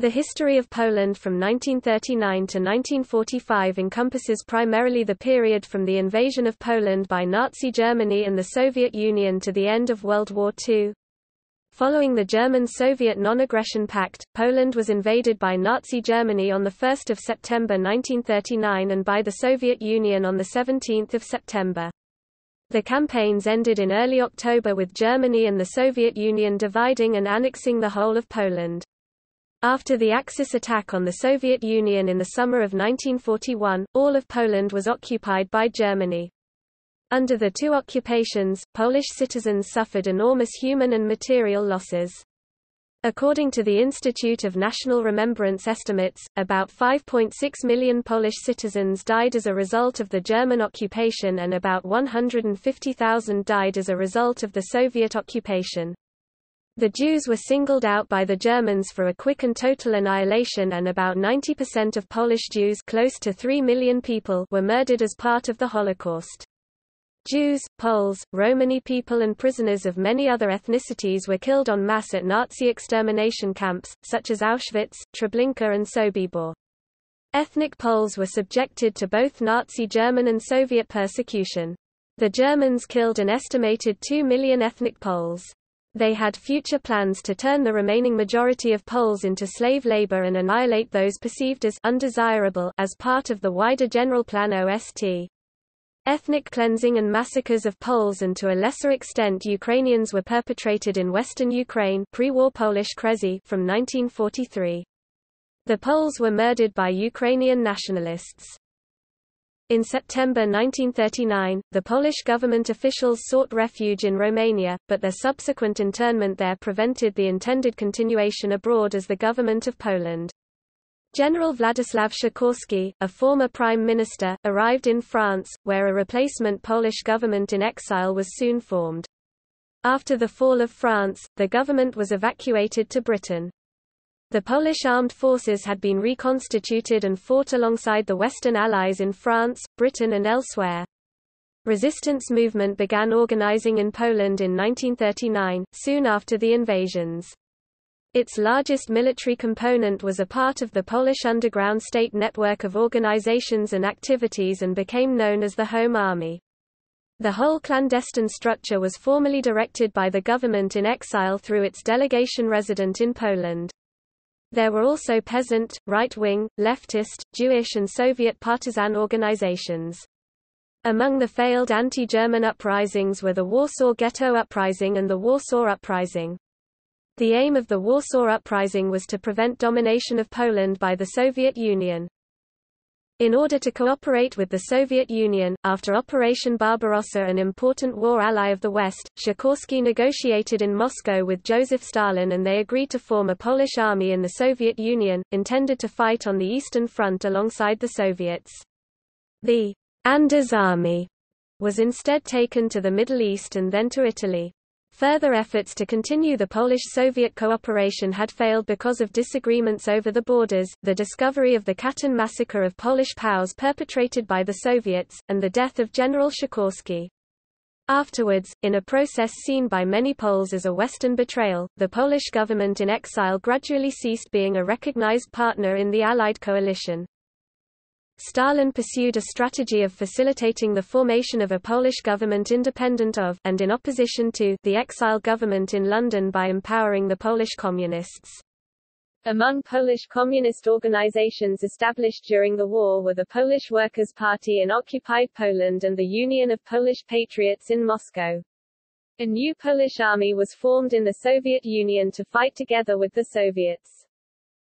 The history of Poland from 1939 to 1945 encompasses primarily the period from the invasion of Poland by Nazi Germany and the Soviet Union to the end of World War II. Following the German-Soviet Non-Aggression Pact, Poland was invaded by Nazi Germany on 1 September 1939 and by the Soviet Union on 17 September. The campaigns ended in early October with Germany and the Soviet Union dividing and annexing the whole of Poland. After the Axis attack on the Soviet Union in the summer of 1941, all of Poland was occupied by Germany. Under the two occupations, Polish citizens suffered enormous human and material losses. According to the Institute of National Remembrance estimates, about 5.6 million Polish citizens died as a result of the German occupation and about 150,000 died as a result of the Soviet occupation. The Jews were singled out by the Germans for a quick and total annihilation, and about 90% of Polish Jews, close to 3 million people, were murdered as part of the Holocaust. Jews, Poles, Romani people and prisoners of many other ethnicities were killed en masse at Nazi extermination camps, such as Auschwitz, Treblinka and Sobibor. Ethnic Poles were subjected to both Nazi German and Soviet persecution. The Germans killed an estimated 2 million ethnic Poles. They had future plans to turn the remaining majority of Poles into slave labor and annihilate those perceived as undesirable as part of the wider General Plan OST. Ethnic cleansing and massacres of Poles and to a lesser extent Ukrainians were perpetrated in western Ukraine, pre-war Polish Kresy, from 1943. The Poles were murdered by Ukrainian nationalists. In September 1939, the Polish government officials sought refuge in Romania, but their subsequent internment there prevented the intended continuation abroad as the government of Poland. General Władysław Sikorski, a former prime minister, arrived in France, where a replacement Polish government in exile was soon formed. After the fall of France, the government was evacuated to Britain. The Polish armed forces had been reconstituted and fought alongside the Western Allies in France, Britain and elsewhere. Resistance movement began organizing in Poland in 1939, soon after the invasions. Its largest military component was a part of the Polish underground state network of organizations and activities and became known as the Home Army. The whole clandestine structure was formally directed by the government in exile through its delegation resident in Poland. There were also peasant, right-wing, leftist, Jewish and Soviet partisan organizations. Among the failed anti-German uprisings were the Warsaw Ghetto Uprising and the Warsaw Uprising. The aim of the Warsaw Uprising was to prevent domination of Poland by the Soviet Union. In order to cooperate with the Soviet Union, after Operation Barbarossa, an important war ally of the West, Sikorski negotiated in Moscow with Joseph Stalin and they agreed to form a Polish army in the Soviet Union, intended to fight on the Eastern Front alongside the Soviets. The Anders Army was instead taken to the Middle East and then to Italy. Further efforts to continue the Polish-Soviet cooperation had failed because of disagreements over the borders, the discovery of the Katyn massacre of Polish POWs perpetrated by the Soviets, and the death of General Sikorski. Afterwards, in a process seen by many Poles as a Western betrayal, the Polish government in exile gradually ceased being a recognized partner in the Allied coalition. Stalin pursued a strategy of facilitating the formation of a Polish government independent of, and in opposition to, the exile government in London by empowering the Polish communists. Among Polish communist organizations established during the war were the Polish Workers' Party in occupied Poland and the Union of Polish Patriots in Moscow. A new Polish army was formed in the Soviet Union to fight together with the Soviets.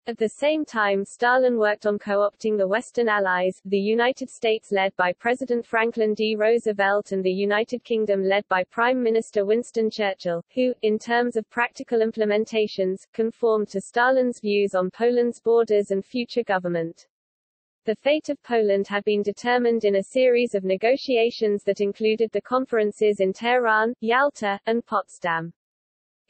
At the same time, Stalin worked on co-opting the Western Allies, the United States led by President Franklin D. Roosevelt and the United Kingdom led by Prime Minister Winston Churchill, who, in terms of practical implementations, conformed to Stalin's views on Poland's borders and future government. The fate of Poland had been determined in a series of negotiations that included the conferences in Tehran, Yalta, and Potsdam.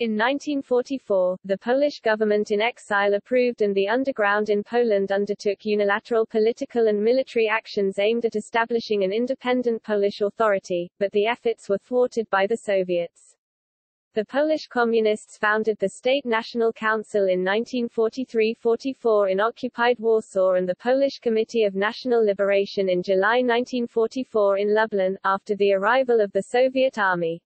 In 1944, the Polish government in exile approved and the underground in Poland undertook unilateral political and military actions aimed at establishing an independent Polish authority, but the efforts were thwarted by the Soviets. The Polish Communists founded the State National Council in 1943–44 in occupied Warsaw and the Polish Committee of National Liberation in July 1944 in Lublin, after the arrival of the Soviet Army.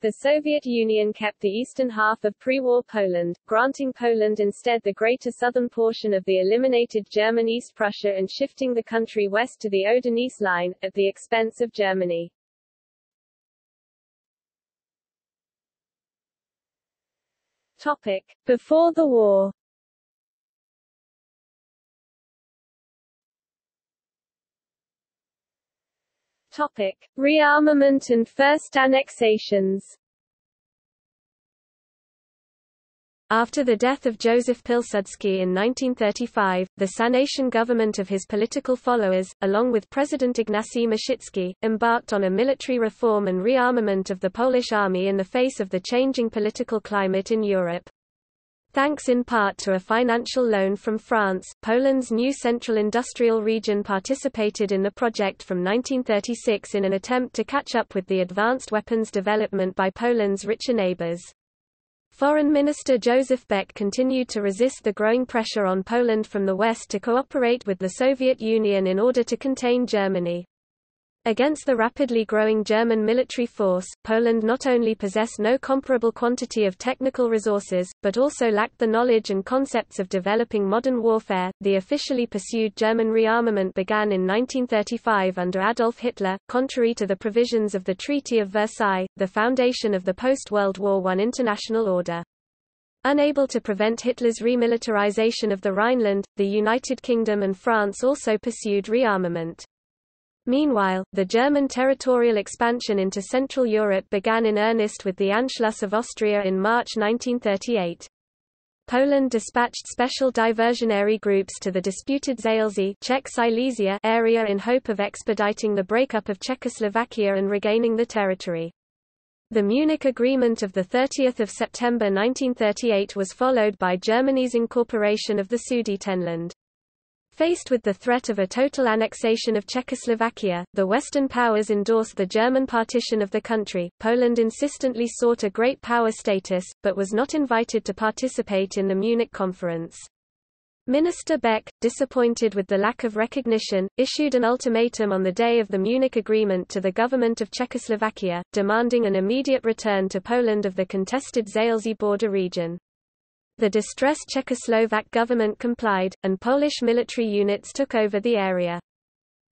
The Soviet Union kept the eastern half of pre-war Poland, granting Poland instead the greater southern portion of the eliminated German East Prussia and shifting the country west to the Oder-Neisse Line, at the expense of Germany. Topic. Before the war. Topic. Rearmament and first annexations. After the death of Józef Pilsudski in 1935, the Sanation government of his political followers, along with President Ignacy Moshitsky, embarked on a military reform and rearmament of the Polish army in the face of the changing political climate in Europe. Thanks in part to a financial loan from France, Poland's new central industrial region participated in the project from 1936 in an attempt to catch up with the advanced weapons development by Poland's richer neighbors. Foreign Minister Joseph Beck continued to resist the growing pressure on Poland from the West to cooperate with the Soviet Union in order to contain Germany. Against the rapidly growing German military force, Poland not only possessed no comparable quantity of technical resources, but also lacked the knowledge and concepts of developing modern warfare. The officially pursued German rearmament began in 1935 under Adolf Hitler, contrary to the provisions of the Treaty of Versailles, the foundation of the post-World War I international order. Unable to prevent Hitler's remilitarization of the Rhineland, the United Kingdom and France also pursued rearmament. Meanwhile, the German territorial expansion into Central Europe began in earnest with the Anschluss of Austria in March 1938. Poland dispatched special diversionary groups to the disputed Zalesy Czech Silesia area in hope of expediting the breakup of Czechoslovakia and regaining the territory. The Munich Agreement of 30 September 1938 was followed by Germany's incorporation of the Sudetenland. Faced with the threat of a total annexation of Czechoslovakia, the Western powers endorsed the German partition of the country. Poland insistently sought a great power status, but was not invited to participate in the Munich Conference. Minister Beck, disappointed with the lack of recognition, issued an ultimatum on the day of the Munich Agreement to the government of Czechoslovakia, demanding an immediate return to Poland of the contested Zalesy border region. The distressed Czechoslovak government complied, and Polish military units took over the area.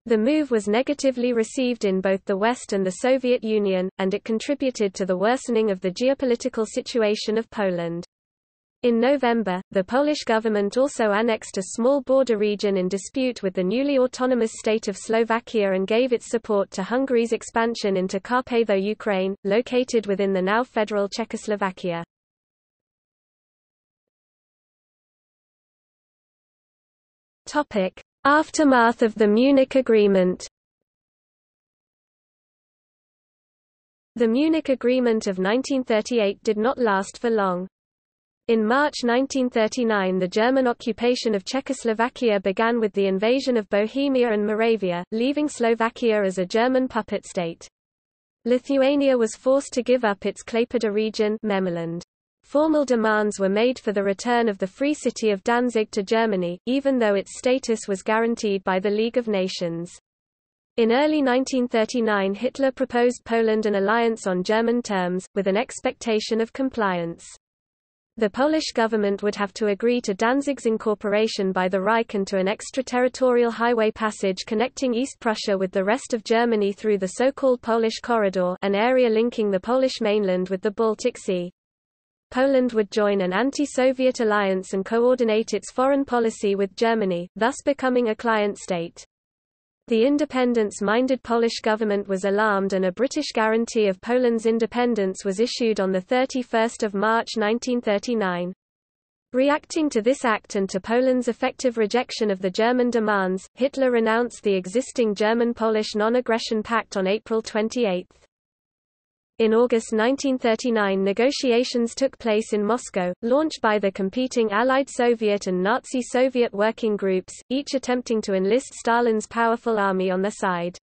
The move was negatively received in both the West and the Soviet Union, and it contributed to the worsening of the geopolitical situation of Poland. In November, the Polish government also annexed a small border region in dispute with the newly autonomous state of Slovakia and gave its support to Hungary's expansion into Carpatho-Ukraine, located within the now federal Czechoslovakia. Aftermath of the Munich Agreement. The Munich Agreement of 1938 did not last for long. In March 1939 the German occupation of Czechoslovakia began with the invasion of Bohemia and Moravia, leaving Slovakia as a German puppet state. Lithuania was forced to give up its Klaipėda region, Memeland. Formal demands were made for the return of the free city of Danzig to Germany, even though its status was guaranteed by the League of Nations. In early 1939 Hitler proposed Poland an alliance on German terms, with an expectation of compliance. The Polish government would have to agree to Danzig's incorporation by the Reich and to an extraterritorial highway passage connecting East Prussia with the rest of Germany through the so-called Polish Corridor, an area linking the Polish mainland with the Baltic Sea. Poland would join an anti-Soviet alliance and coordinate its foreign policy with Germany, thus becoming a client state. The independence-minded Polish government was alarmed and a British guarantee of Poland's independence was issued on 31 March 1939. Reacting to this act and to Poland's effective rejection of the German demands, Hitler renounced the existing German-Polish non-aggression pact on April 28. In August 1939 negotiations took place in Moscow, launched by the competing Allied Soviet and Nazi Soviet working groups, each attempting to enlist Stalin's powerful army on their side.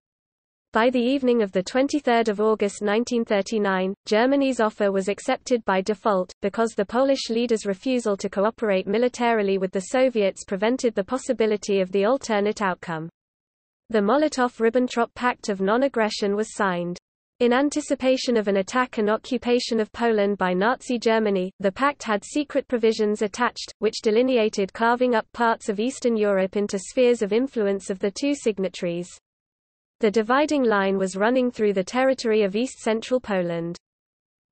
By the evening of 23 August 1939, Germany's offer was accepted by default, because the Polish leader's refusal to cooperate militarily with the Soviets prevented the possibility of the alternate outcome. The Molotov-Ribbentrop Pact of Non-Aggression was signed. In anticipation of an attack and occupation of Poland by Nazi Germany, the pact had secret provisions attached, which delineated carving up parts of Eastern Europe into spheres of influence of the two signatories. The dividing line was running through the territory of East-Central Poland.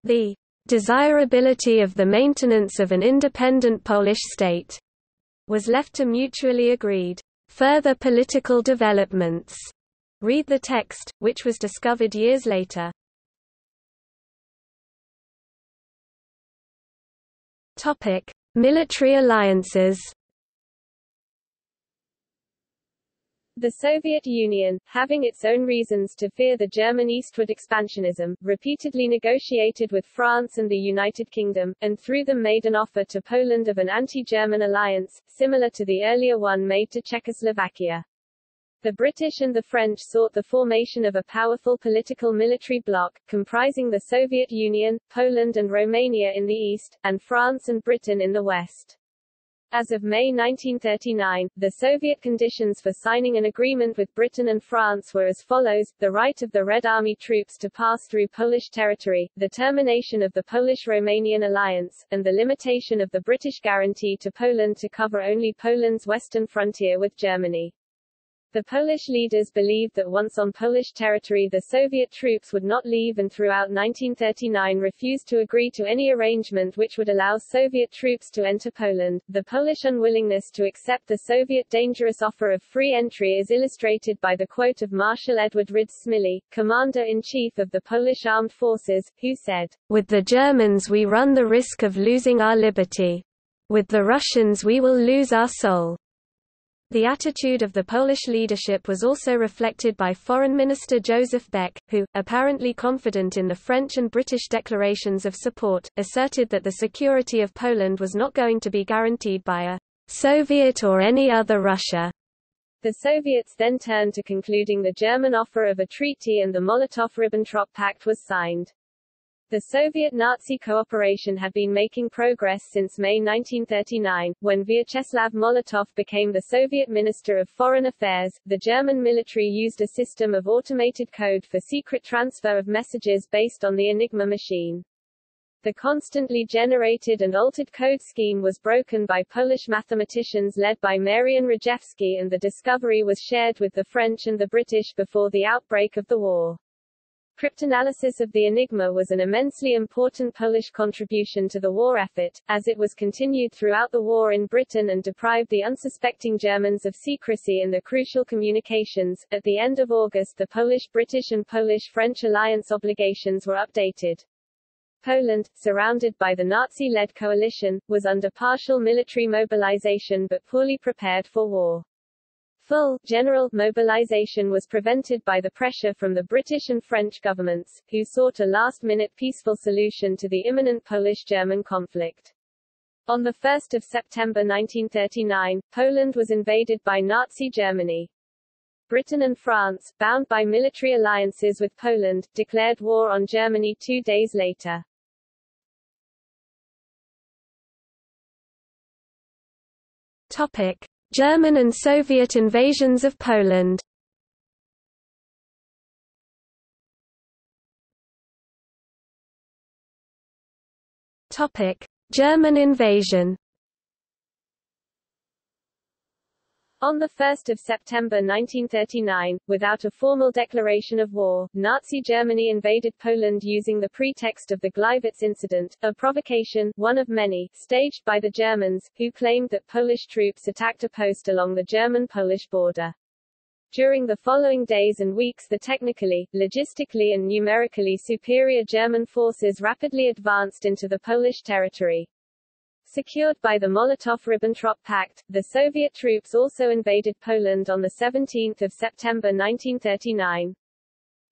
The desirability of the maintenance of an independent Polish state was left to mutually agreed further political developments. Read the text, which was discovered years later. Topic: Military alliances. The Soviet Union, having its own reasons to fear the German eastward expansionism, repeatedly negotiated with France and the United Kingdom, and through them made an offer to Poland of an anti-German alliance, similar to the earlier one made to Czechoslovakia. The British and the French sought the formation of a powerful political military bloc, comprising the Soviet Union, Poland and Romania in the east, and France and Britain in the west. As of May 1939, the Soviet conditions for signing an agreement with Britain and France were as follows: the right of the Red Army troops to pass through Polish territory, the termination of the Polish-Romanian alliance, and the limitation of the British guarantee to Poland to cover only Poland's western frontier with Germany. The Polish leaders believed that once on Polish territory the Soviet troops would not leave, and throughout 1939 refused to agree to any arrangement which would allow Soviet troops to enter Poland. The Polish unwillingness to accept the Soviet dangerous offer of free entry is illustrated by the quote of Marshal Edward Ryd-Smillie, Commander-in-Chief of the Polish Armed Forces, who said, "With the Germans we run the risk of losing our liberty. With the Russians we will lose our soul." The attitude of the Polish leadership was also reflected by Foreign Minister Joseph Beck, who, apparently confident in the French and British declarations of support, asserted that the security of Poland was not going to be guaranteed by a Soviet or any other Russia. The Soviets then turned to concluding the German offer of a treaty, and the Molotov-Ribbentrop Pact was signed. The Soviet-Nazi cooperation had been making progress since May 1939, when Vyacheslav Molotov became the Soviet Minister of Foreign Affairs. The German military used a system of automated code for secret transfer of messages based on the Enigma machine. The constantly generated and altered code scheme was broken by Polish mathematicians led by Marian Rejewski, and the discovery was shared with the French and the British before the outbreak of the war. Cryptanalysis of the Enigma was an immensely important Polish contribution to the war effort, as it was continued throughout the war in Britain and deprived the unsuspecting Germans of secrecy in the crucial communications. At the end of August, the Polish-British and Polish-French alliance obligations were updated. Poland, surrounded by the Nazi-led coalition, was under partial military mobilization but poorly prepared for war. Full, general, mobilization was prevented by the pressure from the British and French governments, who sought a last-minute peaceful solution to the imminent Polish-German conflict. On 1 September 1939, Poland was invaded by Nazi Germany. Britain and France, bound by military alliances with Poland, declared war on Germany 2 days later. Topic: German and Soviet invasions of Poland. Topic: German invasion. On 1 September 1939, without a formal declaration of war, Nazi Germany invaded Poland using the pretext of the Gliwice incident, a provocation, one of many, staged by the Germans, who claimed that Polish troops attacked a post along the German-Polish border. During the following days and weeks, the technically, logistically and numerically superior German forces rapidly advanced into the Polish territory. Secured by the Molotov-Ribbentrop Pact, the Soviet troops also invaded Poland on 17 September 1939.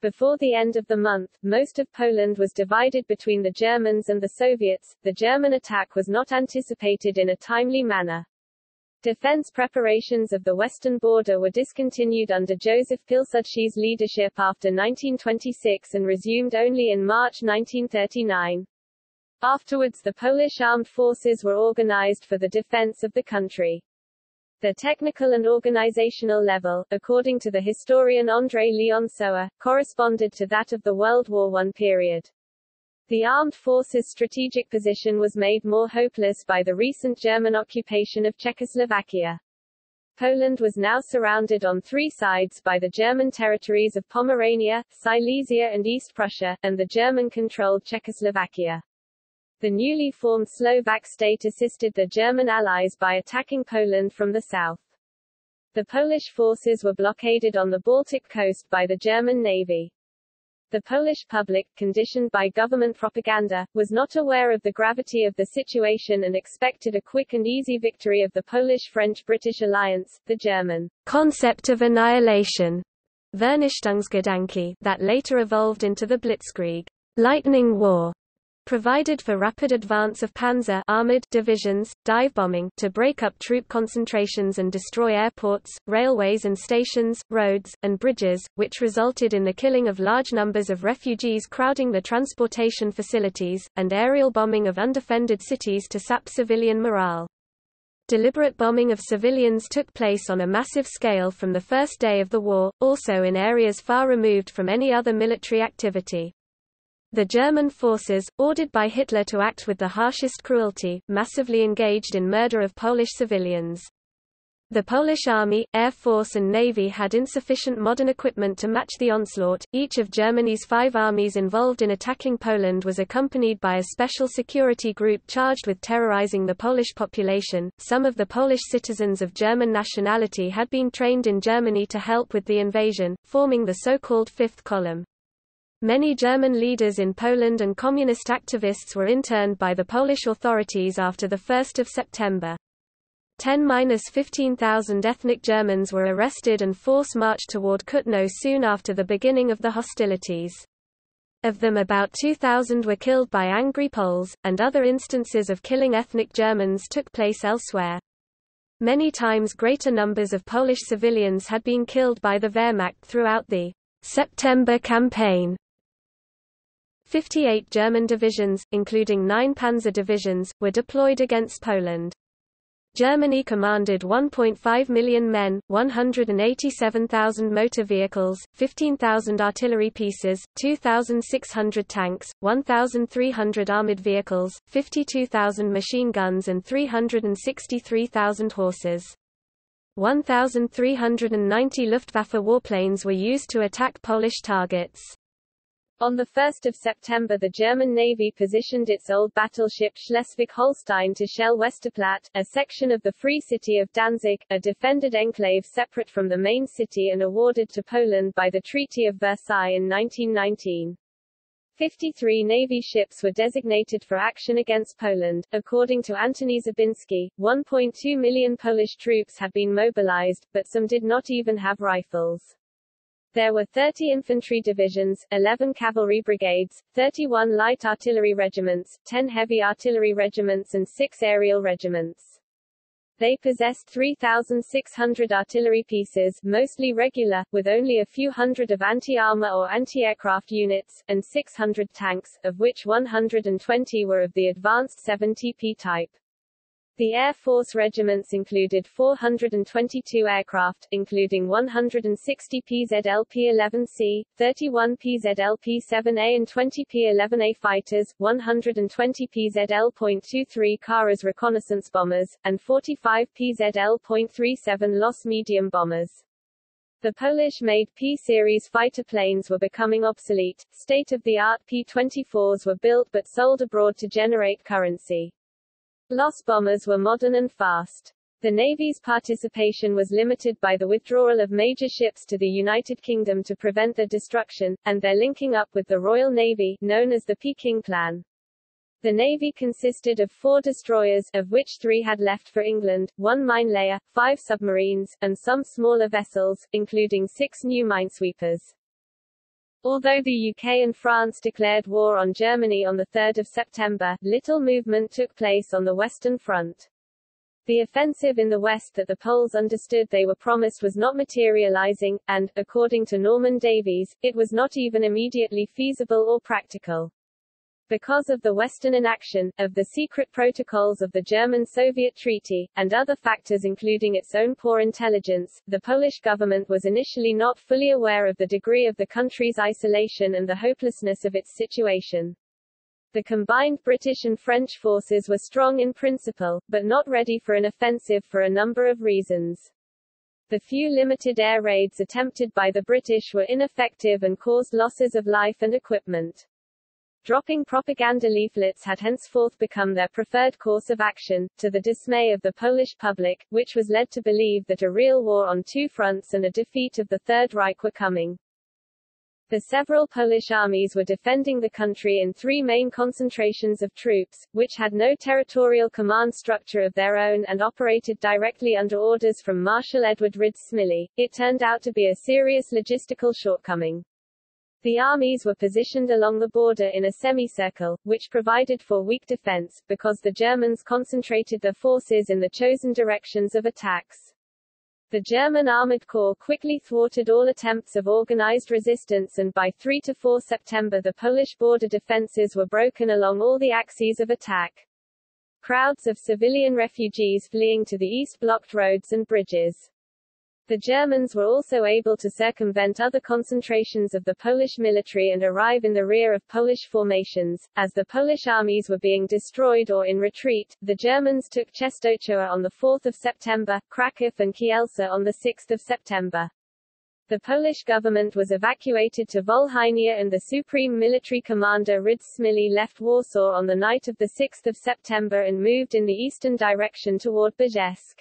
Before the end of the month, most of Poland was divided between the Germans and the Soviets. The German attack was not anticipated in a timely manner. Defense preparations of the western border were discontinued under Joseph Pilsudski's leadership after 1926 and resumed only in March 1939. Afterwards, the Polish armed forces were organized for the defense of the country. The technical and organizational level, according to the historian André Leon Sower, corresponded to that of the World War I period. The armed forces' strategic position was made more hopeless by the recent German occupation of Czechoslovakia. Poland was now surrounded on three sides by the German territories of Pomerania, Silesia and East Prussia, and the German-controlled Czechoslovakia. The newly formed Slovak state assisted the German allies by attacking Poland from the south. The Polish forces were blockaded on the Baltic coast by the German navy. The Polish public, conditioned by government propaganda, was not aware of the gravity of the situation and expected a quick and easy victory of the Polish-French-British alliance. The German concept of annihilation, Vernichtungsgedanke, that later evolved into the Blitzkrieg, lightning war, provided for rapid advance of panzer armored divisions, dive bombing to break up troop concentrations and destroy airports, railways and stations, roads, and bridges, which resulted in the killing of large numbers of refugees crowding the transportation facilities, and aerial bombing of undefended cities to sap civilian morale. Deliberate bombing of civilians took place on a massive scale from the first day of the war, also in areas far removed from any other military activity. The German forces, ordered by Hitler to act with the harshest cruelty, massively engaged in murder of Polish civilians. The Polish army, air force and navy had insufficient modern equipment to match the onslaught. Each of Germany's five armies involved in attacking Poland was accompanied by a special security group charged with terrorizing the Polish population. Some of the Polish citizens of German nationality had been trained in Germany to help with the invasion, forming the so-called Fifth Column. Many German leaders in Poland and communist activists were interned by the Polish authorities after 1 September. 10,000 to 15,000 ethnic Germans were arrested and force marched toward Kutno soon after the beginning of the hostilities. Of them about 2,000 were killed by angry Poles, and other instances of killing ethnic Germans took place elsewhere. Many times greater numbers of Polish civilians had been killed by the Wehrmacht throughout the September campaign. 58 German divisions, including 9 panzer divisions, were deployed against Poland. Germany commanded 1.5 million men, 187,000 motor vehicles, 15,000 artillery pieces, 2,600 tanks, 1,300 armored vehicles, 52,000 machine guns and 363,000 horses. 1,390 Luftwaffe warplanes were used to attack Polish targets. On 1 September the German Navy positioned its old battleship Schleswig-Holstein to shell Westerplatte, a section of the Free City of Danzig, a defended enclave separate from the main city and awarded to Poland by the Treaty of Versailles in 1919. 53 Navy ships were designated for action against Poland. According to Antony Zabinski, 1.2 million Polish troops had been mobilized, but some did not even have rifles. There were 30 infantry divisions, 11 cavalry brigades, 31 light artillery regiments, 10 heavy artillery regiments and 6 aerial regiments. They possessed 3,600 artillery pieces, mostly regular, with only a few hundred of anti-armor or anti-aircraft units, and 600 tanks, of which 120 were of the advanced 70P type. The Air Force regiments included 422 aircraft, including 160 PZLP-11C, 31 PZLP-7A and 20 P-11A fighters, 120 PZL.23 Karas reconnaissance bombers, and 45 PZL.37 Los medium bombers. The Polish-made P-series fighter planes were becoming obsolete. State-of-the-art P-24s were built but sold abroad to generate currency. Los bombers were modern and fast. The Navy's participation was limited by the withdrawal of major ships to the United Kingdom to prevent their destruction, and their linking up with the Royal Navy, known as the Peking Plan. The Navy consisted of 4 destroyers, of which 3 had left for England, 1 mine layer, 5 submarines, and some smaller vessels, including 6 new minesweepers. Although the UK and France declared war on Germany on 3 September, little movement took place on the Western Front. The offensive in the West that the Poles understood they were promised was not materializing, and, according to Norman Davies, it was not even immediately feasible or practical. Because of the Western inaction, of the secret protocols of the German-Soviet treaty, and other factors including its own poor intelligence, the Polish government was initially not fully aware of the degree of the country's isolation and the hopelessness of its situation. The combined British and French forces were strong in principle, but not ready for an offensive for a number of reasons. The few limited air raids attempted by the British were ineffective and caused losses of life and equipment. Dropping propaganda leaflets had henceforth become their preferred course of action, to the dismay of the Polish public, which was led to believe that a real war on two fronts and a defeat of the Third Reich were coming. The several Polish armies were defending the country in three main concentrations of troops, which had no territorial command structure of their own and operated directly under orders from Marshal Edward Rydz Smilly. It turned out to be a serious logistical shortcoming. The armies were positioned along the border in a semicircle, which provided for weak defense, because the Germans concentrated their forces in the chosen directions of attacks. The German Armoured Corps quickly thwarted all attempts of organized resistance, and by 3 to 4 September the Polish border defenses were broken along all the axes of attack. Crowds of civilian refugees fleeing to the east blocked roads and bridges. The Germans were also able to circumvent other concentrations of the Polish military and arrive in the rear of Polish formations. As the Polish armies were being destroyed or in retreat, the Germans took Czestochowa on 4 September, Kraków and Kielce on 6 September. The Polish government was evacuated to Volhynia, and the Supreme Military Commander Rydz Smilly left Warsaw on the night of 6 September and moved in the eastern direction toward Brzesk.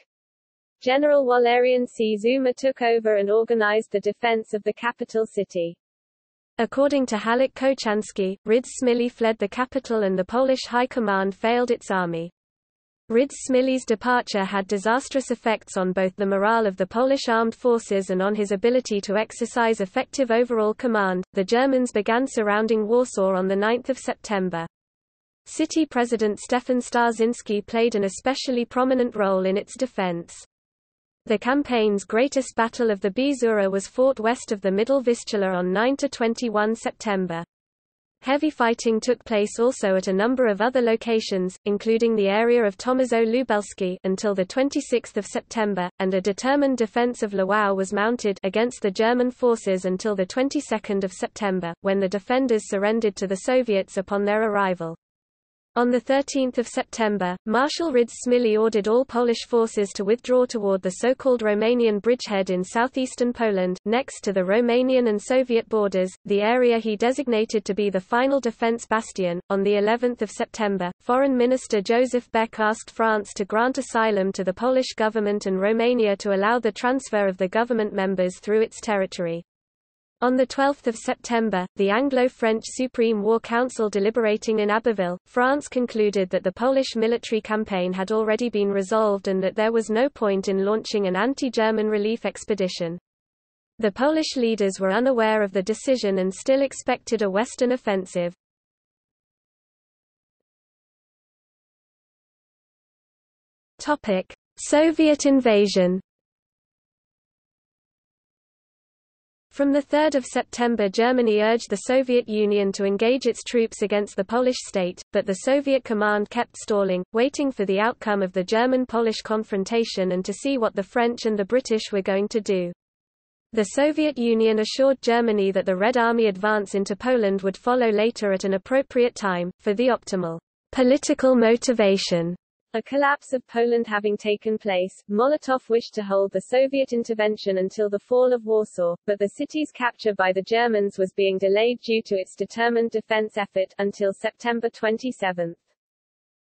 General Walerian C. Zuma took over and organized the defense of the capital city. According to Halek Kochanski, Rydz Smilly fled the capital and the Polish High Command failed its army. Rydz Smilly's departure had disastrous effects on both the morale of the Polish armed forces and on his ability to exercise effective overall command. The Germans began surrounding Warsaw on the 9th of September. City President Stefan Starzinski played an especially prominent role in its defense. The campaign's greatest battle of the Bizura was fought west of the Middle Vistula on 9–21 September. Heavy fighting took place also at a number of other locations, including the area of Tomazow Lubelski until 26 September, and a determined defense of Lwów was mounted against the German forces until 22 September, when the defenders surrendered to the Soviets upon their arrival. On 13 September, Marshal Rydz Smilly ordered all Polish forces to withdraw toward the so-called Romanian bridgehead in southeastern Poland, next to the Romanian and Soviet borders, the area he designated to be the final defense bastion. On the 11th of September, Foreign Minister Joseph Beck asked France to grant asylum to the Polish government and Romania to allow the transfer of the government members through its territory. On 12 September, the Anglo-French Supreme War Council deliberating in Abbeville, France concluded that the Polish military campaign had already been resolved and that there was no point in launching an anti-German relief expedition. The Polish leaders were unaware of the decision and still expected a Western offensive. Soviet invasion. From 3 September, Germany urged the Soviet Union to engage its troops against the Polish state, but the Soviet command kept stalling, waiting for the outcome of the German-Polish confrontation and to see what the French and the British were going to do. The Soviet Union assured Germany that the Red Army advance into Poland would follow later at an appropriate time, for the optimal political motivation. A collapse of Poland having taken place, Molotov wished to hold the Soviet intervention until the fall of Warsaw, but the city's capture by the Germans was being delayed due to its determined defense effort, until September 27.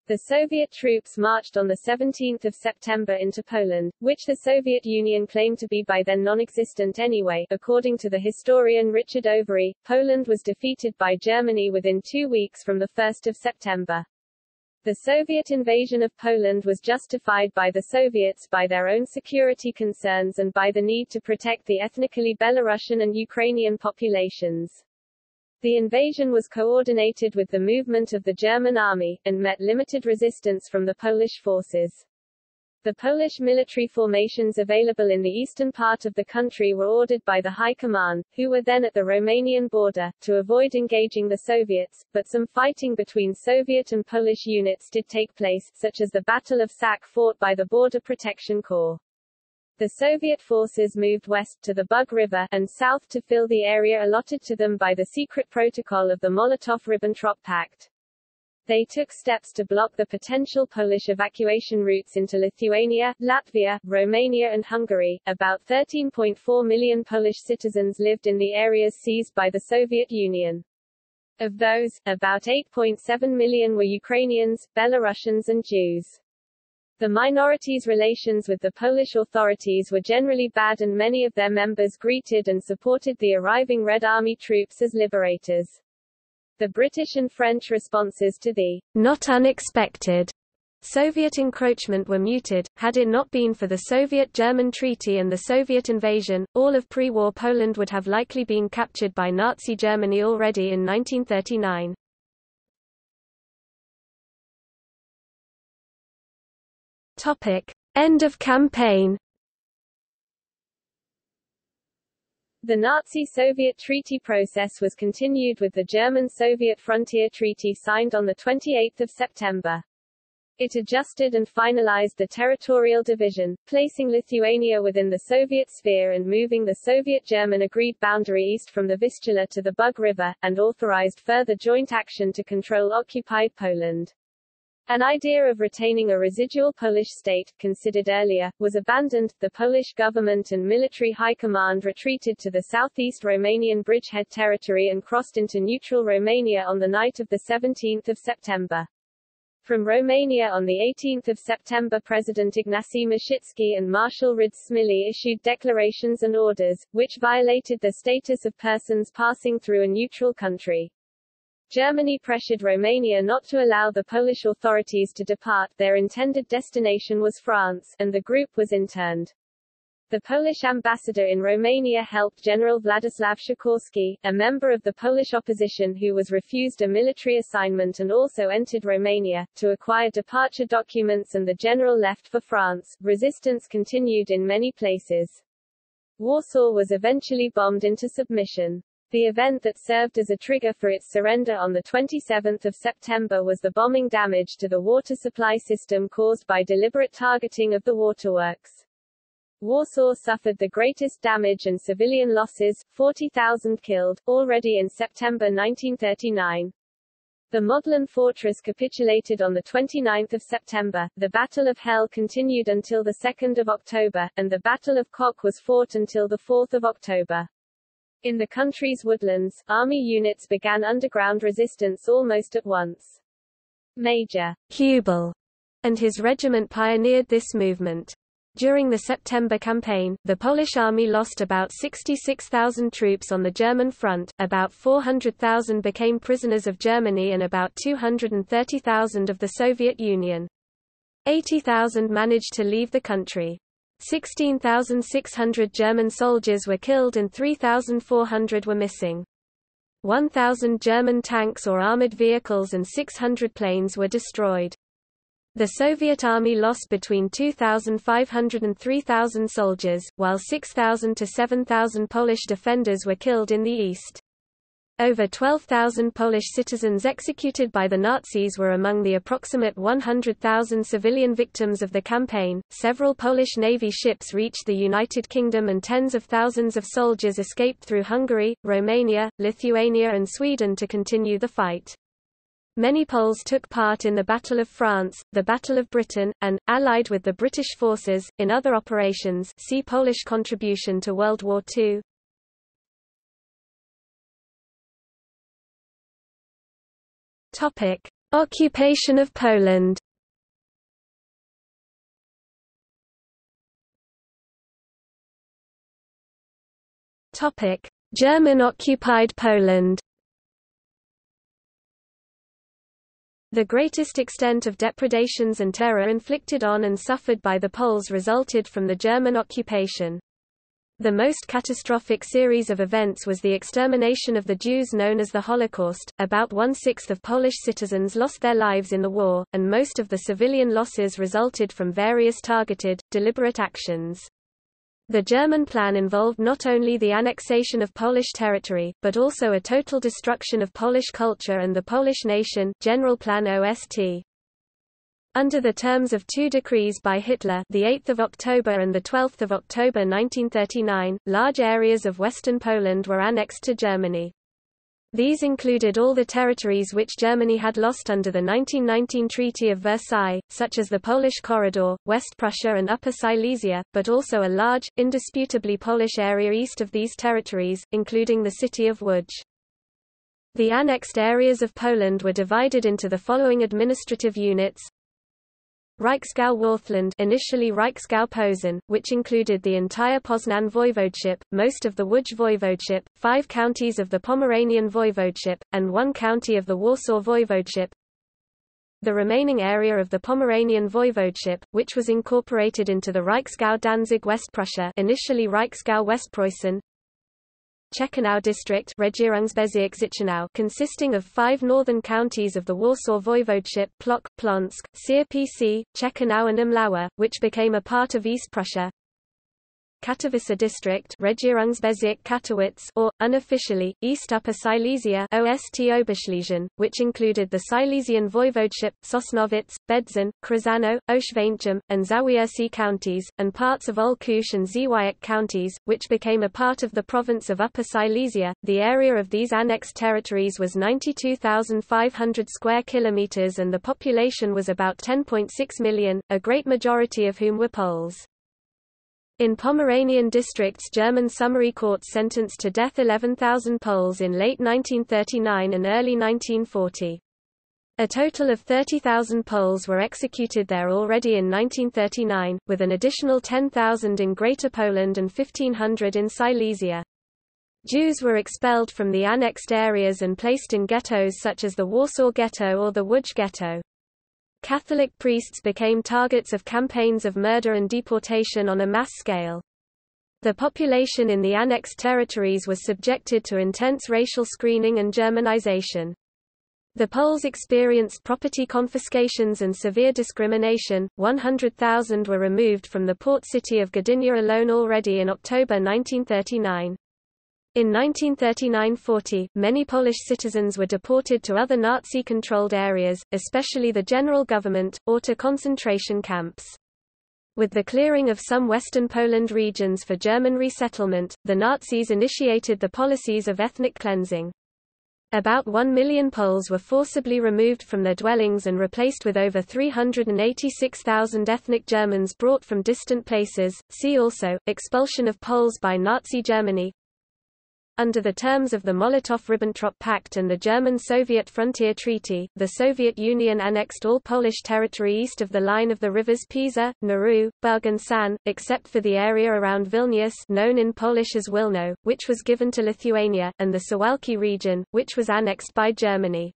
The Soviet troops marched on 17 September into Poland, which the Soviet Union claimed to be by then non-existent anyway. According to the historian Richard Overy, Poland was defeated by Germany within 2 weeks from 1 September. The Soviet invasion of Poland was justified by the Soviets by their own security concerns and by the need to protect the ethnically Belarusian and Ukrainian populations. The invasion was coordinated with the movement of the German army, and met limited resistance from the Polish forces. The Polish military formations available in the eastern part of the country were ordered by the High Command, who were then at the Romanian border, to avoid engaging the Soviets, but some fighting between Soviet and Polish units did take place, such as the Battle of Sack fought by the Border Protection Corps. The Soviet forces moved west to the Bug River, and south to fill the area allotted to them by the secret protocol of the Molotov-Ribbentrop Pact. They took steps to block the potential Polish evacuation routes into Lithuania, Latvia, Romania and Hungary. About 13.4 million Polish citizens lived in the areas seized by the Soviet Union. Of those, about 8.7 million were Ukrainians, Belarusians and Jews. The minorities' relations with the Polish authorities were generally bad, and many of their members greeted and supported the arriving Red Army troops as liberators. The British and French responses to the not unexpected Soviet encroachment were muted. Had it not been for the Soviet-German treaty and the Soviet invasion, all of pre-war Poland would have likely been captured by Nazi Germany already in 1939. Topic: End of campaign. The Nazi-Soviet treaty process was continued with the German-Soviet Frontier Treaty signed on 28 September. It adjusted and finalized the territorial division, placing Lithuania within the Soviet sphere and moving the Soviet-German agreed boundary east from the Vistula to the Bug River, and authorized further joint action to control occupied Poland. An idea of retaining a residual Polish state, considered earlier, was abandoned. The Polish government and military high command retreated to the southeast Romanian bridgehead territory and crossed into neutral Romania on the night of 17 September. From Romania on 18 September, President Ignacy Mishitski and Marshal Rydz-Smilly issued declarations and orders, which violated the status of persons passing through a neutral country. Germany pressured Romania not to allow the Polish authorities to depart. Their intended destination was France, and the group was interned. The Polish ambassador in Romania helped General Władysław Sikorski, a member of the Polish opposition who was refused a military assignment and also entered Romania, to acquire departure documents, and the general left for France. Resistance continued in many places. Warsaw was eventually bombed into submission. The event that served as a trigger for its surrender on 27 September was the bombing damage to the water supply system caused by deliberate targeting of the waterworks. Warsaw suffered the greatest damage and civilian losses, 40,000 killed, already in September 1939. The Modlin fortress capitulated on 29 September, the Battle of Hell continued until 2 October, and the Battle of Kock was fought until 4 October. In the country's woodlands, army units began underground resistance almost at once. Major Hubel and his regiment pioneered this movement. During the September campaign, the Polish army lost about 66,000 troops on the German front, about 400,000 became prisoners of Germany and about 230,000 of the Soviet Union. 80,000 managed to leave the country. 16,600 German soldiers were killed and 3,400 were missing. 1,000 German tanks or armored vehicles and 600 planes were destroyed. The Soviet army lost between 2,500 and 3,000 soldiers, while 6,000 to 7,000 Polish defenders were killed in the east. Over 12,000 Polish citizens executed by the Nazis were among the approximate 100,000 civilian victims of the campaign. Several Polish Navy ships reached the United Kingdom and tens of thousands of soldiers escaped through Hungary, Romania, Lithuania and Sweden to continue the fight. Many Poles took part in the Battle of France, the Battle of Britain, and, allied with the British forces, in other operations. See Polish contribution to World War II. Topic: Occupation of Poland. Topic: German-occupied Poland. The greatest extent of depredations and terror inflicted on and suffered by the Poles resulted from the German occupation. The most catastrophic series of events was the extermination of the Jews known as the Holocaust. About 1/6 of Polish citizens lost their lives in the war, and most of the civilian losses resulted from various targeted, deliberate actions. The German plan involved not only the annexation of Polish territory, but also a total destruction of Polish culture and the Polish nation. Generalplan OST. Under the terms of two decrees by Hitler, the 8th of October and the 12th of October 1939, large areas of western Poland were annexed to Germany. These included all the territories which Germany had lost under the 1919 Treaty of Versailles, such as the Polish Corridor, West Prussia and Upper Silesia, but also a large, indisputably Polish area east of these territories, including the city of Łódź. The annexed areas of Poland were divided into the following administrative units: Reichsgau Wartheland, initially Reichsgau Posen, which included the entire Poznan voivodeship, most of the Łódź voivodeship, 5 counties of the Pomeranian voivodeship, and 1 county of the Warsaw voivodeship. The remaining area of the Pomeranian voivodeship, which was incorporated into the Reichsgau Danzig West Prussia, initially Reichsgau Westpreußen. Chișinău district, Regierungsbezirk Chișinău, consisting of 5 northern counties of the Warsaw voivodeship, Płock, Plonsk, Cierpice, Chișinău and Imlaua, which became a part of East Prussia. Katowice district, Regierungsbezirk Katowice, or unofficially East Upper Silesia (OST Oberschlesien), which included the Silesian voivodeship, Sosnowiec, Bedzin, Krasno, Oświęcim, and Zawiercie counties, and parts of Olkusz and Zywiec counties, which became a part of the province of Upper Silesia. The area of these annexed territories was 92,500 square kilometers, and the population was about 10.6 million, a great majority of whom were Poles. In Pomeranian districts, German summary courts sentenced to death 11,000 Poles in late 1939 and early 1940. A total of 30,000 Poles were executed there already in 1939, with an additional 10,000 in Greater Poland and 1,500 in Silesia. Jews were expelled from the annexed areas and placed in ghettos such as the Warsaw Ghetto or the Łódź Ghetto. Catholic priests became targets of campaigns of murder and deportation on a mass scale. The population in the annexed territories was subjected to intense racial screening and Germanization. The Poles experienced property confiscations and severe discrimination. 100,000 were removed from the port city of Gdynia alone already in October 1939. In 1939–40, many Polish citizens were deported to other Nazi-controlled areas, especially the general government, or to concentration camps. With the clearing of some Western Poland regions for German resettlement, the Nazis initiated the policies of ethnic cleansing. About 1 million Poles were forcibly removed from their dwellings and replaced with over 386,000 ethnic Germans brought from distant places. See also, expulsion of Poles by Nazi Germany. Under the terms of the Molotov-Ribbentrop Pact and the German-Soviet Frontier Treaty, the Soviet Union annexed all Polish territory east of the line of the rivers Pisa, Nauru, Bug and San, except for the area around Vilnius, known in Polish as Wilno, which was given to Lithuania, and the Suwalki region, which was annexed by Germany.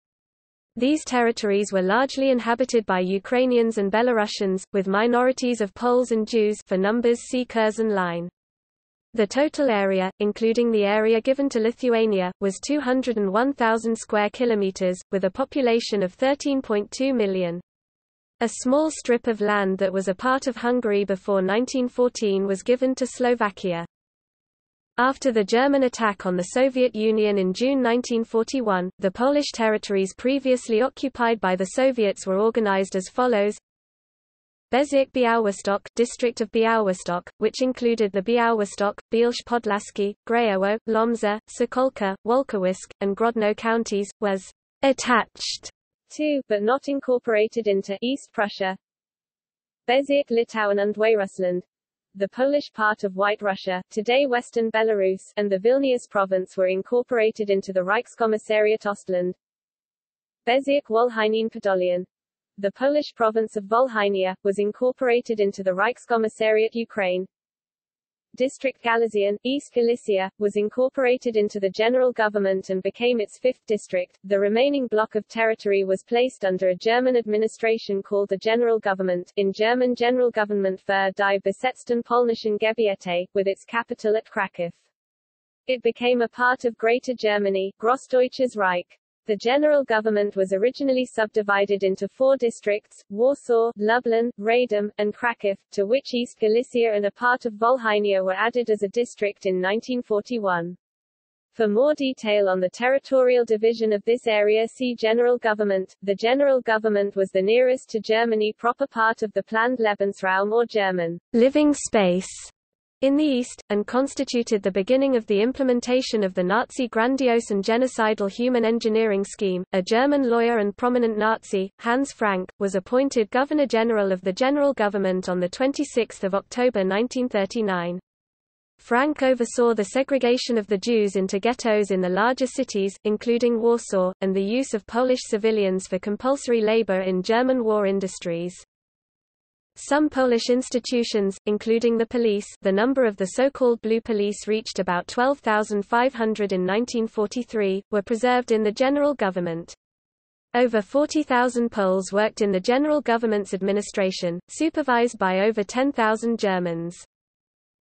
These territories were largely inhabited by Ukrainians and Belarusians, with minorities of Poles and Jews. For numbers see Curzon Line. The total area, including the area given to Lithuania, was 201,000 square kilometers, with a population of 13.2 million. A small strip of land that was a part of Hungary before 1914 was given to Slovakia. After the German attack on the Soviet Union in June 1941, the Polish territories previously occupied by the Soviets were organized as follows: Bezirk Białystok, district of Białystok, which included the Białystok, Bielsk Podlaski, Grajewo, Łomża, Sokolka, Wolkowisk, and Grodno counties, was attached to, but not incorporated into, East Prussia. Bezirk Litauen and Weirussland, the Polish part of White Russia, today Western Belarus, and the Vilnius province were incorporated into the Reichskommissariat Ostland. Bezirk Wolhynian Podolian, the Polish province of Volhynia, was incorporated into the Reichskommissariat Ukraine. District Galician, East Galicia, was incorporated into the general government and became its fifth district. The remaining block of territory was placed under a German administration called the General Government, in German Generalgouvernement für die besetzten polnischen Gebiete, with its capital at Krakow. It became a part of Greater Germany, Großdeutsches Reich. The general government was originally subdivided into four districts, Warsaw, Lublin, Radom, and Kraków, to which East Galicia and a part of Volhynia were added as a district in 1941. For more detail on the territorial division of this area see General Government. The general government was the nearest to Germany proper part of the planned Lebensraum or German living space in the East, and constituted the beginning of the implementation of the Nazi grandiose and genocidal human engineering scheme. A German lawyer and prominent Nazi, Hans Frank, was appointed Governor-General of the General Government on 26 October 1939. Frank oversaw the segregation of the Jews into ghettos in the larger cities, including Warsaw, and the use of Polish civilians for compulsory labor in German war industries. Some Polish institutions, including the police, the number of the so-called Blue Police reached about 12,500 in 1943, were preserved in the general government. Over 40,000 Poles worked in the general government's administration, supervised by over 10,000 Germans.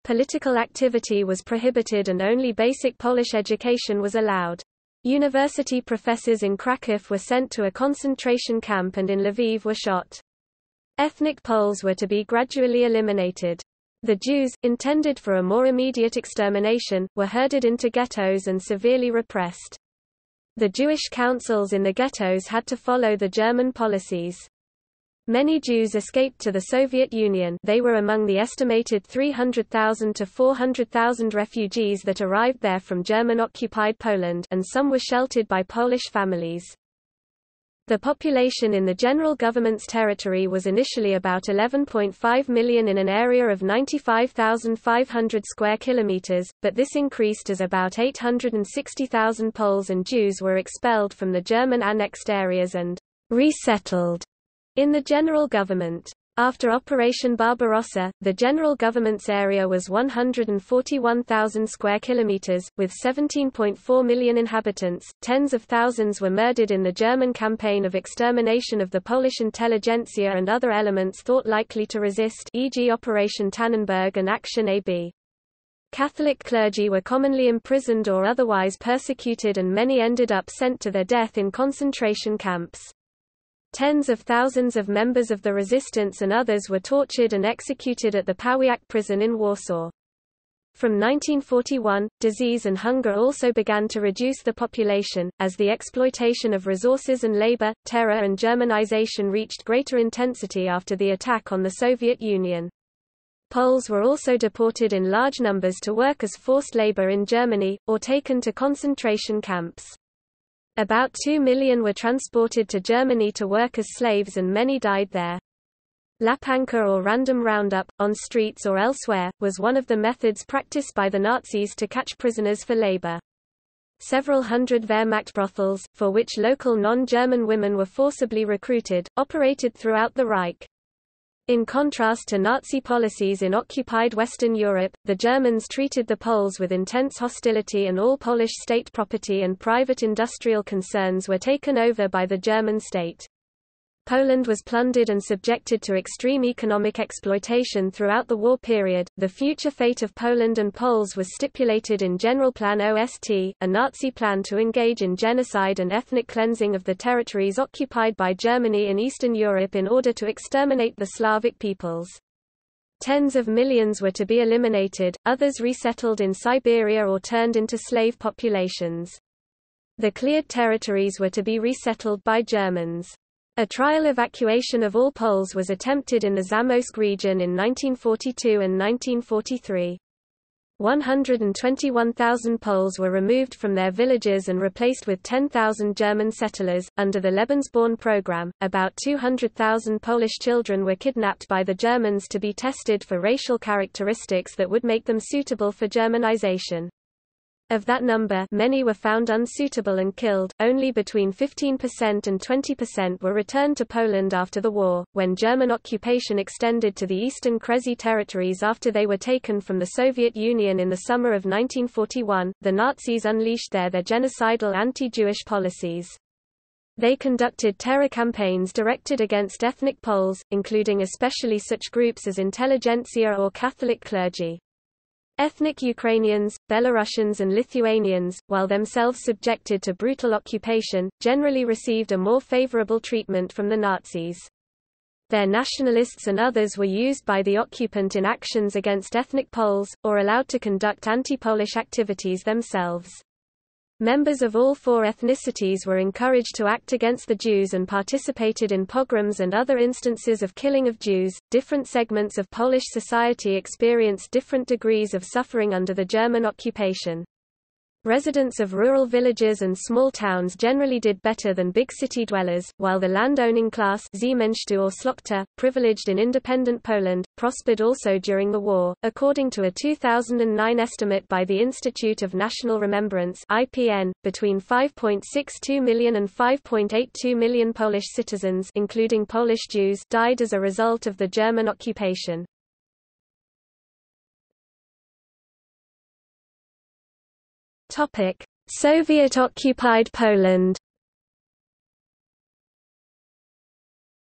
Political activity was prohibited and only basic Polish education was allowed. University professors in Kraków were sent to a concentration camp and in Lviv were shot. Ethnic Poles were to be gradually eliminated. The Jews, intended for a more immediate extermination, were herded into ghettos and severely repressed. The Jewish councils in the ghettos had to follow the German policies. Many Jews escaped to the Soviet Union. They were among the estimated 300,000 to 400,000 refugees that arrived there from German-occupied Poland, and some were sheltered by Polish families. The population in the general government's territory was initially about 11.5 million in an area of 95,500 square kilometers, but this increased as about 860,000 Poles and Jews were expelled from the German annexed areas and resettled in the general government. After Operation Barbarossa, the general government's area was 141,000 square kilometers, with 17.4 million inhabitants. Tens of thousands were murdered in the German campaign of extermination of the Polish intelligentsia and other elements thought likely to resist, e.g. Operation Tannenberg and Action AB. Catholic clergy were commonly imprisoned or otherwise persecuted, and many ended up sent to their death in concentration camps. Tens of thousands of members of the resistance and others were tortured and executed at the Powiak prison in Warsaw. From 1941, disease and hunger also began to reduce the population, as the exploitation of resources and labor, terror and Germanization reached greater intensity after the attack on the Soviet Union. Poles were also deported in large numbers to work as forced labor in Germany, or taken to concentration camps. About 2 million were transported to Germany to work as slaves and many died there. Lapanka or random roundup, on streets or elsewhere, was one of the methods practiced by the Nazis to catch prisoners for labor. Several hundred Wehrmacht brothels, for which local non-German women were forcibly recruited, operated throughout the Reich. In contrast to Nazi policies in occupied Western Europe, the Germans treated the Poles with intense hostility and all Polish state property and private industrial concerns were taken over by the German state. Poland was plundered and subjected to extreme economic exploitation throughout the war period. The future fate of Poland and Poles was stipulated in Generalplan OST, a Nazi plan to engage in genocide and ethnic cleansing of the territories occupied by Germany in Eastern Europe in order to exterminate the Slavic peoples. Tens of millions were to be eliminated, others resettled in Siberia or turned into slave populations. The cleared territories were to be resettled by Germans. A trial evacuation of all Poles was attempted in the Zamość region in 1942 and 1943. 121,000 Poles were removed from their villages and replaced with 10,000 German settlers. Under the Lebensborn program, about 200,000 Polish children were kidnapped by the Germans to be tested for racial characteristics that would make them suitable for Germanization. Of that number, many were found unsuitable and killed. Only between 15% and 20% were returned to Poland after the war, when German occupation extended to the Eastern Kresy territories after they were taken from the Soviet Union in the summer of 1941. The Nazis unleashed there their genocidal anti-Jewish policies. They conducted terror campaigns directed against ethnic Poles, including especially such groups as intelligentsia or Catholic clergy. Ethnic Ukrainians, Belarusians and Lithuanians, while themselves subjected to brutal occupation, generally received a more favorable treatment from the Nazis. Their nationalists and others were used by the occupant in actions against ethnic Poles, or allowed to conduct anti-Polish activities themselves. Members of all four ethnicities were encouraged to act against the Jews and participated in pogroms and other instances of killing of Jews. Different segments of Polish society experienced different degrees of suffering under the German occupation. Residents of rural villages and small towns generally did better than big city dwellers, while the landowning class, Zemensztu or Szlachta, privileged in independent Poland, prospered also during the war, according to a 2009 estimate by the Institute of National Remembrance (IPN). Between 5.62 million and 5.82 million Polish citizens, including Polish Jews, died as a result of the German occupation. Soviet-occupied Poland.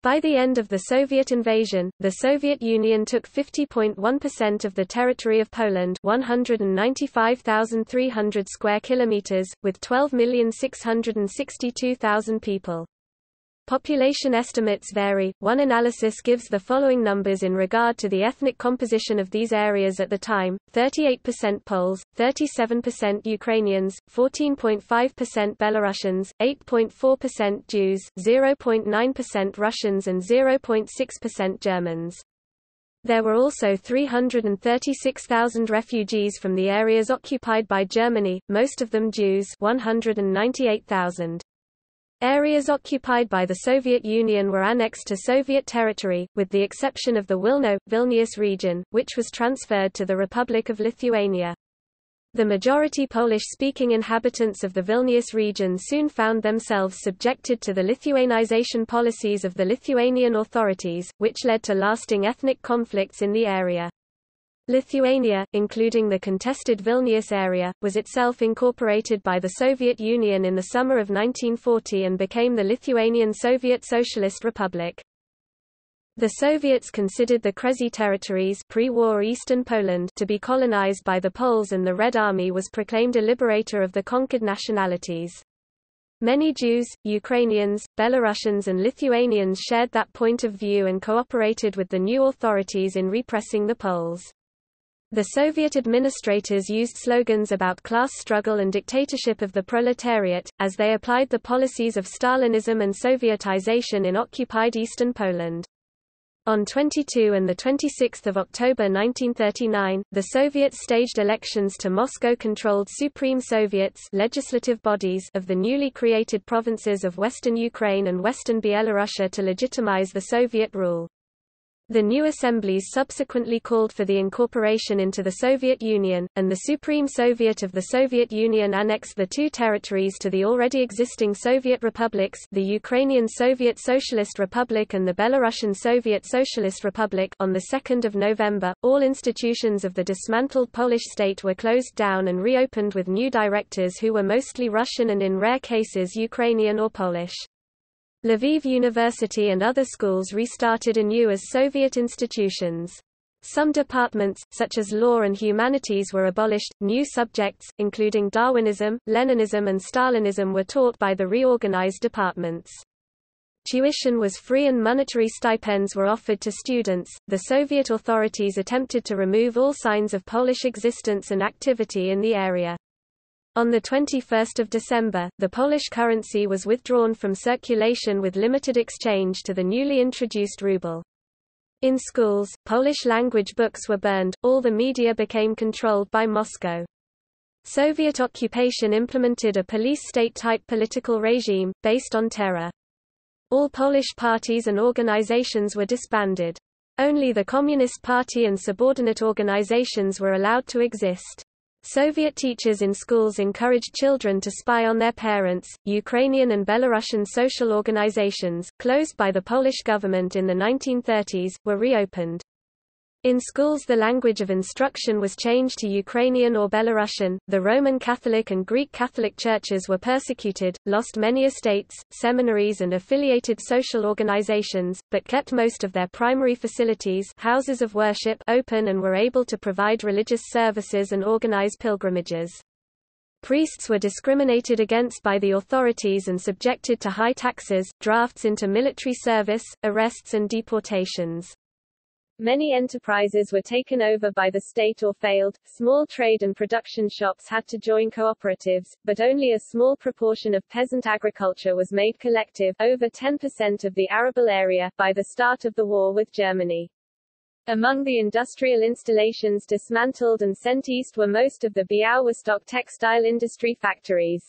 By the end of the Soviet invasion, the Soviet Union took 50.1% of the territory of Poland, 195,300 square kilometers, with 12,662,000 people. Population estimates vary. One analysis gives the following numbers in regard to the ethnic composition of these areas at the time: 38% Poles, 37% Ukrainians, 14.5% Belarusians, 8.4% Jews, 0.9% Russians and 0.6% Germans. There were also 336,000 refugees from the areas occupied by Germany, most of them Jews, 198,000. Areas occupied by the Soviet Union were annexed to Soviet territory, with the exception of the Wilno-Vilnius region, which was transferred to the Republic of Lithuania. The majority Polish-speaking inhabitants of the Vilnius region soon found themselves subjected to the Lithuanization policies of the Lithuanian authorities, which led to lasting ethnic conflicts in the area. Lithuania, including the contested Vilnius area, was itself incorporated by the Soviet Union in the summer of 1940 and became the Lithuanian Soviet Socialist Republic. The Soviets considered the Kresy territories, pre-war Eastern Poland, to be colonized by the Poles, and the Red Army was proclaimed a liberator of the conquered nationalities. Many Jews, Ukrainians, Belarusians and Lithuanians shared that point of view and cooperated with the new authorities in repressing the Poles. The Soviet administrators used slogans about class struggle and dictatorship of the proletariat, as they applied the policies of Stalinism and Sovietization in occupied eastern Poland. On 22 and 26 October 1939, the Soviets staged elections to Moscow-controlled Supreme Soviets legislative bodies of the newly created provinces of Western Ukraine and Western Byelorussia to legitimize the Soviet rule. The new assemblies subsequently called for the incorporation into the Soviet Union, and the Supreme Soviet of the Soviet Union annexed the two territories to the already existing Soviet republics, the Ukrainian Soviet Socialist Republic and the Belarusian Soviet Socialist Republic, on the 2nd of November. All institutions of the dismantled Polish state were closed down and reopened with new directors who were mostly Russian and in rare cases Ukrainian or Polish. Lviv University and other schools restarted anew as Soviet institutions. Some departments, such as law and humanities, were abolished. New subjects, including Darwinism, Leninism and Stalinism, were taught by the reorganized departments. Tuition was free and monetary stipends were offered to students. The Soviet authorities attempted to remove all signs of Polish existence and activity in the area. On 21 December, the Polish currency was withdrawn from circulation with limited exchange to the newly introduced ruble. In schools, Polish language books were burned, all the media became controlled by Moscow. Soviet occupation implemented a police state-type political regime, based on terror. All Polish parties and organizations were disbanded. Only the Communist Party and subordinate organizations were allowed to exist. Soviet teachers in schools encouraged children to spy on their parents. Ukrainian and Belarusian social organizations, closed by the Polish government in the 1930s, were reopened. In schools, the language of instruction was changed to Ukrainian or Belarusian. The Roman Catholic and Greek Catholic churches were persecuted, lost many estates, seminaries, and affiliated social organizations, but kept most of their primary facilities, houses of worship, open and were able to provide religious services and organize pilgrimages. Priests were discriminated against by the authorities and subjected to high taxes, drafts into military service, arrests, and deportations. Many enterprises were taken over by the state or failed, small trade and production shops had to join cooperatives, but only a small proportion of peasant agriculture was made collective, over 10% of the arable area, by the start of the war with Germany. Among the industrial installations dismantled and sent east were most of the Białystok textile industry factories.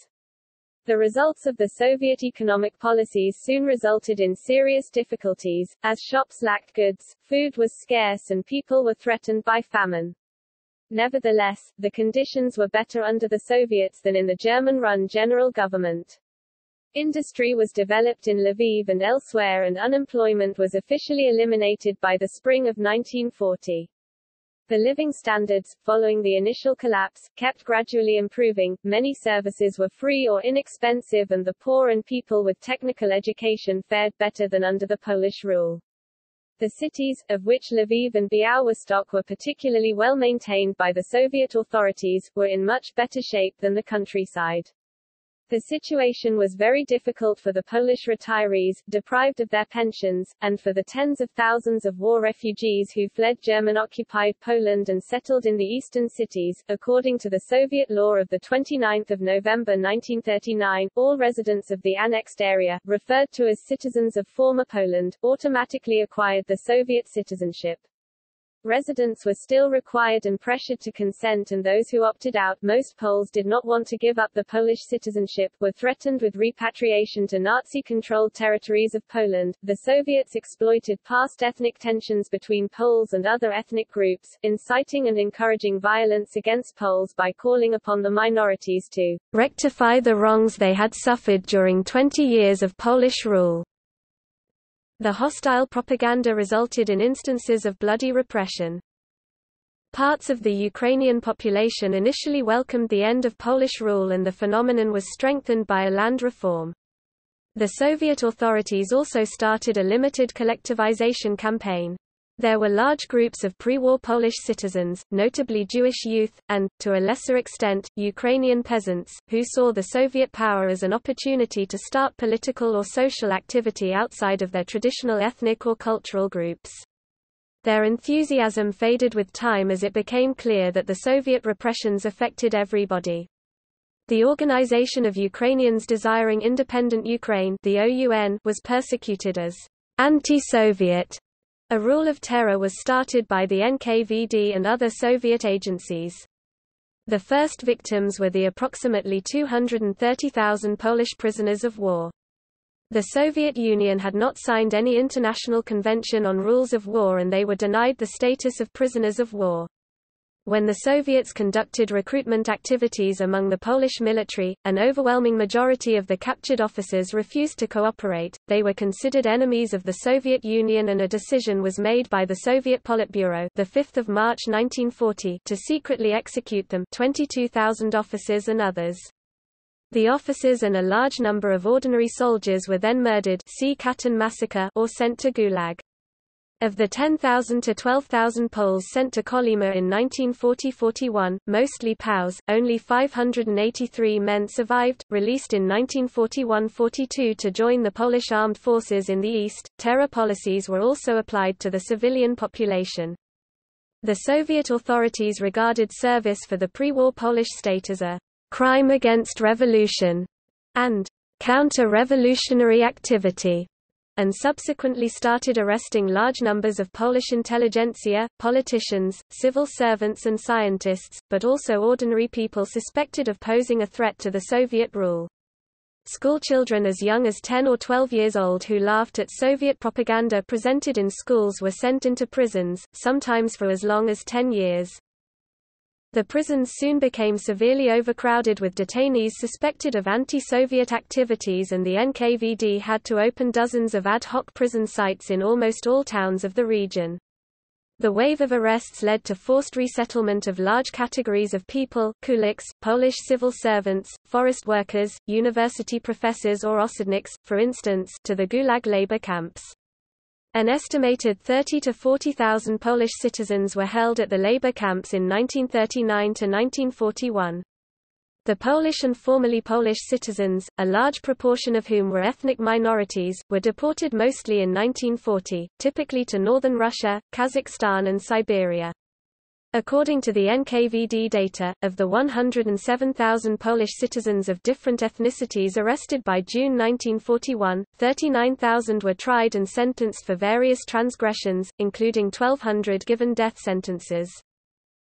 The results of the Soviet economic policies soon resulted in serious difficulties, as shops lacked goods, food was scarce and people were threatened by famine. Nevertheless, the conditions were better under the Soviets than in the German-run general government. Industry was developed in Lviv and elsewhere, and unemployment was officially eliminated by the spring of 1940. The living standards, following the initial collapse, kept gradually improving, many services were free or inexpensive, and the poor and people with technical education fared better than under the Polish rule. The cities, of which Lviv and Białystok were particularly well maintained by the Soviet authorities, were in much better shape than the countryside. The situation was very difficult for the Polish retirees, deprived of their pensions, and for the tens of thousands of war refugees who fled German-occupied Poland and settled in the eastern cities. According to the Soviet law of 29 November 1939, all residents of the annexed area, referred to as citizens of former Poland, automatically acquired the Soviet citizenship. Residents were still required and pressured to consent, and those who opted out, most Poles did not want to give up the Polish citizenship, were threatened with repatriation to Nazi-controlled territories of Poland. The Soviets exploited past ethnic tensions between Poles and other ethnic groups, inciting and encouraging violence against Poles by calling upon the minorities to rectify the wrongs they had suffered during 20 years of Polish rule. The hostile propaganda resulted in instances of bloody repression. Parts of the Ukrainian population initially welcomed the end of Polish rule, and the phenomenon was strengthened by a land reform. The Soviet authorities also started a limited collectivization campaign. There were large groups of pre-war Polish citizens, notably Jewish youth, and, to a lesser extent, Ukrainian peasants, who saw the Soviet power as an opportunity to start political or social activity outside of their traditional ethnic or cultural groups. Their enthusiasm faded with time as it became clear that the Soviet repressions affected everybody. The Organization of Ukrainians Desiring Independent Ukraine, the OUN, was persecuted as anti-Soviet. A rule of terror was started by the NKVD and other Soviet agencies. The first victims were the approximately 230,000 Polish prisoners of war. The Soviet Union had not signed any international convention on rules of war, and they were denied the status of prisoners of war. When the Soviets conducted recruitment activities among the Polish military, an overwhelming majority of the captured officers refused to cooperate. They were considered enemies of the Soviet Union, and a decision was made by the Soviet Politburo, the 5th of March 1940, to secretly execute them, 22,000 officers and others. The officers and a large number of ordinary soldiers were then murdered, see Katyn massacre, or sent to Gulag. Of the 10,000 to 12,000 Poles sent to Kolyma in 1940-41, mostly POWs, only 583 men survived, released in 1941-42 to join the Polish armed forces in the East. Terror policies were also applied to the civilian population. The Soviet authorities regarded service for the pre-war Polish state as a crime against revolution and counter-revolutionary activity, and subsequently started arresting large numbers of Polish intelligentsia, politicians, civil servants and scientists, but also ordinary people suspected of posing a threat to the Soviet rule. Schoolchildren as young as 10 or 12 years old who laughed at Soviet propaganda presented in schools were sent into prisons, sometimes for as long as 10 years. The prisons soon became severely overcrowded with detainees suspected of anti-Soviet activities, and the NKVD had to open dozens of ad hoc prison sites in almost all towns of the region. The wave of arrests led to forced resettlement of large categories of people: kulaks, Polish civil servants, forest workers, university professors, or osadniks, for instance, to the Gulag labor camps. An estimated 30 to 40,000 Polish citizens were held at the labor camps in 1939 to 1941. The Polish and formerly Polish citizens, a large proportion of whom were ethnic minorities, were deported mostly in 1940, typically to northern Russia, Kazakhstan and Siberia. According to the NKVD data, of the 107,000 Polish citizens of different ethnicities arrested by June 1941, 39,000 were tried and sentenced for various transgressions, including 1,200 given death sentences.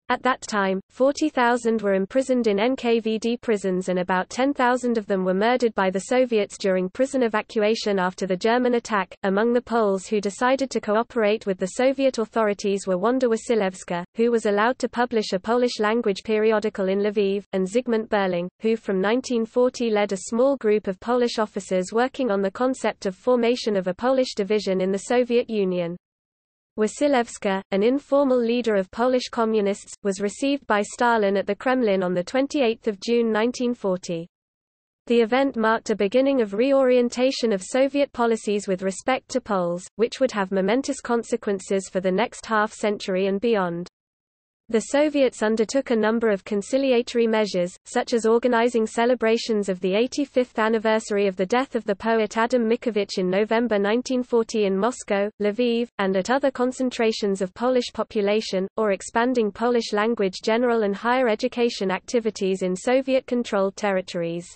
At that time, 40,000 were imprisoned in NKVD prisons and about 10,000 of them were murdered by the Soviets during prison evacuation after the German attack. Among the Poles who decided to cooperate with the Soviet authorities were Wanda Wasilewska, who was allowed to publish a Polish-language periodical in Lviv, and Zygmunt Berling, who from 1940 led a small group of Polish officers working on the concept of formation of a Polish division in the Soviet Union. Wasilewska, an informal leader of Polish communists, was received by Stalin at the Kremlin on 28 June 1940. The event marked a beginning of reorientation of Soviet policies with respect to Poles, which would have momentous consequences for the next half-century and beyond. The Soviets undertook a number of conciliatory measures, such as organizing celebrations of the 85th anniversary of the death of the poet Adam Mickiewicz in November 1940 in Moscow, Lviv, and at other concentrations of Polish population, or expanding Polish language general and higher education activities in Soviet-controlled territories.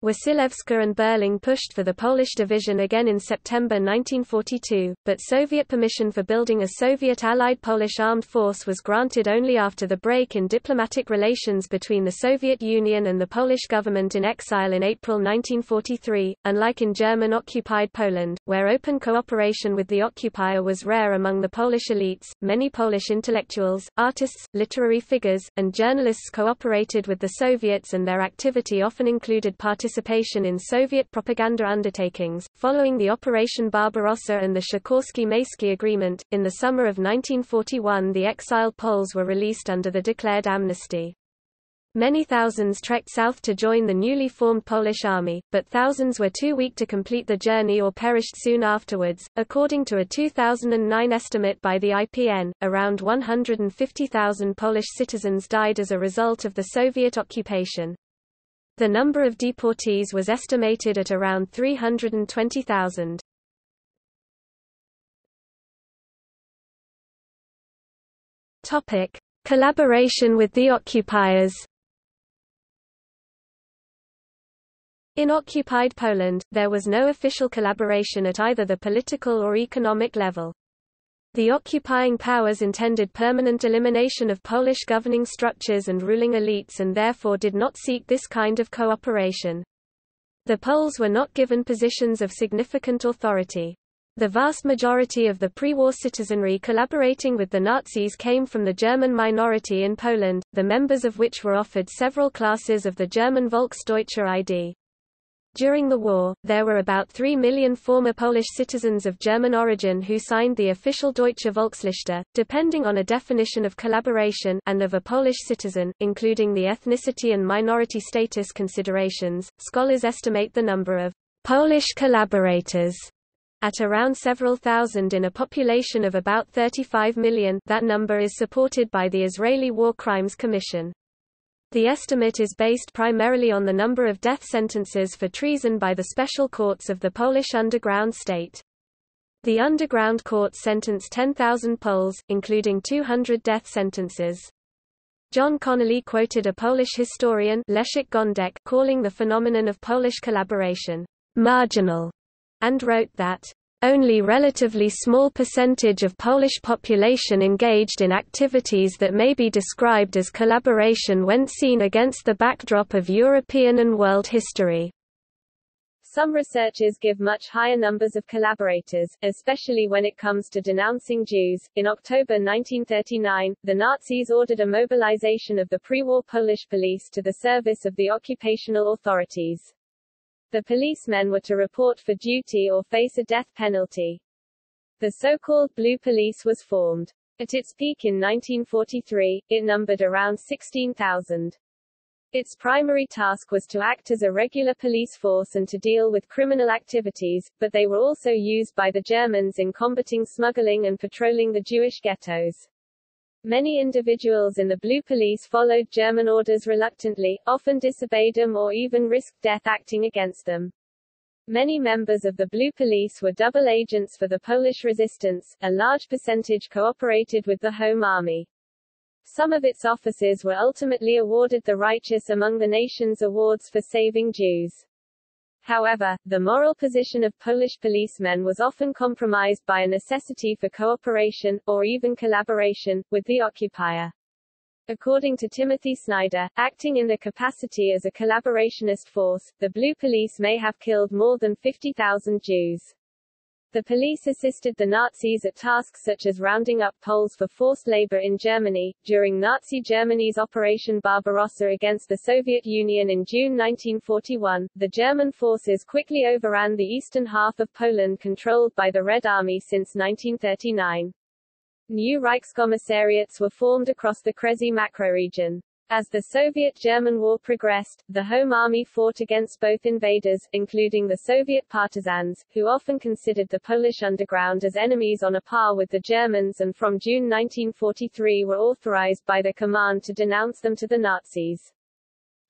Wasilewska and Berling pushed for the Polish division again in September 1942, but Soviet permission for building a Soviet-allied Polish armed force was granted only after the break in diplomatic relations between the Soviet Union and the Polish government in exile in April 1943. Unlike in German-occupied Poland, where open cooperation with the occupier was rare among the Polish elites, many Polish intellectuals, artists, literary figures, and journalists cooperated with the Soviets, and their activity often included participation in Soviet propaganda undertakings. Following the Operation Barbarossa and the Sikorsky-Maysky Agreement, in the summer of 1941 the exiled Poles were released under the declared amnesty. Many thousands trekked south to join the newly formed Polish army, but thousands were too weak to complete the journey or perished soon afterwards. According to a 2009 estimate by the IPN, around 150,000 Polish citizens died as a result of the Soviet occupation. The number of deportees was estimated at around 320,000. Topic: Collaboration with the occupiers. In occupied Poland, there was no official collaboration at either the political or economic level. The occupying powers intended permanent elimination of Polish governing structures and ruling elites, and therefore did not seek this kind of cooperation. The Poles were not given positions of significant authority. The vast majority of the pre-war citizenry collaborating with the Nazis came from the German minority in Poland, the members of which were offered several classes of the German Volksdeutscher ID. During the war, there were about 3 million former Polish citizens of German origin who signed the official Deutsche Volksliste, depending on a definition of collaboration and of a Polish citizen, including the ethnicity and minority status considerations. Scholars estimate the number of Polish collaborators at around several thousand in a population of about 35 million. That number is supported by the Israeli War Crimes Commission. The estimate is based primarily on the number of death sentences for treason by the special courts of the Polish underground state. The underground courts sentenced 10,000 Poles, including 200 death sentences. John Connolly quoted a Polish historian, Leszek Gondek, calling the phenomenon of Polish collaboration marginal, and wrote that only relatively small percentage of Polish population engaged in activities that may be described as collaboration when seen against the backdrop of European and world history. Some researchers give much higher numbers of collaborators, especially when it comes to denouncing Jews. In October 1939, the Nazis ordered a mobilization of the pre-war Polish police to the service of the occupational authorities. The policemen were to report for duty or face a death penalty. The so-called Blue Police was formed. At its peak in 1943, it numbered around 16,000. Its primary task was to act as a regular police force and to deal with criminal activities, but they were also used by the Germans in combating smuggling and patrolling the Jewish ghettos. Many individuals in the Blue Police followed German orders reluctantly, often disobeyed them or even risked death acting against them. Many members of the Blue Police were double agents for the Polish resistance, a large percentage cooperated with the Home Army. Some of its officers were ultimately awarded the Righteous Among the Nations awards for saving Jews. However, the moral position of Polish policemen was often compromised by a necessity for cooperation, or even collaboration, with the occupier. According to Timothy Snyder, acting in their capacity as a collaborationist force, the Blue Police may have killed more than 50,000 Jews. The police assisted the Nazis at tasks such as rounding up Poles for forced labor in Germany. During Nazi Germany's Operation Barbarossa against the Soviet Union in June 1941, the German forces quickly overran the eastern half of Poland controlled by the Red Army since 1939. New Reichskommissariats were formed across the Kresy macroregion. As the Soviet-German war progressed, the Home Army fought against both invaders, including the Soviet partisans, who often considered the Polish underground as enemies on a par with the Germans and from June 1943 were authorized by their command to denounce them to the Nazis.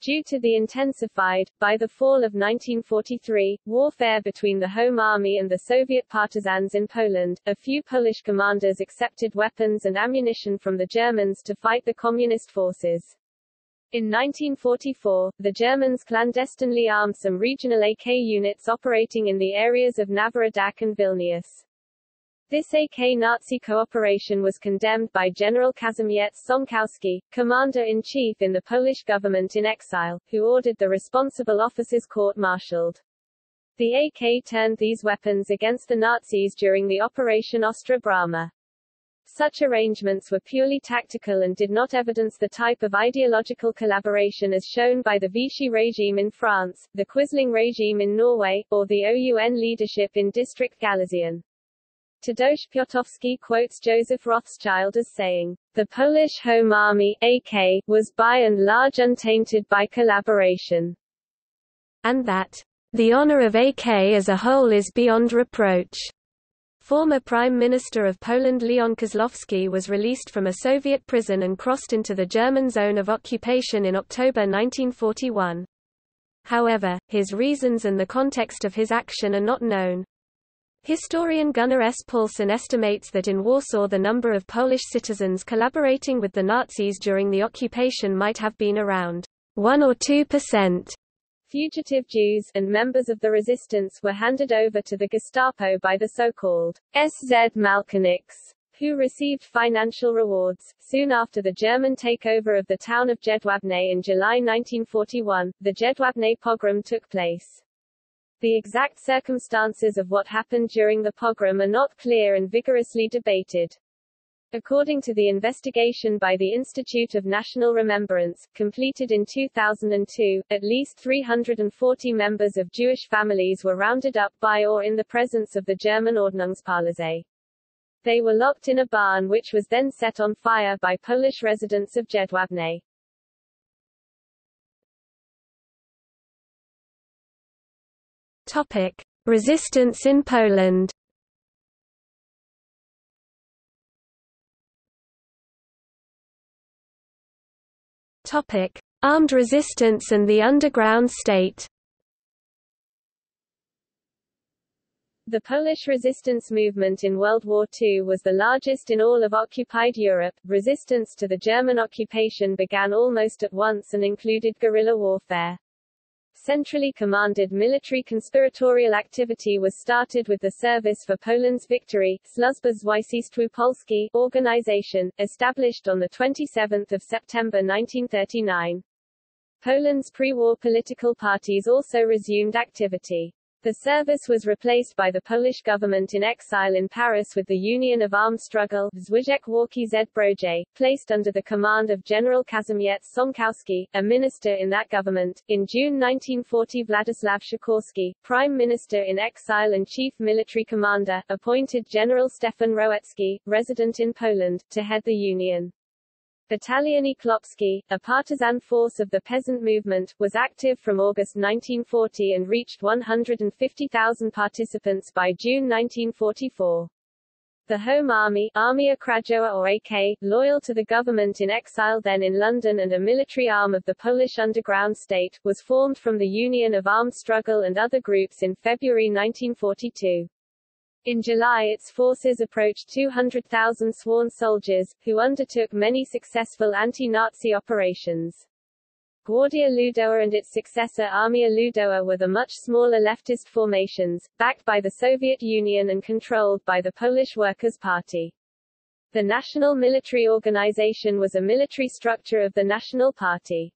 Due to the intensified, by the fall of 1943, warfare between the Home Army and the Soviet partisans in Poland, a few Polish commanders accepted weapons and ammunition from the Germans to fight the communist forces. In 1944, the Germans clandestinely armed some regional AK units operating in the areas of Navaradak and Vilnius. This AK Nazi cooperation was condemned by General Kazimierz Sąkowski, commander-in-chief in the Polish government in exile, who ordered the responsible officers court-martialed. The AK turned these weapons against the Nazis during the Operation Ostra Brahma. Such arrangements were purely tactical and did not evidence the type of ideological collaboration as shown by the Vichy regime in France, the Quisling regime in Norway, or the OUN leadership in District Galician. Tadeusz Piotrowski quotes Joseph Rothschild as saying, "The Polish Home Army (AK) was by and large untainted by collaboration," and that, "The honor of AK as a whole is beyond reproach." Former Prime Minister of Poland Leon Kozlowski was released from a Soviet prison and crossed into the German zone of occupation in October 1941. However, his reasons and the context of his action are not known. Historian Gunnar S. Paulson estimates that in Warsaw the number of Polish citizens collaborating with the Nazis during the occupation might have been around 1 or 2%. Fugitive Jews and members of the resistance were handed over to the Gestapo by the so-called SZ Malkoniks, who received financial rewards. Soon after the German takeover of the town of Jedwabne in July 1941, the Jedwabne pogrom took place. The exact circumstances of what happened during the pogrom are not clear and vigorously debated. According to the investigation by the Institute of National Remembrance, completed in 2002, at least 340 members of Jewish families were rounded up by or in the presence of the German Ordnungspolizei. They were locked in a barn which was then set on fire by Polish residents of Jedwabne. Topic: Resistance in Poland. Topic: Armed resistance and the underground state. The Polish resistance movement in World War II was the largest in all of occupied Europe. Resistance to the German occupation began almost at once and included guerrilla warfare. Centrally commanded military conspiratorial activity was started with the Service for Poland's Victory, Służba Zwycięstwu Polski, organization, established on 27 September 1939. Poland's pre-war political parties also resumed activity. The service was replaced by the Polish government in exile in Paris with the Union of Armed Struggle Związek Walki Zbrojny, placed under the command of General Kazimierz Sąkowski, a minister in that government. In June 1940, Władysław Sikorski, prime minister in exile and chief military commander, appointed General Stefan Rowecki, resident in Poland, to head the Union. Battaliony Klopski, a partisan force of the peasant movement, was active from August 1940 and reached 150,000 participants by June 1944. The Home Army, Armia Krajowa or AK, loyal to the government in exile then in London and a military arm of the Polish underground state, was formed from the Union of Armed Struggle and other groups in February 1942. In July its forces approached 200,000 sworn soldiers, who undertook many successful anti-Nazi operations. Gwardia Ludowa and its successor Armia Ludowa were the much smaller leftist formations, backed by the Soviet Union and controlled by the Polish Workers' Party. The National Military Organization was a military structure of the National Party.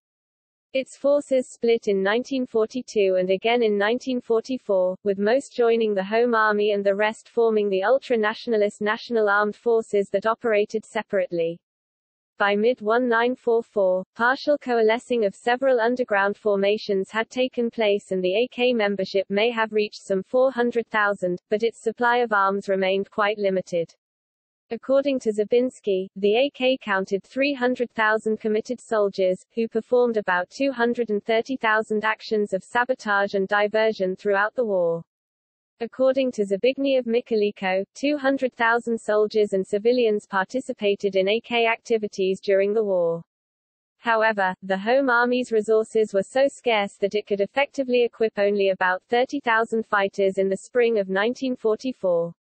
Its forces split in 1942 and again in 1944, with most joining the Home Army and the rest forming the ultra-nationalist National Armed Forces that operated separately. By mid-1944, partial coalescing of several underground formations had taken place and the AK membership may have reached some 400,000, but its supply of arms remained quite limited. According to Zabinski, the AK counted 300,000 committed soldiers, who performed about 230,000 actions of sabotage and diversion throughout the war. According to Zbigniew Mikołajko, 200,000 soldiers and civilians participated in AK activities during the war. However, the Home Army's resources were so scarce that it could effectively equip only about 30,000 fighters in the spring of 1944.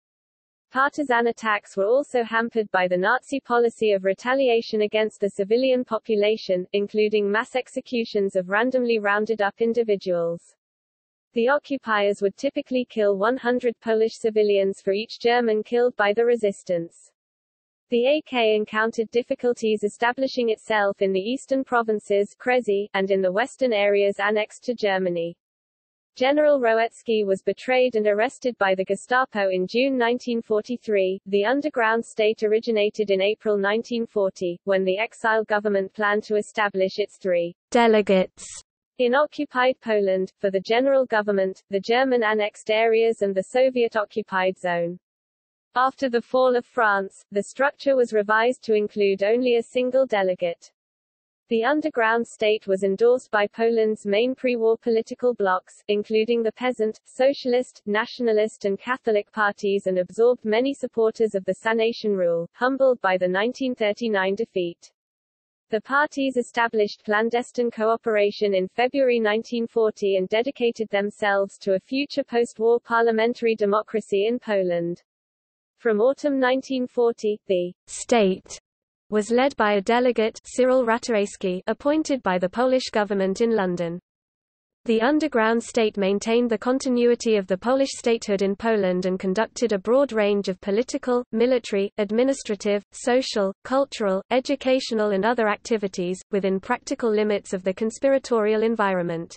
Partisan attacks were also hampered by the Nazi policy of retaliation against the civilian population, including mass executions of randomly rounded up individuals. The occupiers would typically kill 100 Polish civilians for each German killed by the resistance. The AK encountered difficulties establishing itself in the eastern provinces and in the western areas annexed to Germany. General Rowecki was betrayed and arrested by the Gestapo in June 1943. The underground state originated in April 1940, when the exile government planned to establish its three delegates in occupied Poland, for the general government, the German annexed areas and the Soviet-occupied zone. After the fall of France, the structure was revised to include only a single delegate. The underground state was endorsed by Poland's main pre-war political blocs, including the peasant, socialist, nationalist and Catholic parties, and absorbed many supporters of the Sanation rule, humbled by the 1939 defeat. The parties established clandestine cooperation in February 1940 and dedicated themselves to a future post-war parliamentary democracy in Poland. From autumn 1940, the state was led by a delegate, Cyril Ratajski, appointed by the Polish government in London. The underground state maintained the continuity of the Polish statehood in Poland and conducted a broad range of political, military, administrative, social, cultural, educational and other activities, within practical limits of the conspiratorial environment.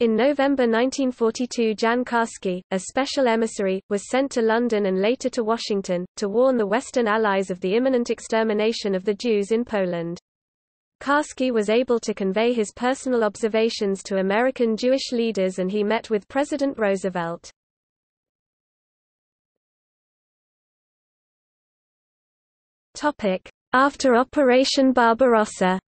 In November 1942, Jan Karski, a special emissary, was sent to London and later to Washington, to warn the Western Allies of the imminent extermination of the Jews in Poland. Karski was able to convey his personal observations to American Jewish leaders and he met with President Roosevelt. After Operation Barbarossa,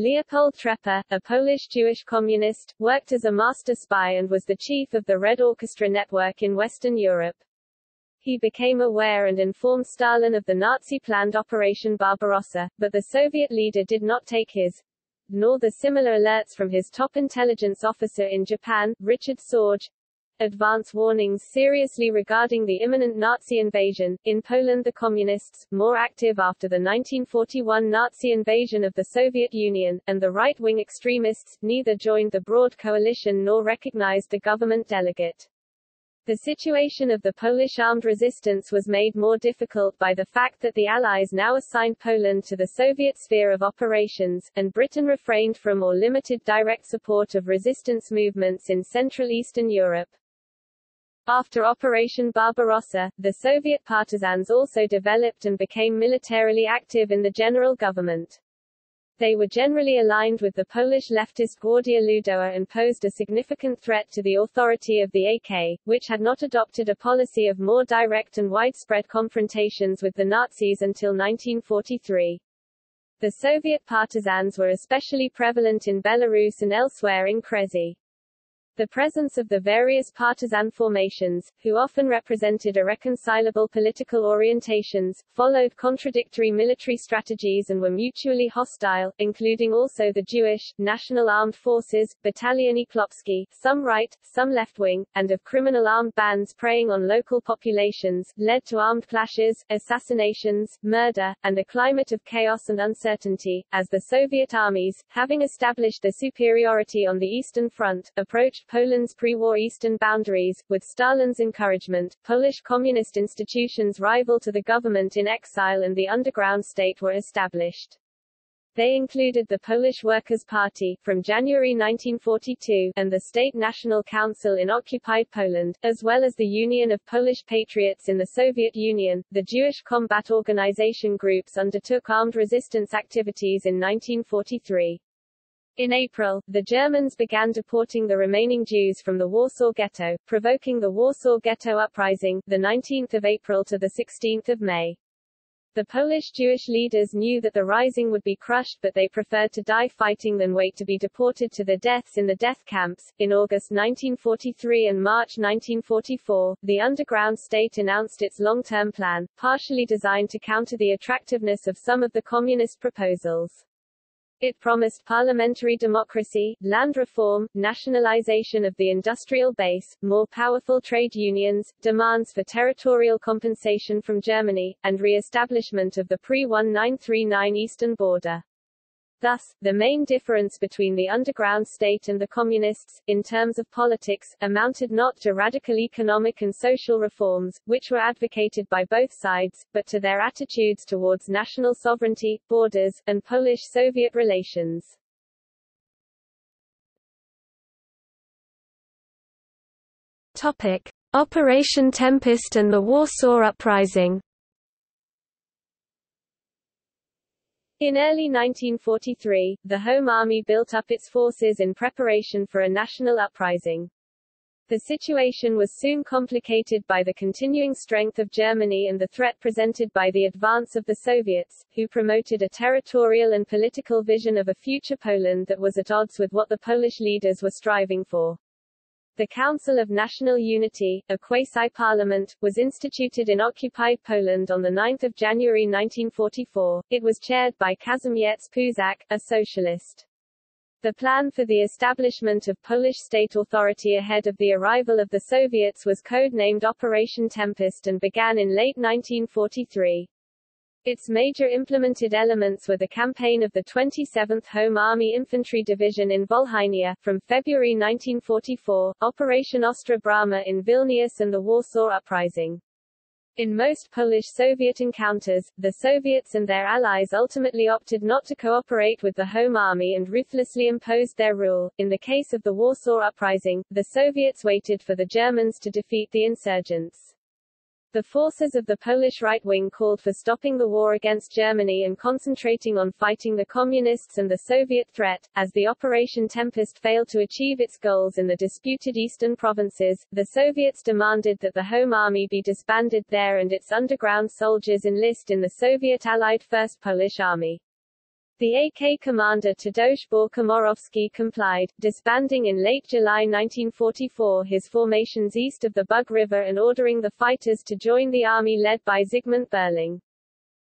Leopold Treppa, a Polish Jewish communist, worked as a master spy and was the chief of the Red Orchestra network in Western Europe. He became aware and informed Stalin of the Nazi-planned Operation Barbarossa, but the Soviet leader did not take his, nor the similar alerts from his top intelligence officer in Japan, Richard Sorge, advance warnings seriously regarding the imminent Nazi invasion. In Poland, the Communists, more active after the 1941 Nazi invasion of the Soviet Union, and the right-wing extremists, neither joined the broad coalition nor recognized the government delegate. The situation of the Polish armed resistance was made more difficult by the fact that the Allies now assigned Poland to the Soviet sphere of operations, and Britain refrained from or limited direct support of resistance movements in Central Eastern Europe. After Operation Barbarossa, the Soviet partisans also developed and became militarily active in the general government. They were generally aligned with the Polish leftist Gwardia Ludowa and posed a significant threat to the authority of the AK, which had not adopted a policy of more direct and widespread confrontations with the Nazis until 1943. The Soviet partisans were especially prevalent in Belarus and elsewhere in Kresy. The presence of the various partisan formations, who often represented irreconcilable political orientations, followed contradictory military strategies and were mutually hostile, including also the Jewish, National Armed Forces, Battalion Iklopsky, some right, some left-wing, and of criminal armed bands preying on local populations, led to armed clashes, assassinations, murder, and a climate of chaos and uncertainty, as the Soviet armies, having established their superiority on the Eastern Front, approached Poland's pre-war eastern boundaries. With Stalin's encouragement, Polish communist institutions rival to the government in exile and the underground state were established. They included the Polish Workers' Party, from January 1942, and the State National Council in occupied Poland, as well as the Union of Polish Patriots in the Soviet Union. The Jewish combat organization groups undertook armed resistance activities in 1943. In April, the Germans began deporting the remaining Jews from the Warsaw Ghetto, provoking the Warsaw Ghetto Uprising, 19 April to 16 May. The Polish Jewish leaders knew that the rising would be crushed, but they preferred to die fighting than wait to be deported to their deaths in the death camps. In August 1943 and March 1944, the underground state announced its long-term plan, partially designed to counter the attractiveness of some of the communist proposals. It promised parliamentary democracy, land reform, nationalization of the industrial base, more powerful trade unions, demands for territorial compensation from Germany, and re-establishment of the pre-1939 eastern border. Thus, the main difference between the underground state and the communists, in terms of politics, amounted not to radical economic and social reforms, which were advocated by both sides, but to their attitudes towards national sovereignty, borders, and Polish-Soviet relations. Topic: Operation Tempest and the Warsaw Uprising. In early 1943, the Home Army built up its forces in preparation for a national uprising. The situation was soon complicated by the continuing strength of Germany and the threat presented by the advance of the Soviets, who promoted a territorial and political vision of a future Poland that was at odds with what the Polish leaders were striving for. The Council of National Unity, a quasi-parliament, was instituted in occupied Poland on 9 January 1944. It was chaired by Kazimierz Puzak, a socialist. The plan for the establishment of Polish state authority ahead of the arrival of the Soviets was codenamed Operation Tempest and began in late 1943. Its major implemented elements were the campaign of the 27th Home Army Infantry Division in Volhynia, from February 1944, Operation Ostra Brama in Vilnius and the Warsaw Uprising. In most Polish-Soviet encounters, the Soviets and their allies ultimately opted not to cooperate with the Home Army and ruthlessly imposed their rule. In the case of the Warsaw Uprising, the Soviets waited for the Germans to defeat the insurgents. The forces of the Polish right wing called for stopping the war against Germany and concentrating on fighting the communists and the Soviet threat. As the Operation Tempest failed to achieve its goals in the disputed eastern provinces, the Soviets demanded that the Home Army be disbanded there and its underground soldiers enlist in the Soviet Allied First Polish Army. The AK commander Tadeusz Borkomorowski complied, disbanding in late July 1944 his formations east of the Bug River and ordering the fighters to join the army led by Zygmunt Berling.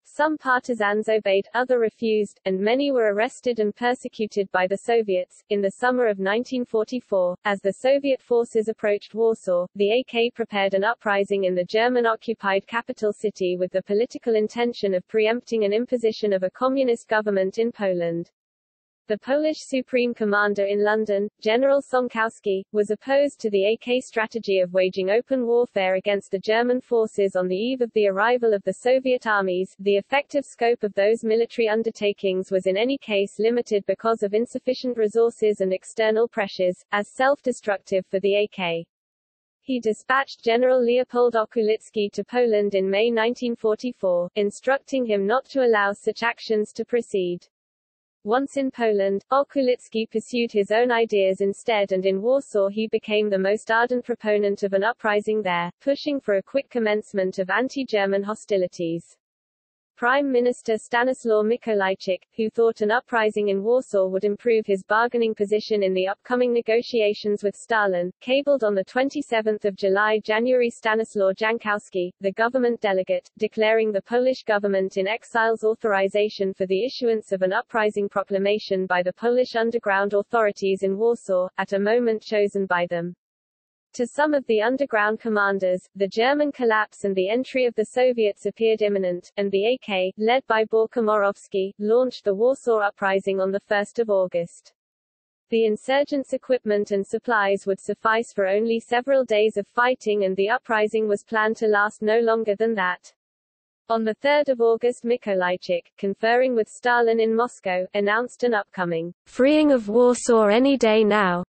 Some partisans obeyed, others refused, and many were arrested and persecuted by the Soviets. In the summer of 1944, as the Soviet forces approached Warsaw, the AK prepared an uprising in the German-occupied capital city with the political intention of preempting an imposition of a communist government in Poland. The Polish Supreme Commander in London, General Sąkowski, was opposed to the AK strategy of waging open warfare against the German forces on the eve of the arrival of the Soviet armies. The effective scope of those military undertakings was in any case limited because of insufficient resources and external pressures, as self-destructive for the AK. He dispatched General Leopold Okulicki to Poland in May 1944, instructing him not to allow such actions to proceed. Once in Poland, Okulicki pursued his own ideas instead, and in Warsaw he became the most ardent proponent of an uprising there, pushing for a quick commencement of anti-German hostilities. Prime Minister Stanislaw Mikołajczyk, who thought an uprising in Warsaw would improve his bargaining position in the upcoming negotiations with Stalin, cabled on 27 January Stanislaw Jankowski, the government delegate, declaring the Polish government in exile's authorization for the issuance of an uprising proclamation by the Polish underground authorities in Warsaw, at a moment chosen by them. To some of the underground commanders, the German collapse and the entry of the Soviets appeared imminent, and the AK, led by Borka Morowski, launched the Warsaw Uprising on 1 August. The insurgents' equipment and supplies would suffice for only several days of fighting, and the uprising was planned to last no longer than that. On 3 August, Mikołajczyk, conferring with Stalin in Moscow, announced an upcoming freeing of Warsaw any day now,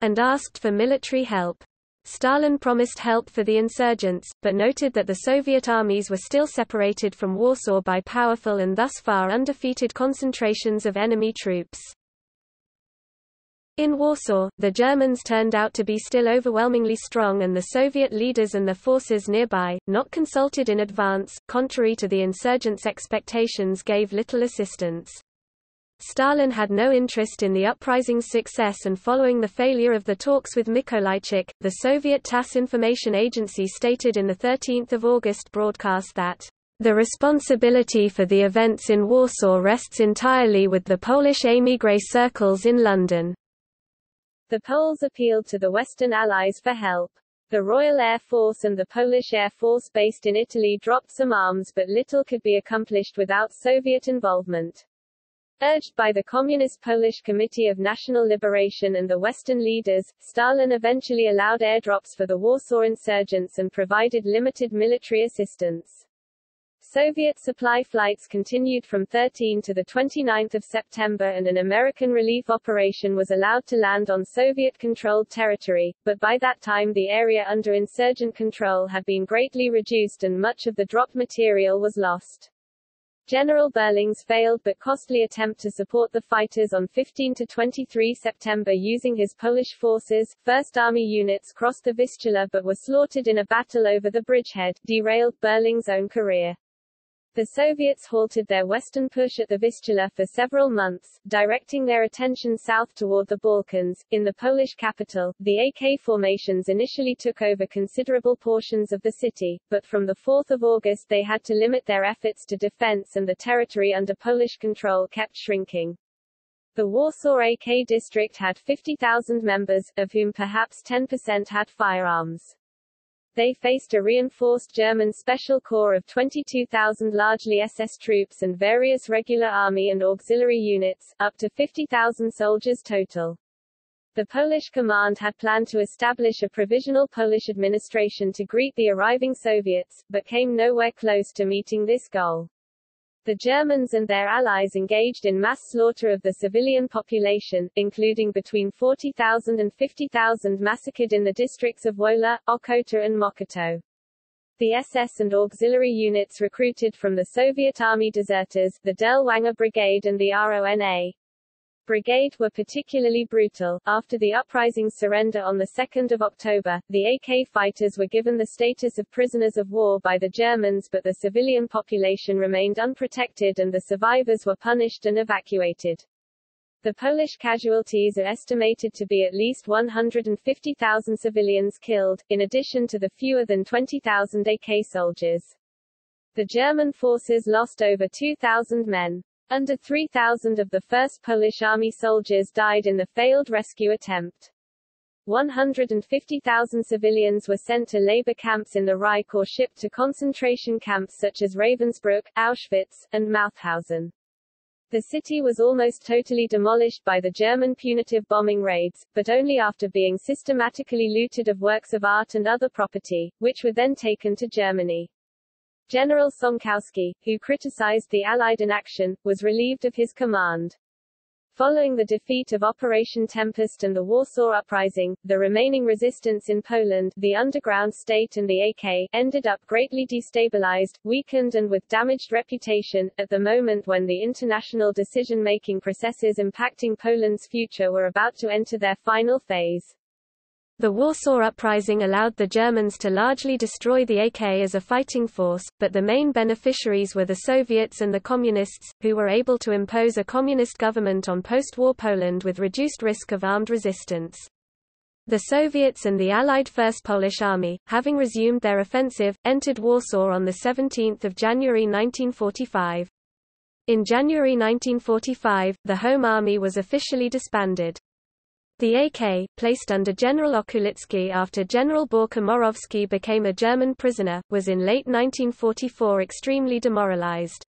and asked for military help. Stalin promised help for the insurgents, but noted that the Soviet armies were still separated from Warsaw by powerful and thus far undefeated concentrations of enemy troops. In Warsaw, the Germans turned out to be still overwhelmingly strong, and the Soviet leaders and the forces nearby, not consulted in advance, contrary to the insurgents' expectations, gave little assistance. Stalin had no interest in the uprising's success, and following the failure of the talks with Mikołajczyk, the Soviet TASS Information Agency stated in the 13 August broadcast that, "The responsibility for the events in Warsaw rests entirely with the Polish émigré circles in London." The Poles appealed to the Western Allies for help. The Royal Air Force and the Polish Air Force based in Italy dropped some arms, but little could be accomplished without Soviet involvement. Urged by the Communist Polish Committee of National Liberation and the Western leaders, Stalin eventually allowed airdrops for the Warsaw insurgents and provided limited military assistance. Soviet supply flights continued from 13 to 29 September, and an American relief operation was allowed to land on Soviet-controlled territory, but by that time the area under insurgent control had been greatly reduced and much of the dropped material was lost. General Berling's failed but costly attempt to support the fighters on 15–23 September using his Polish forces, 1st Army units crossed the Vistula but were slaughtered in a battle over the bridgehead, derailed Berling's own career. The Soviets halted their western push at the Vistula for several months, directing their attention south toward the Balkans. In the Polish capital, the AK formations initially took over considerable portions of the city, but from 4 August they had to limit their efforts to defense, and the territory under Polish control kept shrinking. The Warsaw AK district had 50,000 members, of whom perhaps 10% had firearms. They faced a reinforced German Special Corps of 22,000 largely SS troops and various regular army and auxiliary units, up to 50,000 soldiers total. The Polish command had planned to establish a provisional Polish administration to greet the arriving Soviets, but came nowhere close to meeting this goal. The Germans and their allies engaged in mass slaughter of the civilian population, including between 40,000 and 50,000 massacred in the districts of Wola, Okota and Mokotów. The SS and auxiliary units recruited from the Soviet army deserters, the Derlwanger Brigade and the RONA Brigade, were particularly brutal. After the uprising's surrender on 2 October, the AK fighters were given the status of prisoners of war by the Germans, but the civilian population remained unprotected and the survivors were punished and evacuated. The Polish casualties are estimated to be at least 150,000 civilians killed, in addition to the fewer than 20,000 AK soldiers. The German forces lost over 2,000 men. Under 3,000 of the 1st Polish Army soldiers died in the failed rescue attempt. 150,000 civilians were sent to labor camps in the Reich or shipped to concentration camps such as Ravensbrück, Auschwitz, and Mauthausen. The city was almost totally demolished by the German punitive bombing raids, but only after being systematically looted of works of art and other property, which were then taken to Germany. General Sonkowski, who criticized the Allied inaction, was relieved of his command. Following the defeat of Operation Tempest and the Warsaw Uprising, the remaining resistance in Poland, the underground state and the AK, ended up greatly destabilized, weakened and with damaged reputation, at the moment when the international decision-making processes impacting Poland's future were about to enter their final phase. The Warsaw Uprising allowed the Germans to largely destroy the AK as a fighting force, but the main beneficiaries were the Soviets and the Communists, who were able to impose a communist government on post-war Poland with reduced risk of armed resistance. The Soviets and the Allied First Polish Army, having resumed their offensive, entered Warsaw on 17 January 1945. In January 1945, the Home Army was officially disbanded. The AK, placed under General Okulicki after General Borka Morowski became a German prisoner, was in late 1944 extremely demoralized.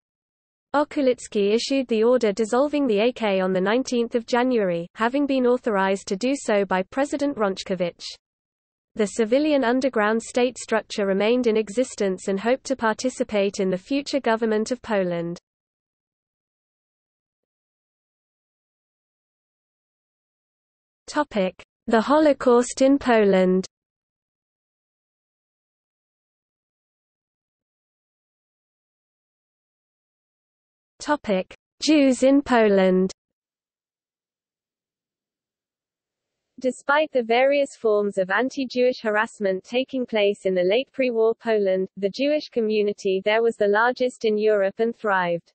Okulicki issued the order dissolving the AK on 19 January, having been authorized to do so by President Rączkiewicz. The civilian underground state structure remained in existence and hoped to participate in the future government of Poland. The Holocaust in Poland. Jews in Poland. Despite the various forms of anti-Jewish harassment taking place in the late pre-war Poland, the Jewish community there was the largest in Europe and thrived.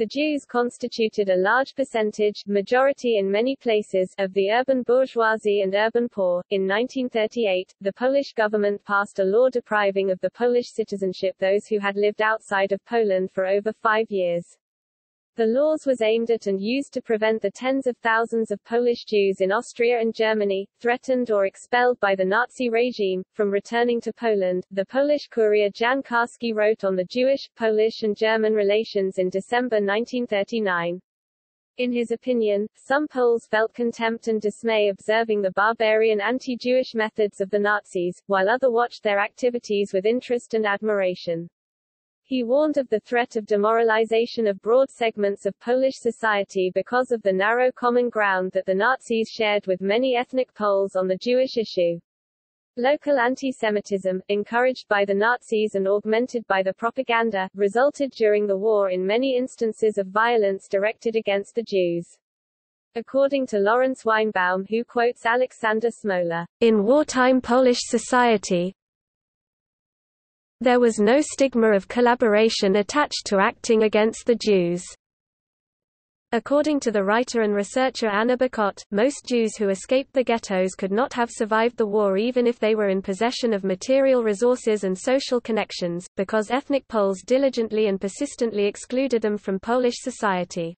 The Jews constituted a large percentage, majority in many places, of the urban bourgeoisie and urban poor. In 1938, the Polish government passed a law depriving of the Polish citizenship those who had lived outside of Poland for over 5 years. The laws was aimed at and used to prevent the tens of thousands of Polish Jews in Austria and Germany, threatened or expelled by the Nazi regime, from returning to Poland. The Polish courier Jan Karski wrote on the Jewish, Polish and German relations in December 1939. In his opinion, some Poles felt contempt and dismay observing the barbarian anti-Jewish methods of the Nazis, while others watched their activities with interest and admiration. He warned of the threat of demoralization of broad segments of Polish society because of the narrow common ground that the Nazis shared with many ethnic Poles on the Jewish issue. Local anti-Semitism, encouraged by the Nazis and augmented by the propaganda, resulted during the war in many instances of violence directed against the Jews. According to Lawrence Weinbaum, who quotes Alexander Smoler, in wartime Polish society, there was no stigma of collaboration attached to acting against the Jews. According to the writer and researcher Anna Bacot, most Jews who escaped the ghettos could not have survived the war even if they were in possession of material resources and social connections, because ethnic Poles diligently and persistently excluded them from Polish society.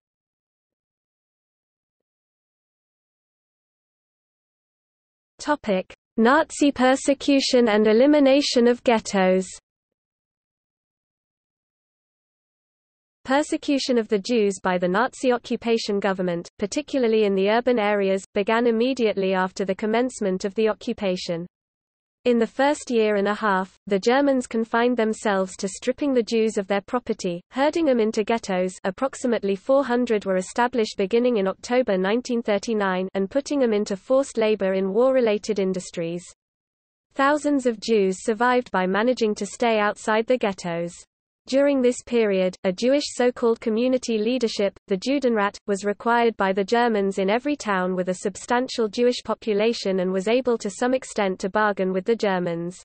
Topic: Nazi persecution and elimination of ghettos. Persecution of the Jews by the Nazi occupation government, particularly in the urban areas, began immediately after the commencement of the occupation. In the first year and a half, the Germans confined themselves to stripping the Jews of their property, herding them into ghettos. Approximately 400 were established beginning in October 1939 and putting them into forced labor in war-related industries. Thousands of Jews survived by managing to stay outside the ghettos. During this period, a Jewish so-called community leadership, the Judenrat, was required by the Germans in every town with a substantial Jewish population and was able to some extent to bargain with the Germans.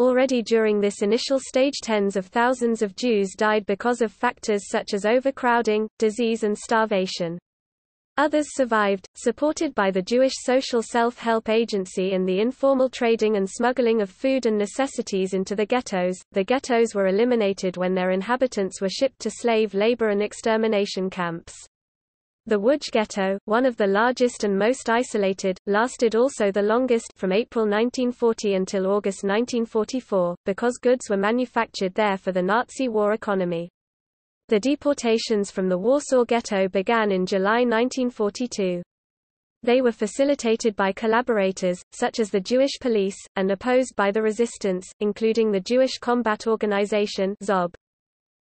Already during this initial stage, tens of thousands of Jews died because of factors such as overcrowding, disease and starvation. Others survived, supported by the Jewish Social Self-Help Agency and the informal trading and smuggling of food and necessities into the ghettos. The ghettos were eliminated when their inhabitants were shipped to slave labor and extermination camps. The Łódź ghetto, one of the largest and most isolated, lasted also the longest, from April 1940 until August 1944, because goods were manufactured there for the Nazi war economy. The deportations from the Warsaw Ghetto began in July 1942. They were facilitated by collaborators, such as the Jewish police, and opposed by the resistance, including the Jewish Combat Organization (ZOB).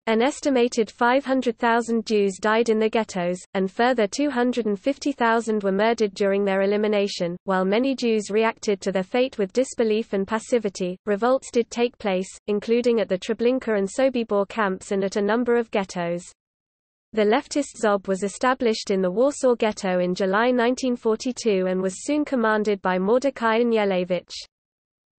An estimated 500,000 Jews died in the ghettos, and further 250,000 were murdered during their elimination. While many Jews reacted to their fate with disbelief and passivity, revolts did take place, including at the Treblinka and Sobibor camps and at a number of ghettos. The leftist ZOB was established in the Warsaw Ghetto in July 1942 and was soon commanded by Mordecai Anielewicz.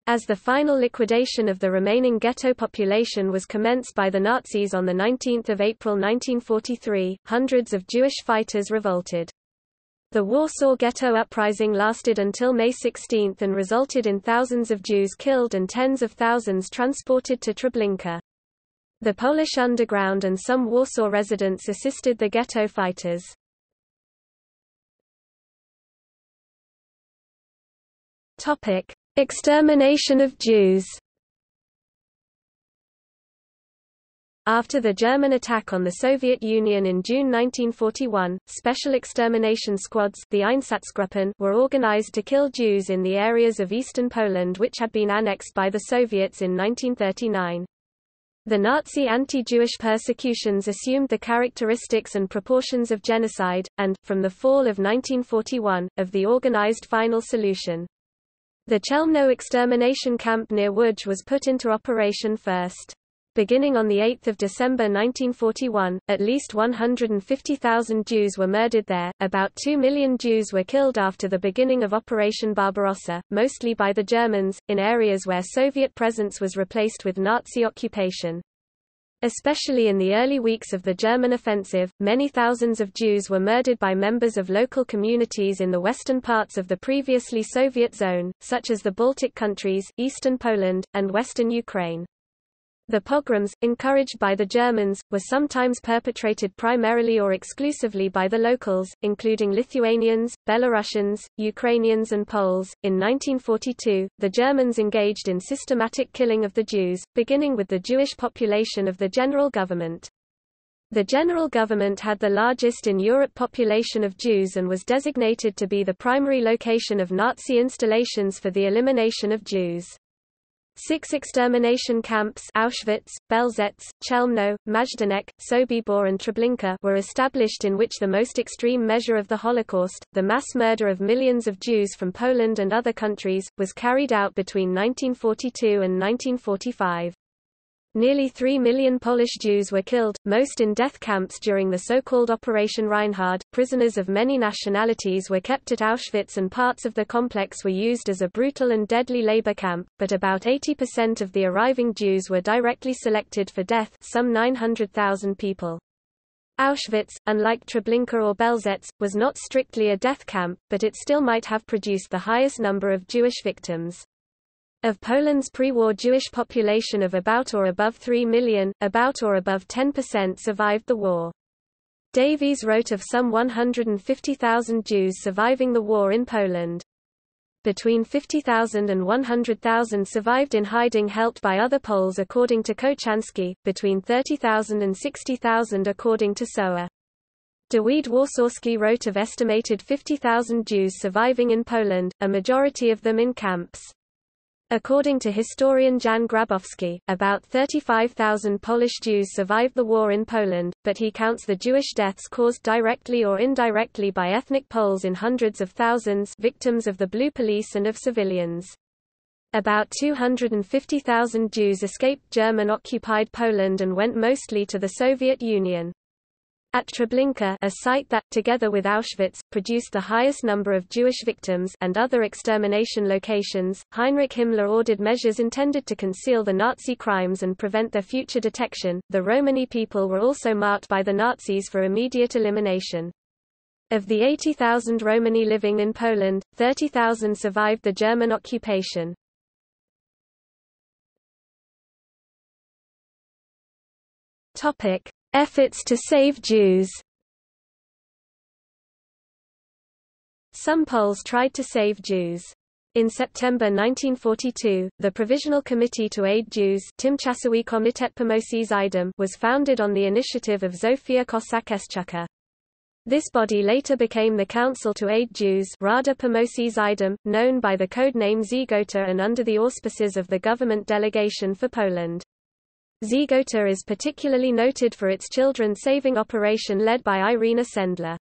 As the final liquidation of the remaining ghetto population was commenced by the Nazis on 19 April 1943, hundreds of Jewish fighters revolted. The Warsaw Ghetto uprising lasted until May 16 and resulted in thousands of Jews killed and tens of thousands transported to Treblinka. The Polish underground and some Warsaw residents assisted the ghetto fighters. Extermination of Jews. After the German attack on the Soviet Union in June 1941, special extermination squads, the Einsatzgruppen, were organized to kill Jews in the areas of eastern Poland which had been annexed by the Soviets in 1939. The Nazi anti-Jewish persecutions assumed the characteristics and proportions of genocide, and, from the fall of 1941, of the organized final solution. The Chelmno extermination camp near Łódź was put into operation first. Beginning on 8 December 1941, at least 150,000 Jews were murdered there. About 2 million Jews were killed after the beginning of Operation Barbarossa, mostly by the Germans, in areas where Soviet presence was replaced with Nazi occupation. Especially in the early weeks of the German offensive, many thousands of Jews were murdered by members of local communities in the western parts of the previously Soviet zone, such as the Baltic countries, eastern Poland, and western Ukraine. The pogroms, encouraged by the Germans, were sometimes perpetrated primarily or exclusively by the locals, including Lithuanians, Belarusians, Ukrainians, and Poles. In 1942, the Germans engaged in systematic killing of the Jews, beginning with the Jewish population of the General Government. The General Government had the largest in Europe population of Jews and was designated to be the primary location of Nazi installations for the elimination of Jews. 6 extermination camps, Auschwitz, Belzec, Chelmno, Majdanek, Sobibor and Treblinka, were established in which the most extreme measure of the Holocaust, the mass murder of millions of Jews from Poland and other countries, was carried out between 1942 and 1945. Nearly 3 million Polish Jews were killed, most in death camps during the so-called Operation Reinhard. Prisoners of many nationalities were kept at Auschwitz and parts of the complex were used as a brutal and deadly labor camp, but about 80% of the arriving Jews were directly selected for death, some 900,000 people. Auschwitz, unlike Treblinka or Belzec, was not strictly a death camp, but it still might have produced the highest number of Jewish victims. Of Poland's pre-war Jewish population of about or above 3 million, about or above 10% survived the war. Davies wrote of some 150,000 Jews surviving the war in Poland. Between 50,000 and 100,000 survived in hiding, helped by other Poles according to Kochanski, between 30,000 and 60,000 according to SOA. Dawid Warsorski wrote of estimated 50,000 Jews surviving in Poland, a majority of them in camps. According to historian Jan Grabowski, about 35,000 Polish Jews survived the war in Poland, but he counts the Jewish deaths caused directly or indirectly by ethnic Poles in hundreds of thousands, victims of the Blue Police and of civilians. About 250,000 Jews escaped German-occupied Poland and went mostly to the Soviet Union. At Treblinka, a site that, together with Auschwitz, produced the highest number of Jewish victims and other extermination locations, Heinrich Himmler ordered measures intended to conceal the Nazi crimes and prevent their future detection. The Romani people were also marked by the Nazis for immediate elimination. Of the 80,000 Romani living in Poland, 30,000 survived the German occupation. Efforts to save Jews. Some Poles tried to save Jews. In September 1942, the Provisional Committee to Aid Jews Tymczasowy Komitet Pomocy Żydom was founded on the initiative of Zofia Kosak-Eschukha. This body later became the Council to Aid Jews Rada Pomocy Żydom, known by the code name Zgota and under the auspices of the government delegation for Poland. Zgota is particularly noted for its children saving operation led by Irina Sendler.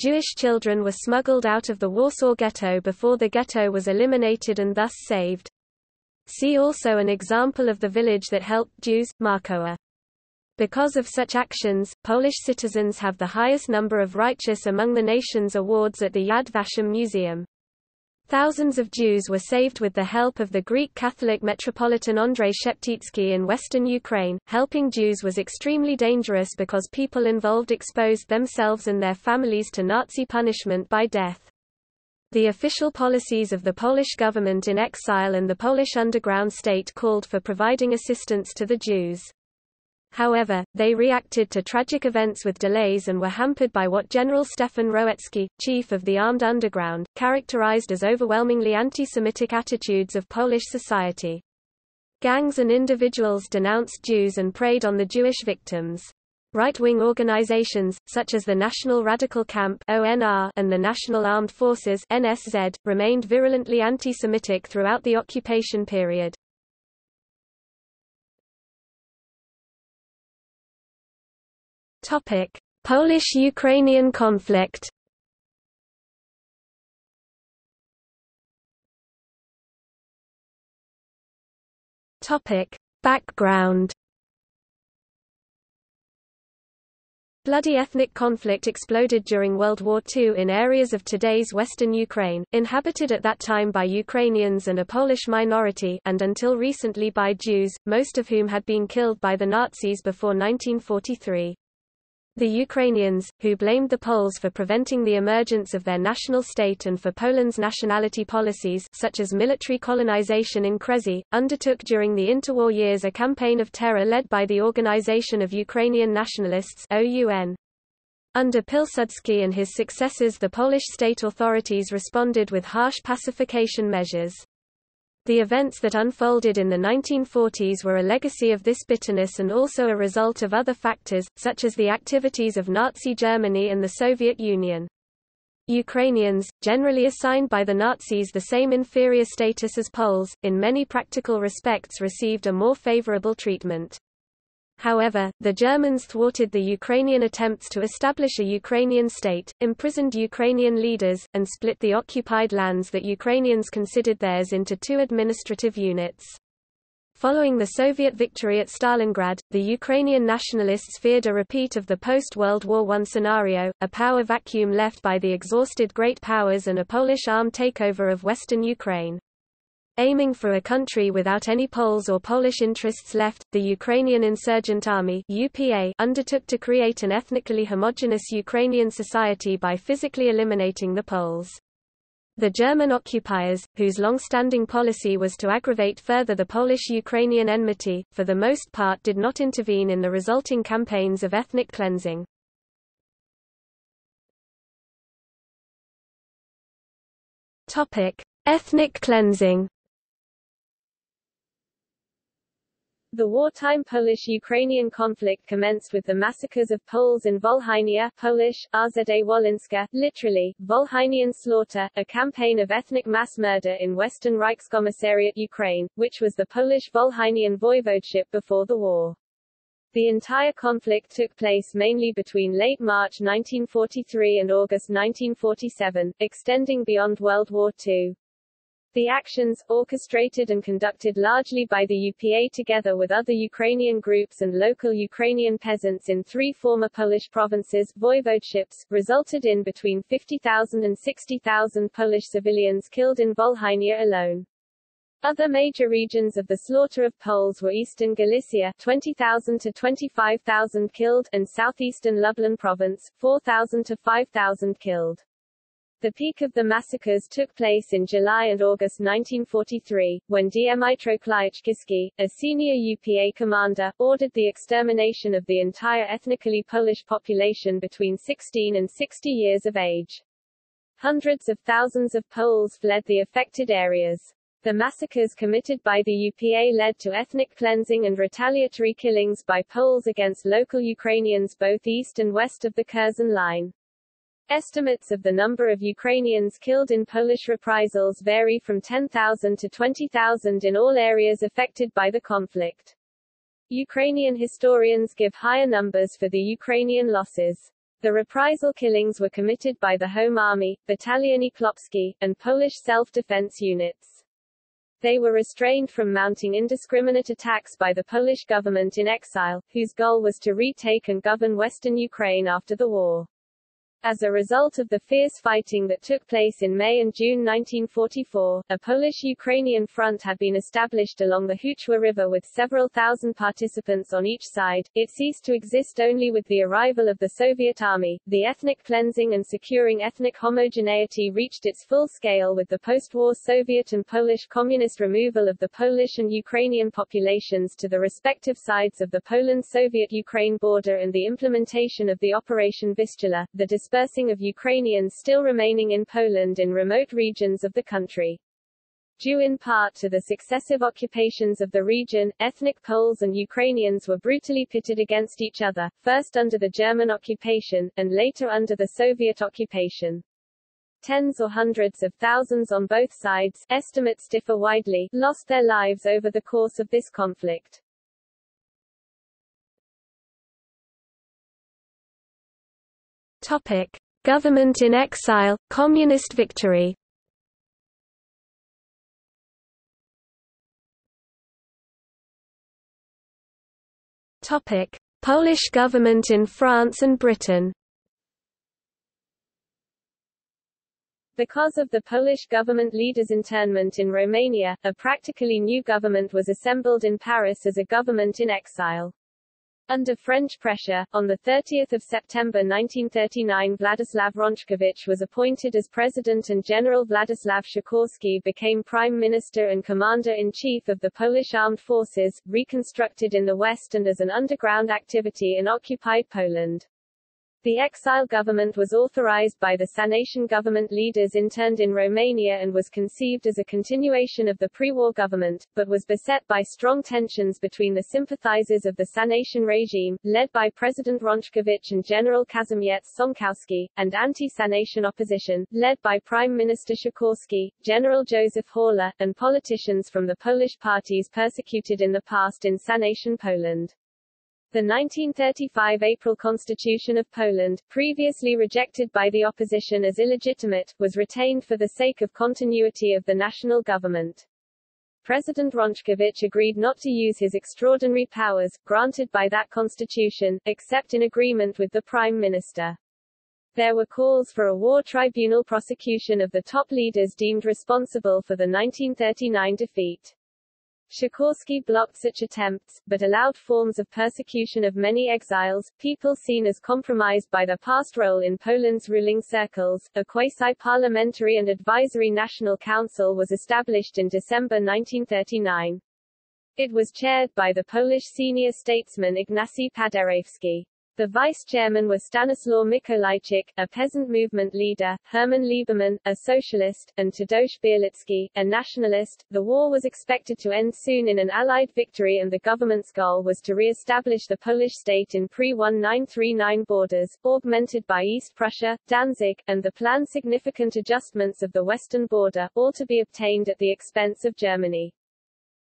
Jewish children were smuggled out of the Warsaw Ghetto before the ghetto was eliminated and thus saved. See also an example of the village that helped Jews, Markowa. Because of such actions, Polish citizens have the highest number of Righteous Among the Nations awards at the Yad Vashem Museum. Thousands of Jews were saved with the help of the Greek Catholic Metropolitan Andrei Sheptytsky in western Ukraine. Helping Jews was extremely dangerous because people involved exposed themselves and their families to Nazi punishment by death. The official policies of the Polish government in exile and the Polish underground state called for providing assistance to the Jews. However, they reacted to tragic events with delays and were hampered by what General Stefan Roecki, chief of the Armed Underground, characterized as overwhelmingly anti-Semitic attitudes of Polish society. Gangs and individuals denounced Jews and preyed on the Jewish victims. Right-wing organizations, such as the National Radical Camp (ONR) and the National Armed Forces (NSZ), remained virulently anti-Semitic throughout the occupation period. Polish-Ukrainian conflict. Background. Bloody ethnic conflict exploded during World War II in areas of today's western Ukraine, inhabited at that time by Ukrainians and a Polish minority and until recently by Jews, most of whom had been killed by the Nazis before 1943. The Ukrainians, who blamed the Poles for preventing the emergence of their national state and for Poland's nationality policies such as military colonization in Kresy, undertook during the interwar years a campaign of terror led by the Organization of Ukrainian Nationalists (OUN). Under Pilsudski and his successors, the Polish state authorities responded with harsh pacification measures. The events that unfolded in the 1940s were a legacy of this bitterness and also a result of other factors, such as the activities of Nazi Germany and the Soviet Union. Ukrainians, generally assigned by the Nazis the same inferior status as Poles, in many practical respects received a more favorable treatment. However, the Germans thwarted the Ukrainian attempts to establish a Ukrainian state, imprisoned Ukrainian leaders, and split the occupied lands that Ukrainians considered theirs into two administrative units. Following the Soviet victory at Stalingrad, the Ukrainian nationalists feared a repeat of the post-World War I scenario, a power vacuum left by the exhausted Great Powers and a Polish armed takeover of western Ukraine. Aiming for a country without any Poles or Polish interests left, the Ukrainian Insurgent Army (UPA) undertook to create an ethnically homogeneous Ukrainian society by physically eliminating the Poles. The German occupiers, whose long-standing policy was to aggravate further the Polish-Ukrainian enmity, for the most part did not intervene in the resulting campaigns of ethnic cleansing. Ethnic cleansing. The wartime Polish-Ukrainian conflict commenced with the massacres of Poles in Volhynia, Polish, Rza Wolinska, literally, Volhynian slaughter, a campaign of ethnic mass murder in Western Reichskommissariat Ukraine, which was the Polish Volhynian voivodeship before the war. The entire conflict took place mainly between late March 1943 and August 1947, extending beyond World War II. The actions, orchestrated and conducted largely by the UPA together with other Ukrainian groups and local Ukrainian peasants in three former Polish provinces, voivodeships, resulted in between 50,000 and 60,000 Polish civilians killed in Volhynia alone. Other major regions of the slaughter of Poles were eastern Galicia 20,000 to 25,000 killed and southeastern Lublin province 4,000 to 5,000 killed. The peak of the massacres took place in July and August 1943, when Dmytro Klyuchkowski, a senior UPA commander, ordered the extermination of the entire ethnically Polish population between 16 and 60 years of age. Hundreds of thousands of Poles fled the affected areas. The massacres committed by the UPA led to ethnic cleansing and retaliatory killings by Poles against local Ukrainians both east and west of the Curzon Line. Estimates of the number of Ukrainians killed in Polish reprisals vary from 10,000 to 20,000 in all areas affected by the conflict. Ukrainian historians give higher numbers for the Ukrainian losses. The reprisal killings were committed by the Home Army, Battaliony Klopski, and Polish self-defense units. They were restrained from mounting indiscriminate attacks by the Polish government in exile, whose goal was to retake and govern western Ukraine after the war. As a result of the fierce fighting that took place in May and June 1944, a Polish-Ukrainian front had been established along the Huchwa River with several thousand participants on each side. It ceased to exist only with the arrival of the Soviet Army. The ethnic cleansing and securing ethnic homogeneity reached its full scale with the post-war Soviet and Polish communist removal of the Polish and Ukrainian populations to the respective sides of the Poland-Soviet-Ukraine border and the implementation of the Operation Vistula, the dispersing of Ukrainians still remaining in Poland in remote regions of the country. Due in part to the successive occupations of the region, ethnic Poles and Ukrainians were brutally pitted against each other, first under the German occupation, and later under the Soviet occupation. Tens or hundreds of thousands on both sides, estimates differ widely, lost their lives over the course of this conflict. Topic: Government in exile, communist victory. Topic: Polish government in France and Britain. Because of the Polish government leader's internment in Romania, a practically new government was assembled in Paris as a government in exile. Under French pressure, on 30 September 1939 Władysław Rączkiewicz was appointed as president and General Władysław Sikorski became prime minister and commander-in-chief of the Polish Armed Forces, reconstructed in the West and as an underground activity in occupied Poland. The exile government was authorized by the Sanation government leaders interned in Romania and was conceived as a continuation of the pre-war government, but was beset by strong tensions between the sympathizers of the Sanation regime, led by President Rączkiewicz and General Kazimierz Sąkowski, and anti-Sanation opposition, led by Prime Minister Sikorski, General Joseph Horla, and politicians from the Polish parties persecuted in the past in Sanation Poland. The 1935 April Constitution of Poland, previously rejected by the opposition as illegitimate, was retained for the sake of continuity of the national government. President Rączkiewicz agreed not to use his extraordinary powers, granted by that constitution, except in agreement with the Prime Minister. There were calls for a war tribunal prosecution of the top leaders deemed responsible for the 1939 defeat. Sikorski blocked such attempts, but allowed forms of persecution of many exiles, people seen as compromised by their past role in Poland's ruling circles. A quasi-parliamentary and advisory National Council was established in December 1939. It was chaired by the Polish senior statesman Ignacy Paderewski. The vice-chairman was Stanislaw Mikołajczyk, a peasant movement leader, Herman Lieberman, a socialist, and Tadeusz Bielicki, a nationalist. The war was expected to end soon in an Allied victory and the government's goal was to re-establish the Polish state in pre-1939 borders, augmented by East Prussia, Danzig, and the planned significant adjustments of the western border, all to be obtained at the expense of Germany.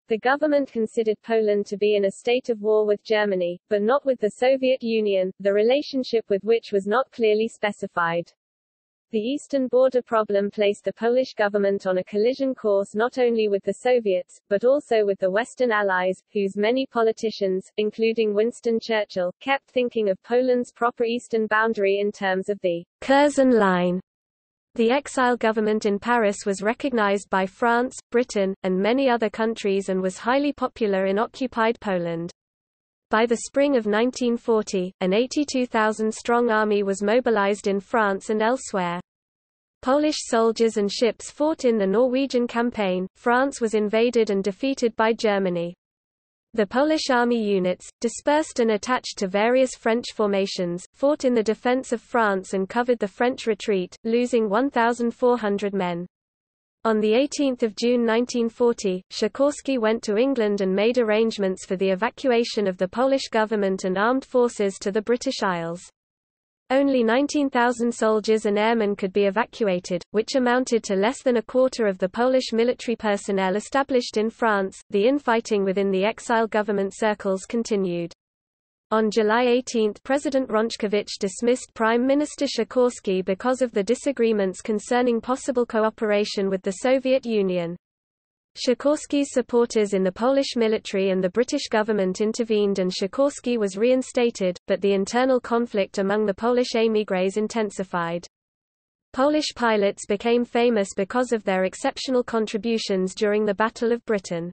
The government considered Poland to be in a state of war with Germany, but not with the Soviet Union, the relationship with which was not clearly specified. The eastern border problem placed the Polish government on a collision course not only with the Soviets, but also with the Western Allies, whose many politicians, including Winston Churchill, kept thinking of Poland's proper eastern boundary in terms of the Curzon Line. The exile government in Paris was recognized by France, Britain, and many other countries and was highly popular in occupied Poland. By the spring of 1940, an 82,000-strong army was mobilized in France and elsewhere. Polish soldiers and ships fought in the Norwegian campaign. France was invaded and defeated by Germany. The Polish army units, dispersed and attached to various French formations, fought in the defense of France and covered the French retreat, losing 1,400 men. On 18 June 1940, Sikorski went to England and made arrangements for the evacuation of the Polish government and armed forces to the British Isles. Only 19,000 soldiers and airmen could be evacuated, which amounted to less than a quarter of the Polish military personnel established in France. The infighting within the exile government circles continued. On July 18, President Rączkiewicz dismissed Prime Minister Sikorski because of the disagreements concerning possible cooperation with the Soviet Union. Sikorski's supporters in the Polish military and the British government intervened and Sikorski was reinstated, but the internal conflict among the Polish émigrés intensified. Polish pilots became famous because of their exceptional contributions during the Battle of Britain.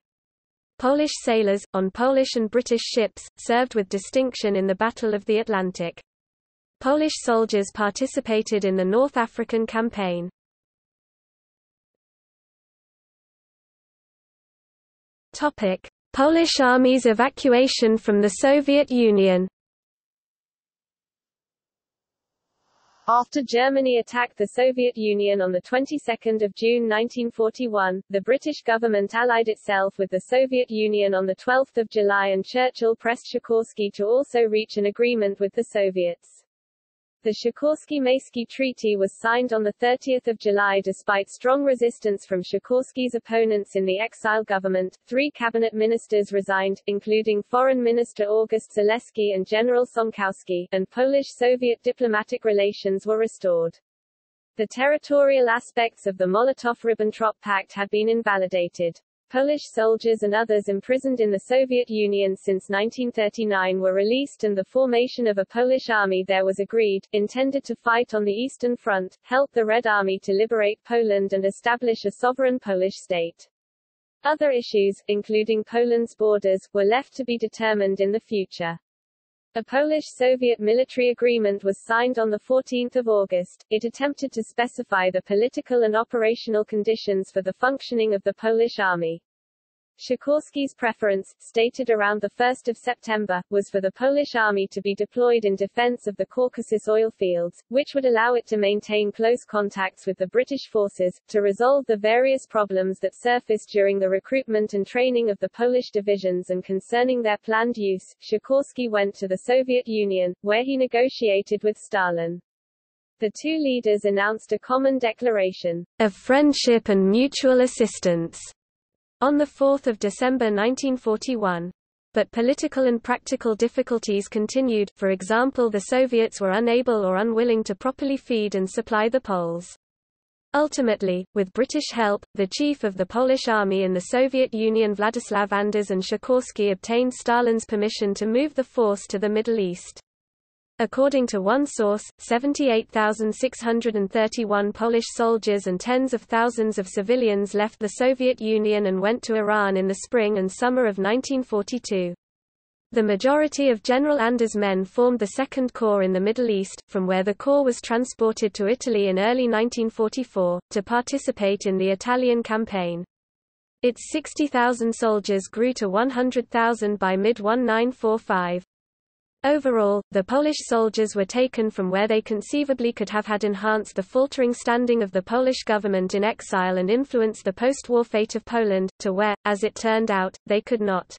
Polish sailors, on Polish and British ships, served with distinction in the Battle of the Atlantic. Polish soldiers participated in the North African campaign. Polish Army's evacuation from the Soviet Union. After Germany attacked the Soviet Union on the 22nd of June 1941, the British government allied itself with the Soviet Union on the 12th of July, and Churchill pressed Sikorski to also reach an agreement with the Soviets. The Sikorski-Majski Treaty was signed on 30 July despite strong resistance from Sikorski's opponents in the exile government. 3 cabinet ministers resigned, including Foreign Minister August Zaleski and General Sąkowski, and Polish-Soviet diplomatic relations were restored. The territorial aspects of the Molotov-Ribbentrop Pact had been invalidated. Polish soldiers and others imprisoned in the Soviet Union since 1939 were released, and the formation of a Polish army there was agreed, intended to fight on the Eastern Front, help the Red Army to liberate Poland and establish a sovereign Polish state. Other issues, including Poland's borders, were left to be determined in the future. A Polish-Soviet military agreement was signed on 14 August. It attempted to specify the political and operational conditions for the functioning of the Polish army. Sikorski's preference, stated around 1 September, was for the Polish army to be deployed in defense of the Caucasus oil fields, which would allow it to maintain close contacts with the British forces, to resolve the various problems that surfaced during the recruitment and training of the Polish divisions and concerning their planned use. Sikorski went to the Soviet Union, where he negotiated with Stalin. The two leaders announced a common declaration of friendship and mutual assistance on 4 December 1941. But political and practical difficulties continued. For example, the Soviets were unable or unwilling to properly feed and supply the Poles. Ultimately, with British help, the chief of the Polish army in the Soviet Union, Vladislav Anders, and Sikorski obtained Stalin's permission to move the force to the Middle East. According to one source, 78,631 Polish soldiers and tens of thousands of civilians left the Soviet Union and went to Iran in the spring and summer of 1942. The majority of General Anders' men formed the Second Corps in the Middle East, from where the Corps was transported to Italy in early 1944, to participate in the Italian campaign. Its 60,000 soldiers grew to 100,000 by mid-1945. Overall, the Polish soldiers were taken from where they conceivably could have had enhanced the faltering standing of the Polish government in exile and influenced the post-war fate of Poland, to where, as it turned out, they could not.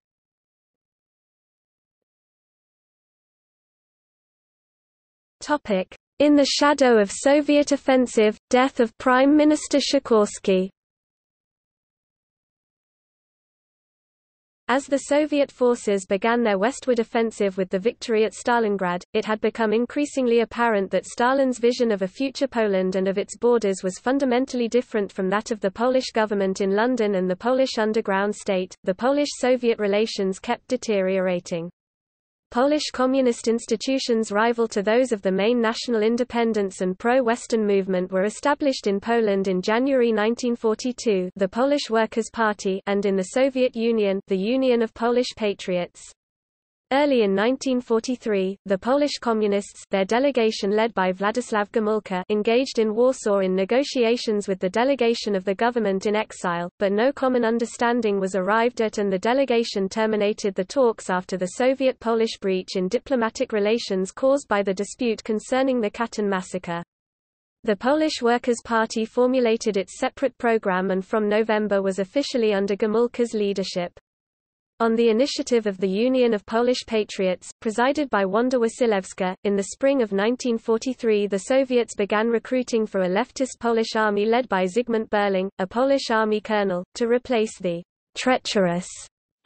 In the shadow of Soviet offensive, death of Prime Minister Sikorski. As the Soviet forces began their westward offensive with the victory at Stalingrad, it had become increasingly apparent that Stalin's vision of a future Poland and of its borders was fundamentally different from that of the Polish government in London and the Polish underground state. The Polish-Soviet relations kept deteriorating. Polish communist institutions rival to those of the main national independence and pro-Western movement were established in Poland in January 1942, the Polish Workers' Party, and in the Soviet Union, the Union of Polish Patriots. Early in 1943, the Polish Communists, their delegation led by Władysław Gomułka, engaged in Warsaw in negotiations with the delegation of the government in exile, but no common understanding was arrived at, and the delegation terminated the talks after the Soviet-Polish breach in diplomatic relations caused by the dispute concerning the Katyn massacre. The Polish Workers' Party formulated its separate program and from November was officially under Gomułka's leadership. On the initiative of the Union of Polish Patriots, presided by Wanda Wasilewska, in the spring of 1943 the Soviets began recruiting for a leftist Polish army led by Zygmunt Berling, a Polish army colonel, to replace the treacherous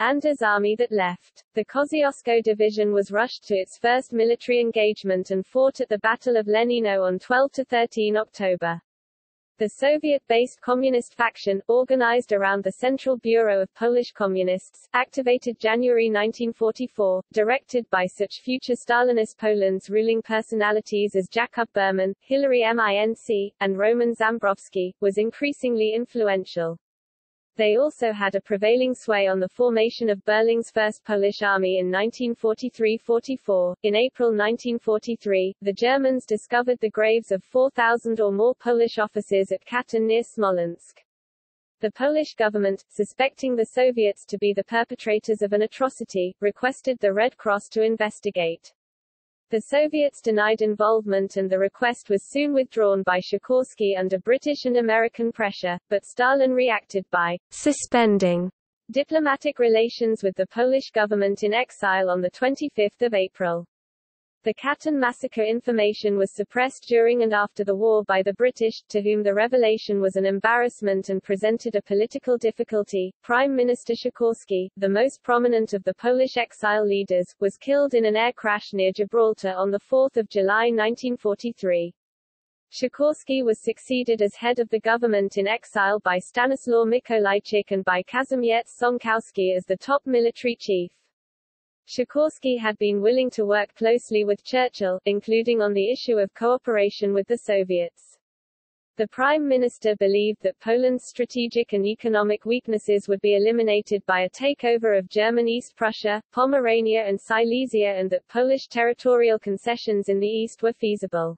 Anders army that left. The Kosciuszko division was rushed to its first military engagement and fought at the Battle of Lenino on 12–13 October. The Soviet-based communist faction, organized around the Central Bureau of Polish Communists, activated January 1944, directed by such future Stalinist Poland's ruling personalities as Jakub Berman, Hilary Minc, and Roman Zambrowski, was increasingly influential. They also had a prevailing sway on the formation of Berling's First Polish Army in 1943–44. In April 1943, the Germans discovered the graves of 4,000 or more Polish officers at Katyn near Smolensk. The Polish government, suspecting the Soviets to be the perpetrators of an atrocity, requested the Red Cross to investigate. The Soviets denied involvement and the request was soon withdrawn by Sikorsky under British and American pressure, but Stalin reacted by suspending diplomatic relations with the Polish government in exile on 25 April. The Katyn massacre information was suppressed during and after the war by the British, to whom the revelation was an embarrassment and presented a political difficulty. Prime Minister Sikorsky, the most prominent of the Polish exile leaders, was killed in an air crash near Gibraltar on 4 July 1943. Sikorsky was succeeded as head of the government in exile by Stanislaw Mikołajczyk and by Kazimierz Sąkowski as the top military chief. Sikorsky had been willing to work closely with Churchill, including on the issue of cooperation with the Soviets. The Prime Minister believed that Poland's strategic and economic weaknesses would be eliminated by a takeover of German East Prussia, Pomerania and Silesia, and that Polish territorial concessions in the east were feasible.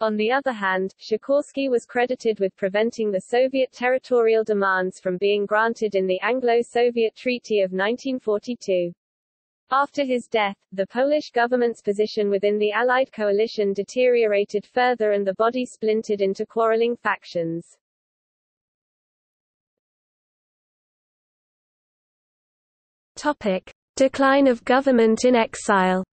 On the other hand, Sikorsky was credited with preventing the Soviet territorial demands from being granted in the Anglo-Soviet Treaty of 1942. After his death, the Polish government's position within the Allied coalition deteriorated further and the body splintered into quarreling factions. Topic: Decline of government in exile.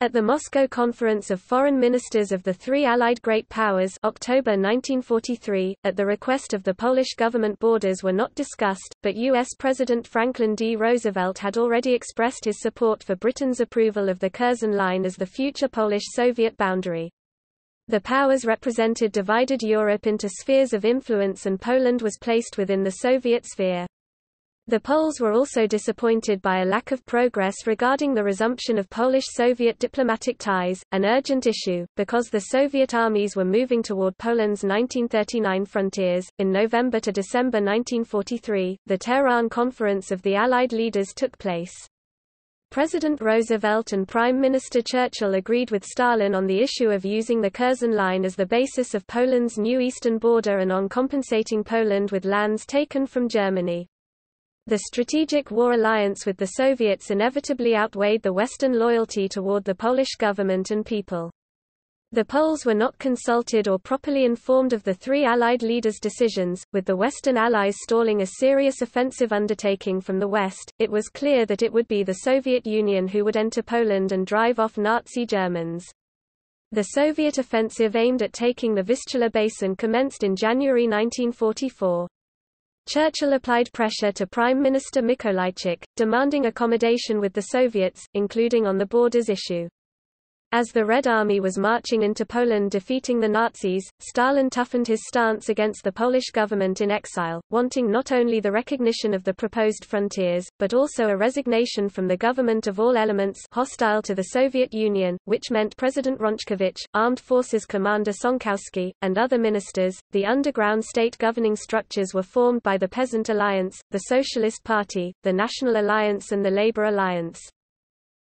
At the Moscow Conference of Foreign Ministers of the three Allied Great Powers October 1943, at the request of the Polish government, borders were not discussed, but U.S. President Franklin D. Roosevelt had already expressed his support for Britain's approval of the Curzon Line as the future Polish-Soviet boundary. The powers represented divided Europe into spheres of influence, and Poland was placed within the Soviet sphere. The Poles were also disappointed by a lack of progress regarding the resumption of Polish-Soviet diplomatic ties, an urgent issue, because the Soviet armies were moving toward Poland's 1939 frontiers. In November to December 1943, the Tehran Conference of the Allied leaders took place. President Roosevelt and Prime Minister Churchill agreed with Stalin on the issue of using the Curzon Line as the basis of Poland's new eastern border and on compensating Poland with lands taken from Germany. The strategic war alliance with the Soviets inevitably outweighed the Western loyalty toward the Polish government and people. The Poles were not consulted or properly informed of the three Allied leaders' decisions. With the Western Allies stalling a serious offensive undertaking from the West, it was clear that it would be the Soviet Union who would enter Poland and drive off Nazi Germans. The Soviet offensive aimed at taking the Vistula Basin commenced in January 1944. Churchill applied pressure to Prime Minister Mikołajczyk, demanding accommodation with the Soviets, including on the borders issue. As the Red Army was marching into Poland defeating the Nazis, Stalin toughened his stance against the Polish government in exile, wanting not only the recognition of the proposed frontiers, but also a resignation from the government of all elements hostile to the Soviet Union, which meant President Rączkiewicz, Armed Forces Commander Sąkowski, and other ministers. The underground state governing structures were formed by the Peasant Alliance, the Socialist Party, the National Alliance and the Labour Alliance.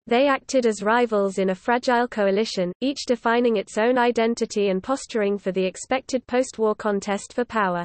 They acted as rivals in a fragile coalition, each defining its own identity and posturing for the expected post-war contest for power.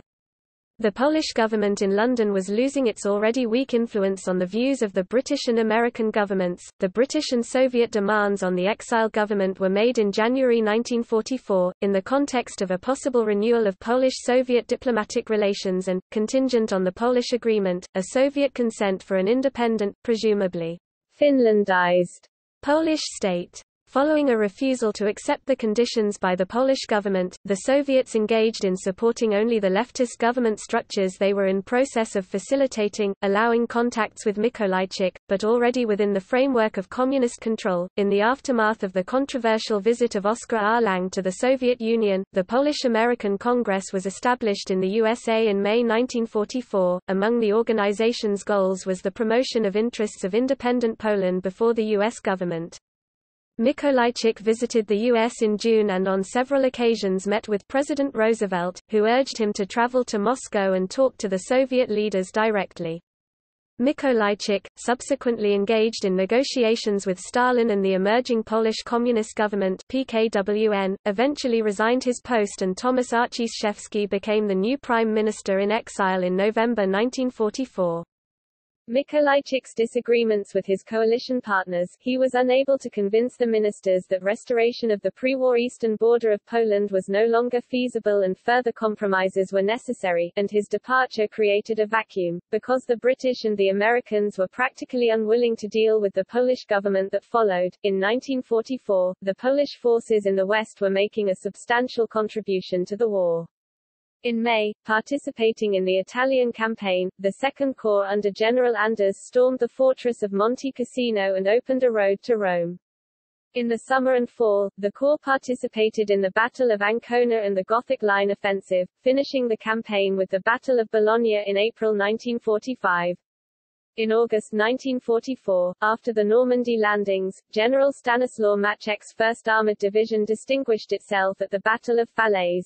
The Polish government in London was losing its already weak influence on the views of the British and American governments. The British and Soviet demands on the exile government were made in January 1944, in the context of a possible renewal of Polish-Soviet diplomatic relations and, contingent on the Polish agreement, a Soviet consent for an independent, presumably Finlandized Polish state. Following a refusal to accept the conditions by the Polish government, the Soviets engaged in supporting only the leftist government structures they were in process of facilitating, allowing contacts with Mikołajczyk, but already within the framework of communist control. In the aftermath of the controversial visit of Oskar R. Lang to the Soviet Union, the Polish-American Congress was established in the USA in May 1944. Among the organization's goals was the promotion of interests of independent Poland before the US government. Mikołajczyk visited the U.S. in June and on several occasions met with President Roosevelt, who urged him to travel to Moscow and talk to the Soviet leaders directly. Mikołajczyk subsequently engaged in negotiations with Stalin and the emerging Polish Communist Government (PKWN), eventually resigned his post and Tomasz Arciszewski became the new prime minister in exile in November 1944. Mikołajczyk's disagreements with his coalition partners, he was unable to convince the ministers that restoration of the pre-war eastern border of Poland was no longer feasible and further compromises were necessary, and his departure created a vacuum, because the British and the Americans were practically unwilling to deal with the Polish government that followed. In 1944, the Polish forces in the West were making a substantial contribution to the war. In May, participating in the Italian campaign, the Second Corps under General Anders stormed the fortress of Monte Cassino and opened a road to Rome. In the summer and fall, the Corps participated in the Battle of Ancona and the Gothic Line offensive, finishing the campaign with the Battle of Bologna in April 1945. In August 1944, after the Normandy landings, General Stanislaw Maczek's 1st Armored Division distinguished itself at the Battle of Falaise.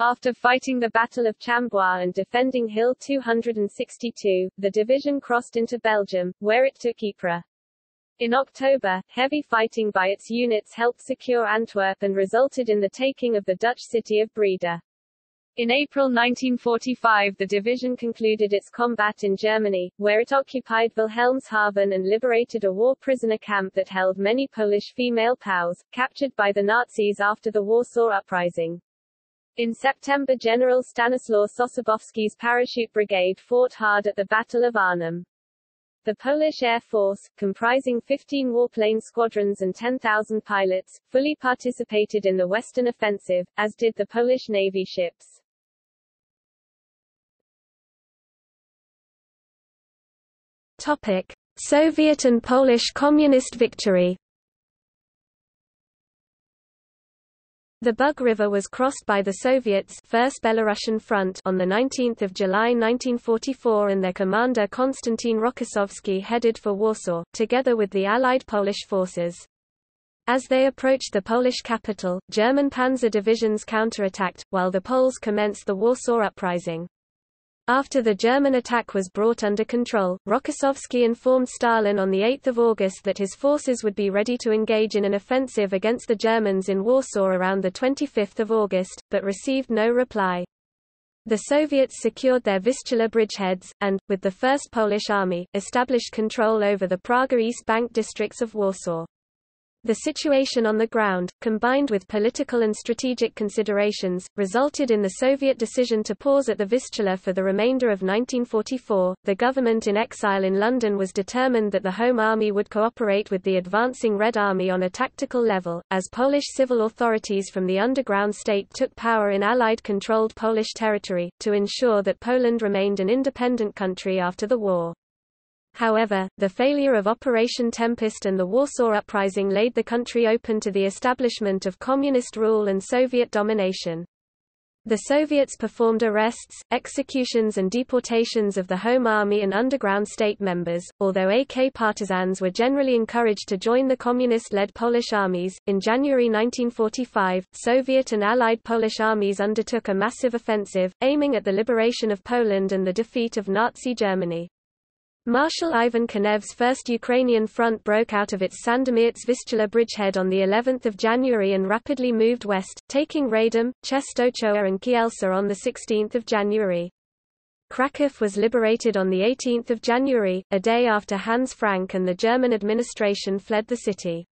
After fighting the Battle of Chambois and defending Hill 262, the division crossed into Belgium, where it took Ypres. In October, heavy fighting by its units helped secure Antwerp and resulted in the taking of the Dutch city of Breda. In April 1945 the division concluded its combat in Germany, where it occupied Wilhelmshaven and liberated a war prisoner camp that held many Polish female POWs, captured by the Nazis after the Warsaw Uprising. In September, General Stanislaw Sosabowski's parachute brigade fought hard at the Battle of Arnhem. The Polish Air Force, comprising 15 warplane squadrons and 10,000 pilots, fully participated in the Western Offensive, as did the Polish Navy ships. Topic: Soviet and Polish Communist victory. The Bug River was crossed by the Soviets' 1st Belarusian Front on 19 July 1944 and their commander Konstantin Rokossovsky headed for Warsaw, together with the Allied Polish forces. As they approached the Polish capital, German panzer divisions counterattacked, while the Poles commenced the Warsaw Uprising. After the German attack was brought under control, Rokossovsky informed Stalin on 8 August that his forces would be ready to engage in an offensive against the Germans in Warsaw around 25 August, but received no reply. The Soviets secured their Vistula bridgeheads, and, with the 1st Polish Army, established control over the Praga East Bank districts of Warsaw. The situation on the ground, combined with political and strategic considerations, resulted in the Soviet decision to pause at the Vistula for the remainder of 1944. The government in exile in London was determined that the Home Army would cooperate with the advancing Red Army on a tactical level, as Polish civil authorities from the underground state took power in Allied-controlled Polish territory, to ensure that Poland remained an independent country after the war. However, the failure of Operation Tempest and the Warsaw Uprising laid the country open to the establishment of communist rule and Soviet domination. The Soviets performed arrests, executions and deportations of the Home Army and underground state members, although AK partisans were generally encouraged to join the communist-led Polish armies. In January 1945, Soviet and Allied Polish armies undertook a massive offensive, aiming at the liberation of Poland and the defeat of Nazi Germany. Marshal Ivan Konev's first Ukrainian front broke out of its Sandomierz-Vistula bridgehead on the 11th of January and rapidly moved west, taking Radom, Czestochowa and Kielce on the 16th of January. Kraków was liberated on the 18th of January, a day after Hans Frank and the German administration fled the city.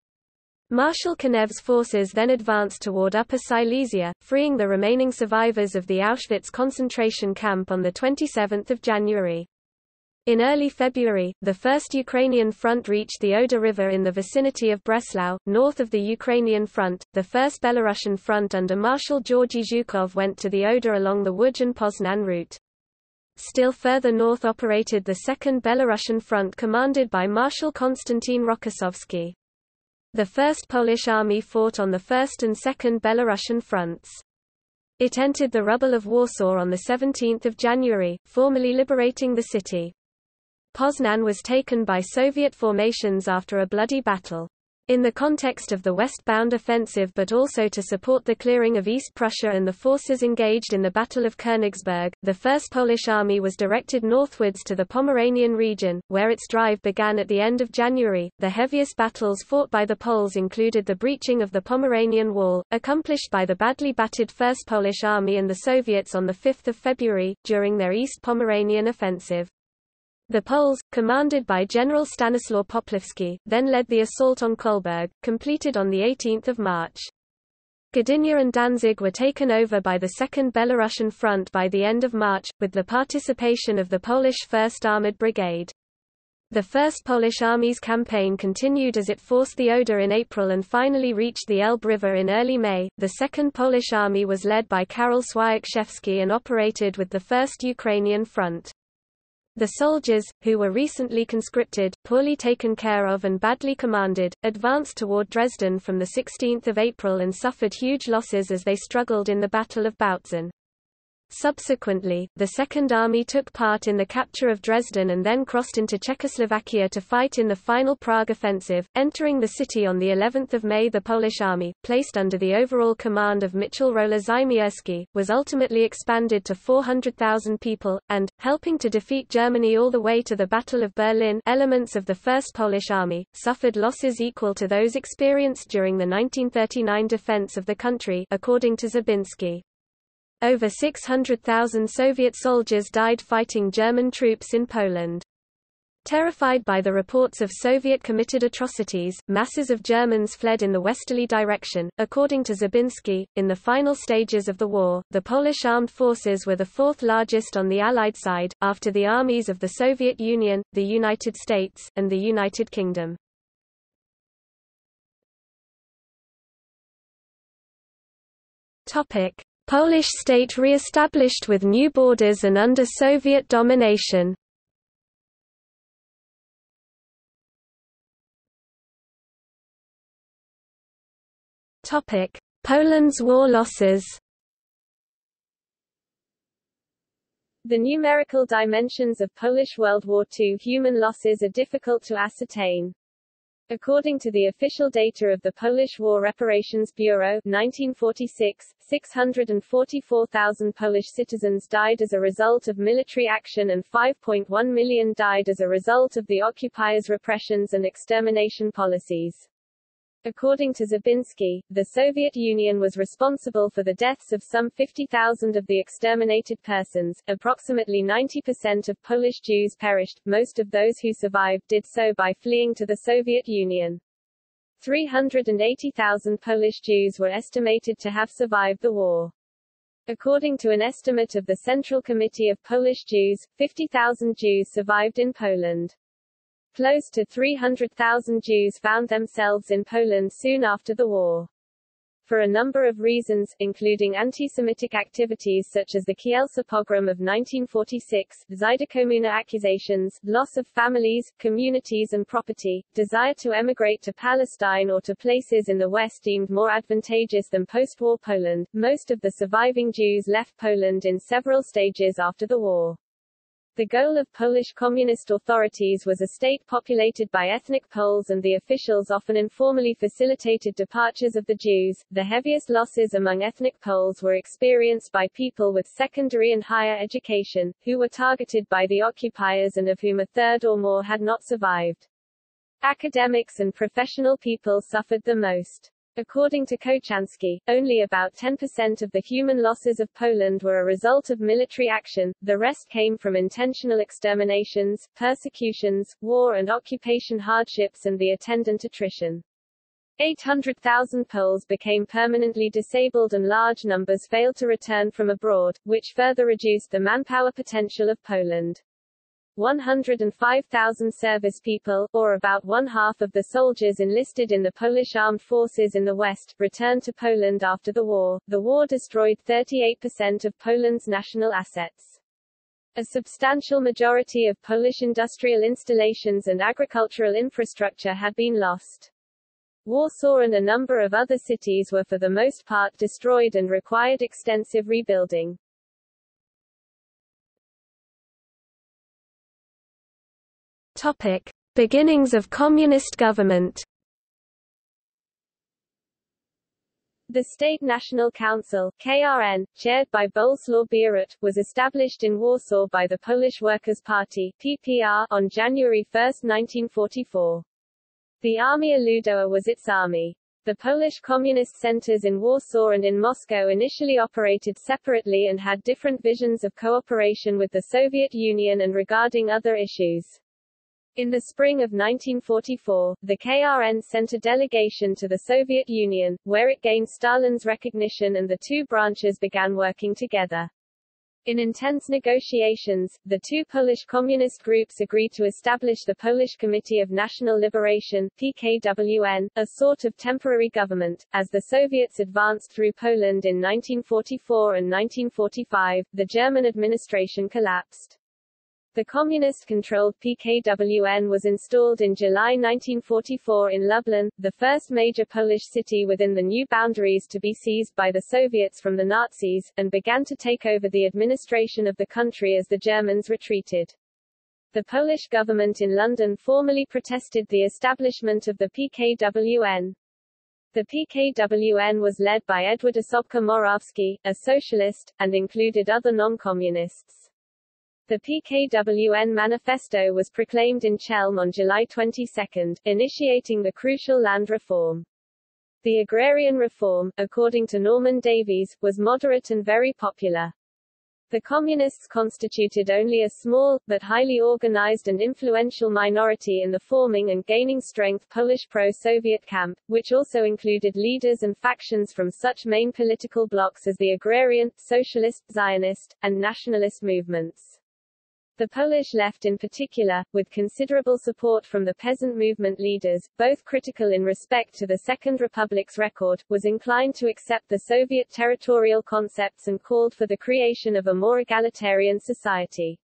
Marshal Konev's forces then advanced toward Upper Silesia, freeing the remaining survivors of the Auschwitz concentration camp on the 27th of January. In early February, the First Ukrainian Front reached the Oder River in the vicinity of Breslau. North of the Ukrainian Front, the First Belarusian Front under Marshal Georgy Zhukov went to the Oder along the Łódź and Poznan route. Still further north operated the Second Belarusian Front commanded by Marshal Konstantin Rokossovsky. The First Polish Army fought on the First and Second Belarusian Fronts. It entered the rubble of Warsaw on the 17th of January, formally liberating the city. Poznan was taken by Soviet formations after a bloody battle. In the context of the westbound offensive but also to support the clearing of East Prussia and the forces engaged in the Battle of Königsberg, the First Polish Army was directed northwards to the Pomeranian region, where its drive began at the end of January. The heaviest battles fought by the Poles included the breaching of the Pomeranian Wall, accomplished by the badly battered First Polish Army and the Soviets on 5 February, during their East Pomeranian offensive. The Poles, commanded by General Stanislaw Poplawski, then led the assault on Kolberg, completed on 18 March. Gdynia and Danzig were taken over by the Second Belarusian Front by the end of March, with the participation of the Polish 1st Armoured Brigade. The First Polish Army's campaign continued as it forced the Oder in April and finally reached the Elbe River in early May. The Second Polish Army was led by Karol Swiatek-Szewski and operated with the First Ukrainian Front. The soldiers, who were recently conscripted, poorly taken care of and badly commanded, advanced toward Dresden from 16 April and suffered huge losses as they struggled in the Battle of Bautzen. Subsequently, the Second Army took part in the capture of Dresden and then crossed into Czechoslovakia to fight in the final Prague offensive. Entering the city on the 11th of May, the Polish Army, placed under the overall command of Michal Rola-Zymierski, was ultimately expanded to 400,000 people, and, helping to defeat Germany all the way to the Battle of Berlin, elements of the First Polish Army suffered losses equal to those experienced during the 1939 defense of the country, according to Zabinski. Over 600,000 Soviet soldiers died fighting German troops in Poland. Terrified by the reports of Soviet-committed atrocities, masses of Germans fled in the westerly direction. According to Zabinski, in the final stages of the war, the Polish armed forces were the fourth largest on the Allied side, after the armies of the Soviet Union, the United States, and the United Kingdom. Polish state re-established with new borders and under Soviet domination. Topic: Poland's war losses. The numerical dimensions of Polish World War II human losses are difficult to ascertain. According to the official data of the Polish War Reparations Bureau, 1946, 644,000 Polish citizens died as a result of military action and 5.1 million died as a result of the occupiers' repressions and extermination policies. According to Zabinski, the Soviet Union was responsible for the deaths of some 50,000 of the exterminated persons. Approximately 90% of Polish Jews perished. Most of those who survived did so by fleeing to the Soviet Union. 380,000 Polish Jews were estimated to have survived the war. According to an estimate of the Central Committee of Polish Jews, 50,000 Jews survived in Poland. Close to 300,000 Jews found themselves in Poland soon after the war. for a number of reasons, including anti-Semitic activities such as the Kielce pogrom of 1946, Zydekomuna accusations, loss of families, communities and property, desire to emigrate to Palestine or to places in the West deemed more advantageous than post-war Poland. Most of the surviving Jews left Poland in several stages after the war. The goal of Polish communist authorities was a state populated by ethnic Poles, and the officials often informally facilitated departures of the Jews. The heaviest losses among ethnic Poles were experienced by people with secondary and higher education, who were targeted by the occupiers and of whom a third or more had not survived. Academics and professional people suffered the most. According to Kochanski, only about 10% of the human losses of Poland were a result of military action, the rest came from intentional exterminations, persecutions, war and occupation hardships and the attendant attrition. 800,000 Poles became permanently disabled and large numbers failed to return from abroad, which further reduced the manpower potential of Poland. 105,000 service people, or about one-half of the soldiers enlisted in the Polish armed forces in the West, returned to Poland after the war. The war destroyed 38% of Poland's national assets. A substantial majority of Polish industrial installations and agricultural infrastructure had been lost. Warsaw and a number of other cities were for the most part destroyed and required extensive rebuilding. Topic: Beginnings of Communist government. The State National Council (KRN), chaired by Bolesław Bierut, was established in Warsaw by the Polish Workers' Party (PPR) on January 1, 1944. The Armia Ludowa was its army. The Polish communist centers in Warsaw and in Moscow initially operated separately and had different visions of cooperation with the Soviet Union and regarding other issues. In the spring of 1944, the KRN sent a delegation to the Soviet Union, where it gained Stalin's recognition and the two branches began working together. In intense negotiations, the two Polish communist groups agreed to establish the Polish Committee of National Liberation (PKWN), a sort of temporary government. As the Soviets advanced through Poland in 1944 and 1945, the German administration collapsed. The communist-controlled PKWN was installed in July 1944 in Lublin, the first major Polish city within the new boundaries to be seized by the Soviets from the Nazis, and began to take over the administration of the country as the Germans retreated. The Polish government in London formally protested the establishment of the PKWN. The PKWN was led by Edward Osobka Morawski, a socialist, and included other non-communists. The PKWN manifesto was proclaimed in Chelm on July 22, initiating the crucial land reform. The agrarian reform, according to Norman Davies, was moderate and very popular. The communists constituted only a small, but highly organized and influential minority in the forming and gaining strength Polish pro-Soviet camp, which also included leaders and factions from such main political blocs as the agrarian, socialist, Zionist, and nationalist movements. The Polish left in particular, with considerable support from the peasant movement leaders, both critical in respect to the Second Republic's record, was inclined to accept the Soviet territorial concepts and called for the creation of a more egalitarian society.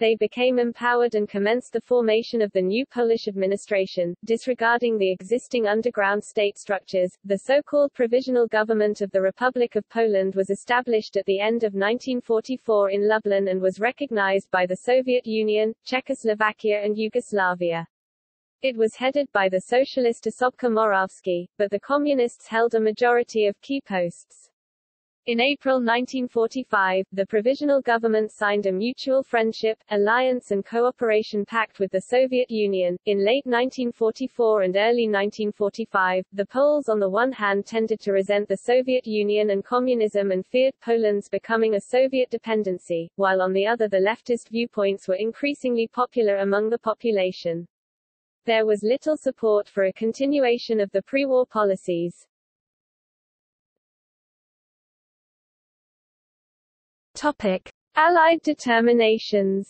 They became empowered and commenced the formation of the new Polish administration, disregarding the existing underground state structures. The so-called Provisional Government of the Republic of Poland was established at the end of 1944 in Lublin and was recognized by the Soviet Union, Czechoslovakia and Yugoslavia. It was headed by the socialist Osobka Morawski, but the communists held a majority of key posts. In April 1945, the Provisional Government signed a mutual friendship, alliance and cooperation pact with the Soviet Union. In late 1944 and early 1945, the Poles on the one hand tended to resent the Soviet Union and communism and feared Poland's becoming a Soviet dependency, while on the other the leftist viewpoints were increasingly popular among the population. There was little support for a continuation of the pre-war policies. Topic: Allied determinations.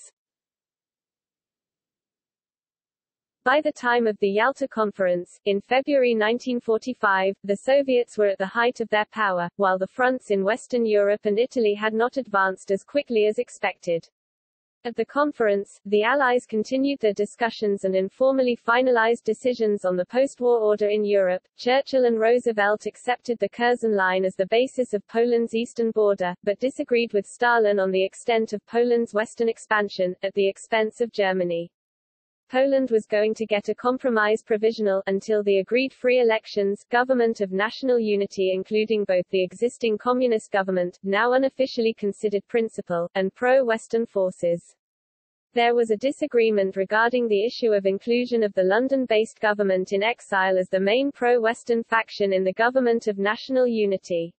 By the time of the Yalta Conference, in February 1945, the Soviets were at the height of their power, while the fronts in Western Europe and Italy had not advanced as quickly as expected. At the conference, the Allies continued their discussions and informally finalized decisions on the post-war order in Europe. Churchill and Roosevelt accepted the Curzon Line as the basis of Poland's eastern border, but disagreed with Stalin on the extent of Poland's western expansion, at the expense of Germany. Poland was going to get a compromise provisional, until the agreed free elections, government of national unity including both the existing communist government, now unofficially considered principal, and pro-Western forces. There was a disagreement regarding the issue of inclusion of the London-based government in exile as the main pro-Western faction in the government of national unity.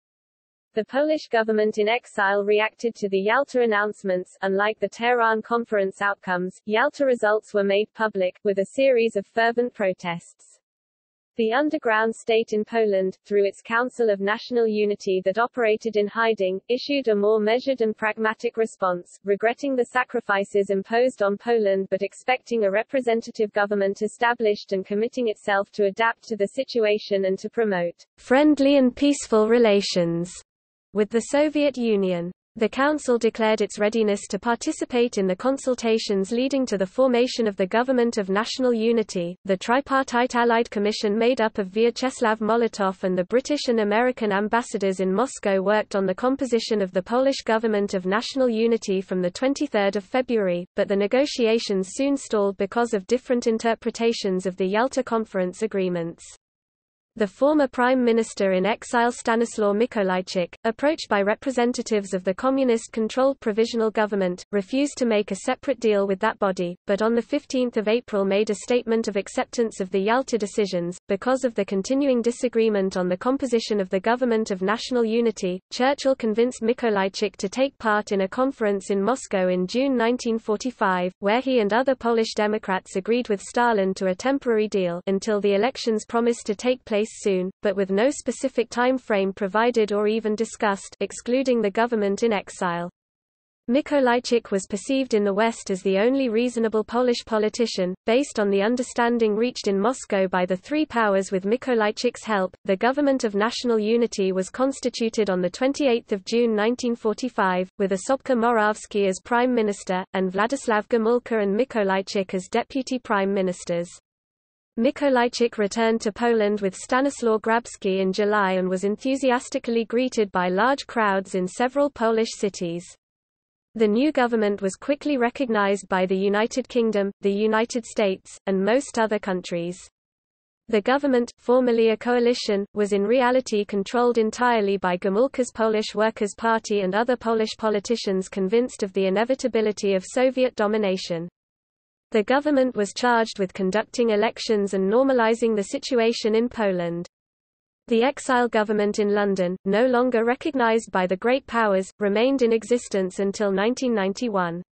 The Polish government in exile reacted to the Yalta announcements. Unlike the Tehran Conference outcomes, Yalta results were made public, with a series of fervent protests. The underground state in Poland, through its Council of National Unity that operated in hiding, issued a more measured and pragmatic response, regretting the sacrifices imposed on Poland but expecting a representative government established and committing itself to adapt to the situation and to promote friendly and peaceful relations with the Soviet Union. The Council declared its readiness to participate in the consultations leading to the formation of the Government of National Unity. The tripartite Allied Commission made up of Vyacheslav Molotov and the British and American ambassadors in Moscow worked on the composition of the Polish Government of National Unity from 23 February, but the negotiations soon stalled because of different interpretations of the Yalta Conference agreements. The former Prime Minister in exile Stanislaw Mikołajczyk, approached by representatives of the communist-controlled provisional government, refused to make a separate deal with that body, but on 15 April made a statement of acceptance of the Yalta decisions. Because of the continuing disagreement on the composition of the Government of National Unity, Churchill convinced Mikołajczyk to take part in a conference in Moscow in June 1945, where he and other Polish Democrats agreed with Stalin to a temporary deal until the elections promised to take place soon, but with no specific time frame provided or even discussed, excluding the government in exile. Mikołajczyk was perceived in the West as the only reasonable Polish politician, based on the understanding reached in Moscow by the three powers with Mikołajczyk's help. The Government of National Unity was constituted on 28 June 1945, with Osobka Morawski as Prime Minister, and Władysław Gomułka and Mikołajczyk as Deputy Prime Ministers. Mikołajczyk returned to Poland with Stanislaw Grabski in July and was enthusiastically greeted by large crowds in several Polish cities. The new government was quickly recognized by the United Kingdom, the United States, and most other countries. The government, formerly a coalition, was in reality controlled entirely by Gomułka's Polish Workers' Party and other Polish politicians convinced of the inevitability of Soviet domination. The government was charged with conducting elections and normalizing the situation in Poland. The exile government in London, no longer recognized by the great powers, remained in existence until 1991.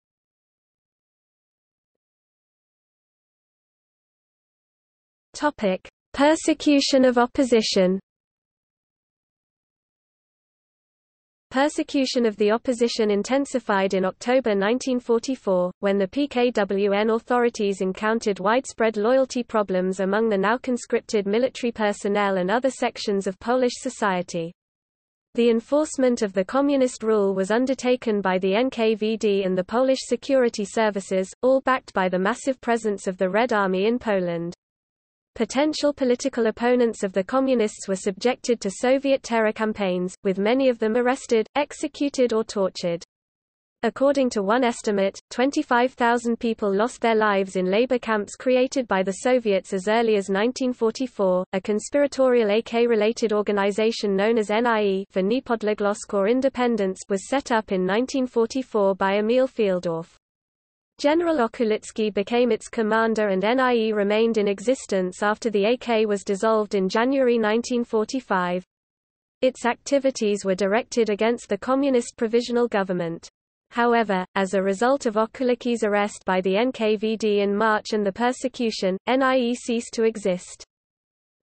Topic: Persecution of opposition. Persecution of the opposition intensified in October 1944, when the PKWN authorities encountered widespread loyalty problems among the now conscripted military personnel and other sections of Polish society. The enforcement of the communist rule was undertaken by the NKVD and the Polish security services, all backed by the massive presence of the Red Army in Poland. Potential political opponents of the communists were subjected to Soviet terror campaigns, with many of them arrested, executed or tortured. According to one estimate, 25,000 people lost their lives in labor camps created by the Soviets as early as 1944. A conspiratorial AK-related organization known as NIE for Niepodleglosk or Independence was set up in 1944 by Emil Fieldorf. General Okulicki became its commander and NIE remained in existence after the AK was dissolved in January 1945. Its activities were directed against the Communist Provisional Government. However, as a result of Okulicki's arrest by the NKVD in March and the persecution, NIE ceased to exist.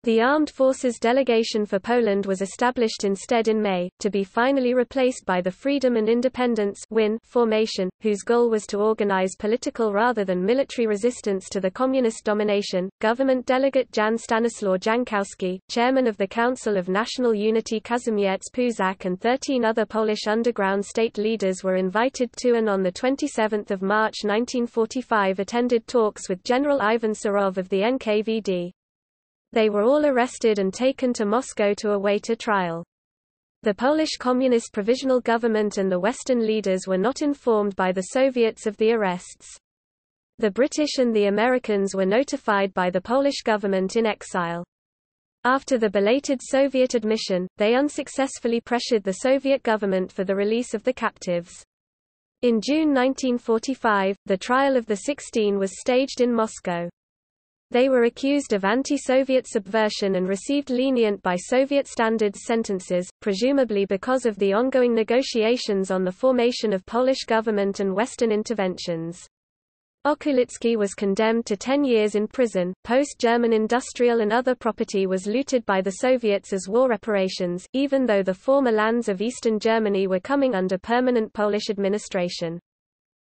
The Armed Forces Delegation for Poland was established instead in May, to be finally replaced by the Freedom and Independence (WIN) formation, whose goal was to organize political rather than military resistance to the communist domination. Government delegate Jan Stanislaw Jankowski, chairman of the Council of National Unity Kazimierz Puzak, and 13 other Polish underground state leaders were invited to and on 27 March 1945 attended talks with General Ivan Serov of the NKVD. They were all arrested and taken to Moscow to await a trial. The Polish Communist Provisional Government and the Western leaders were not informed by the Soviets of the arrests. The British and the Americans were notified by the Polish government in exile. After the belated Soviet admission, they unsuccessfully pressured the Soviet government for the release of the captives. In June 1945, the trial of the 16 was staged in Moscow. They were accused of anti-Soviet subversion and received lenient by Soviet standards sentences, presumably because of the ongoing negotiations on the formation of Polish government and Western interventions. Okulicki was condemned to 10 years in prison. Post-German industrial and other property was looted by the Soviets as war reparations, even though the former lands of Eastern Germany were coming under permanent Polish administration.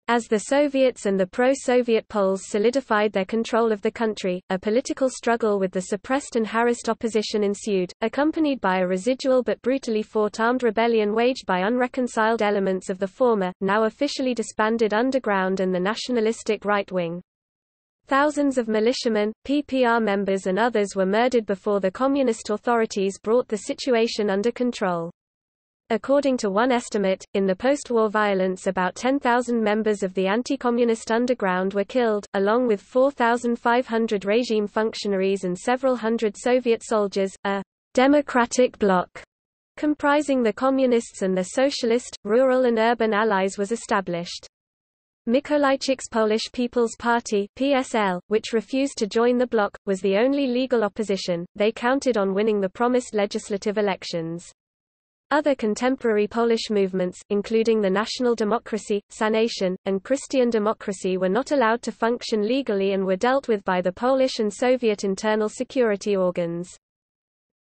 As the Soviets and the pro-Soviet Poles solidified their control of the country, a political struggle with the suppressed and harassed opposition ensued, accompanied by a residual but brutally fought armed rebellion waged by unreconciled elements of the former, now officially disbanded underground and the nationalistic right wing. Thousands of militiamen, PPR members and others were murdered before the communist authorities brought the situation under control. According to one estimate, in the post-war violence about 10,000 members of the anti-communist underground were killed, along with 4,500 regime functionaries and several hundred Soviet soldiers. A democratic bloc comprising the communists and their socialist, rural and urban allies was established. Mikołajczyk's Polish People's Party (PSL), which refused to join the bloc, was the only legal opposition. They counted on winning the promised legislative elections. Other contemporary Polish movements, including the National Democracy, Sanation, and Christian Democracy, were not allowed to function legally and were dealt with by the Polish and Soviet internal security organs.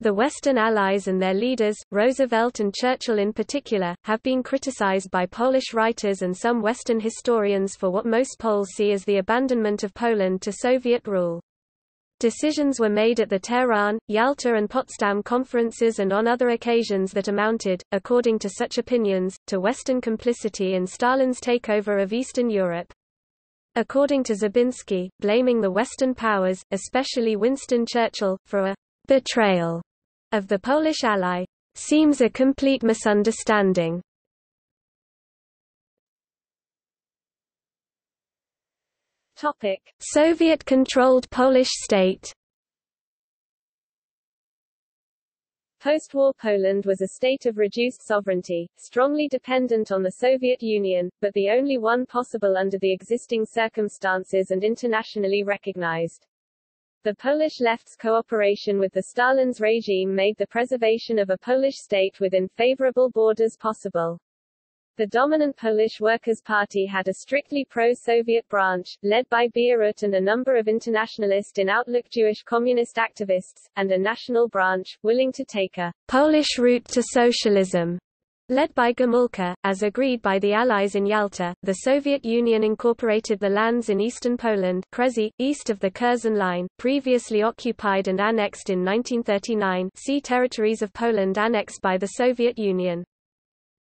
The Western Allies and their leaders, Roosevelt and Churchill in particular, have been criticized by Polish writers and some Western historians for what most Poles see as the abandonment of Poland to Soviet rule. Decisions were made at the Tehran, Yalta and Potsdam conferences and on other occasions that amounted, according to such opinions, to Western complicity in Stalin's takeover of Eastern Europe. According to Zabinski, blaming the Western powers, especially Winston Churchill, for a betrayal of the Polish ally, seems a complete misunderstanding. Soviet-controlled Polish state. Post-war Poland was a state of reduced sovereignty, strongly dependent on the Soviet Union, but the only one possible under the existing circumstances and internationally recognized. The Polish left's cooperation with the Stalin's regime made the preservation of a Polish state within favorable borders possible. The dominant Polish Workers' Party had a strictly pro-Soviet branch, led by Bierut and a number of internationalist in outlook Jewish communist activists, and a national branch, willing to take a Polish route to socialism, led by Gomulka. As agreed by the Allies in Yalta, the Soviet Union incorporated the lands in eastern Poland, Kresy, east of the Curzon Line, previously occupied and annexed in 1939. See Territories of Poland annexed by the Soviet Union.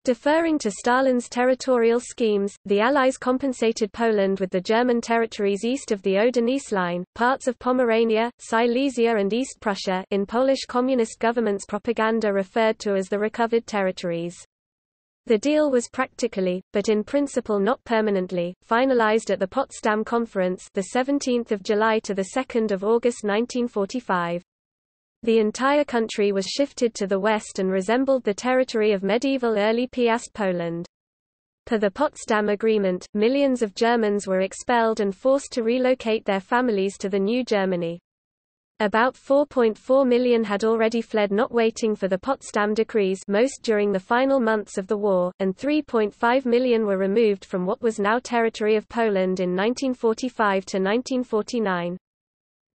Deferring to Stalin's territorial schemes, the Allies compensated Poland with the German territories east of the Oder-Neisse Line, parts of Pomerania, Silesia and East Prussia in Polish communist government's propaganda referred to as the recovered territories. The deal was practically, but in principle not permanently, finalized at the Potsdam Conference, the 17th of July to the 2nd of August 1945. The entire country was shifted to the west and resembled the territory of medieval early Piast Poland. Per the Potsdam Agreement, millions of Germans were expelled and forced to relocate their families to the new Germany. About 4.4 million had already fled, not waiting for the Potsdam decrees, most during the final months of the war, and 3.5 million were removed from what was now territory of Poland in 1945 to 1949.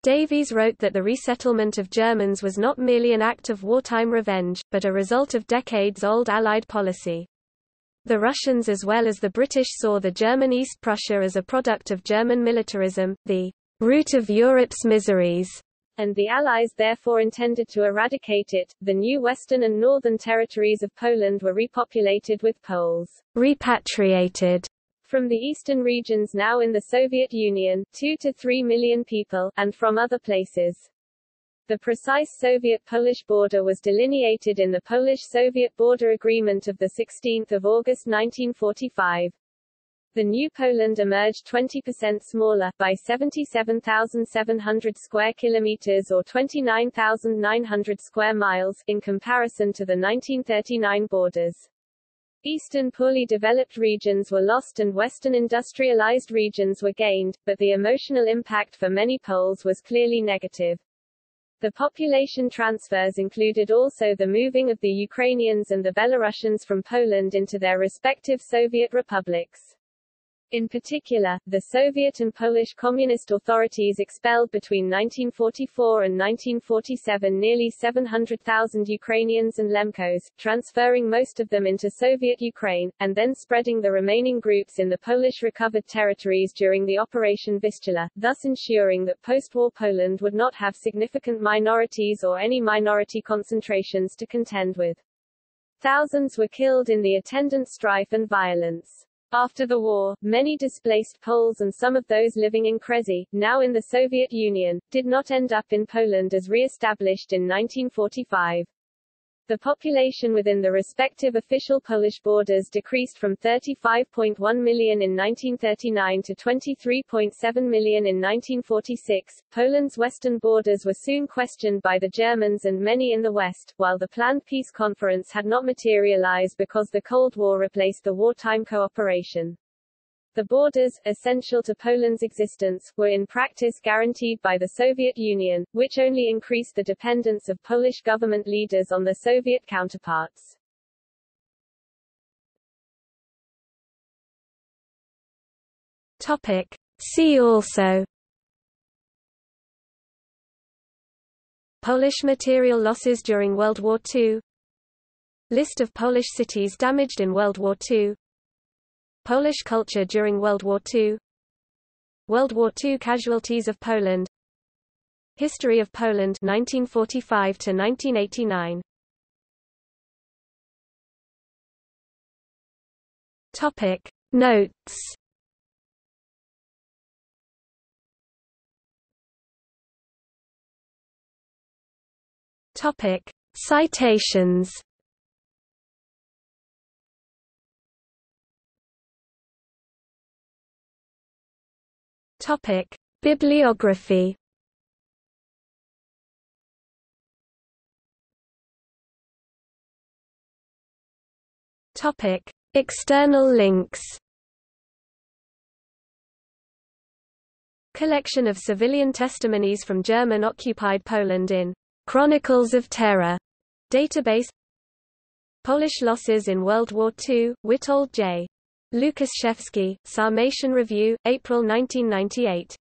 Davies wrote that the resettlement of Germans was not merely an act of wartime revenge, but a result of decades-old Allied policy. The Russians as well as the British saw the German East Prussia as a product of German militarism, the root of Europe's miseries, and the Allies therefore intended to eradicate it. The new western and northern territories of Poland were repopulated with Poles, repatriated from the eastern regions now in the Soviet Union, 2 to 3 million people, and from other places. The precise Soviet-Polish border was delineated in the Polish-Soviet border agreement of 16 August 1945. The new Poland emerged 20% smaller, by 77,700 square kilometers or 29,900 square miles, in comparison to the 1939 borders. Eastern poorly developed regions were lost and Western industrialized regions were gained, but the emotional impact for many Poles was clearly negative. The population transfers included also the moving of the Ukrainians and the Belarusians from Poland into their respective Soviet republics. In particular, the Soviet and Polish communist authorities expelled between 1944 and 1947 nearly 700,000 Ukrainians and Lemkos, transferring most of them into Soviet Ukraine, and then spreading the remaining groups in the Polish recovered territories during the Operation Vistula, thus ensuring that post-war Poland would not have significant minorities or any minority concentrations to contend with. Thousands were killed in the attendant strife and violence. After the war, many displaced Poles and some of those living in Kresy, now in the Soviet Union, did not end up in Poland as re-established in 1945. The population within the respective official Polish borders decreased from 35.1 million in 1939 to 23.7 million in 1946. Poland's western borders were soon questioned by the Germans and many in the West, while the planned peace conference had not materialized because the Cold War replaced the wartime cooperation. The borders, essential to Poland's existence, were in practice guaranteed by the Soviet Union, which only increased the dependence of Polish government leaders on their Soviet counterparts. Topic. See also: Polish material losses during World War II, List of Polish cities damaged in World War II, Polish culture during World War II, World War II casualties of Poland, History of Poland 1945 to 1989. Topic Notes. Topic Citations. Topic: Bibliography. Topic: External links. Collection of civilian testimonies from German-occupied Poland in Chronicles of Terror database. Polish losses in World War II. Witold J. Lukaszewski, Sarmatian Review, April 1998.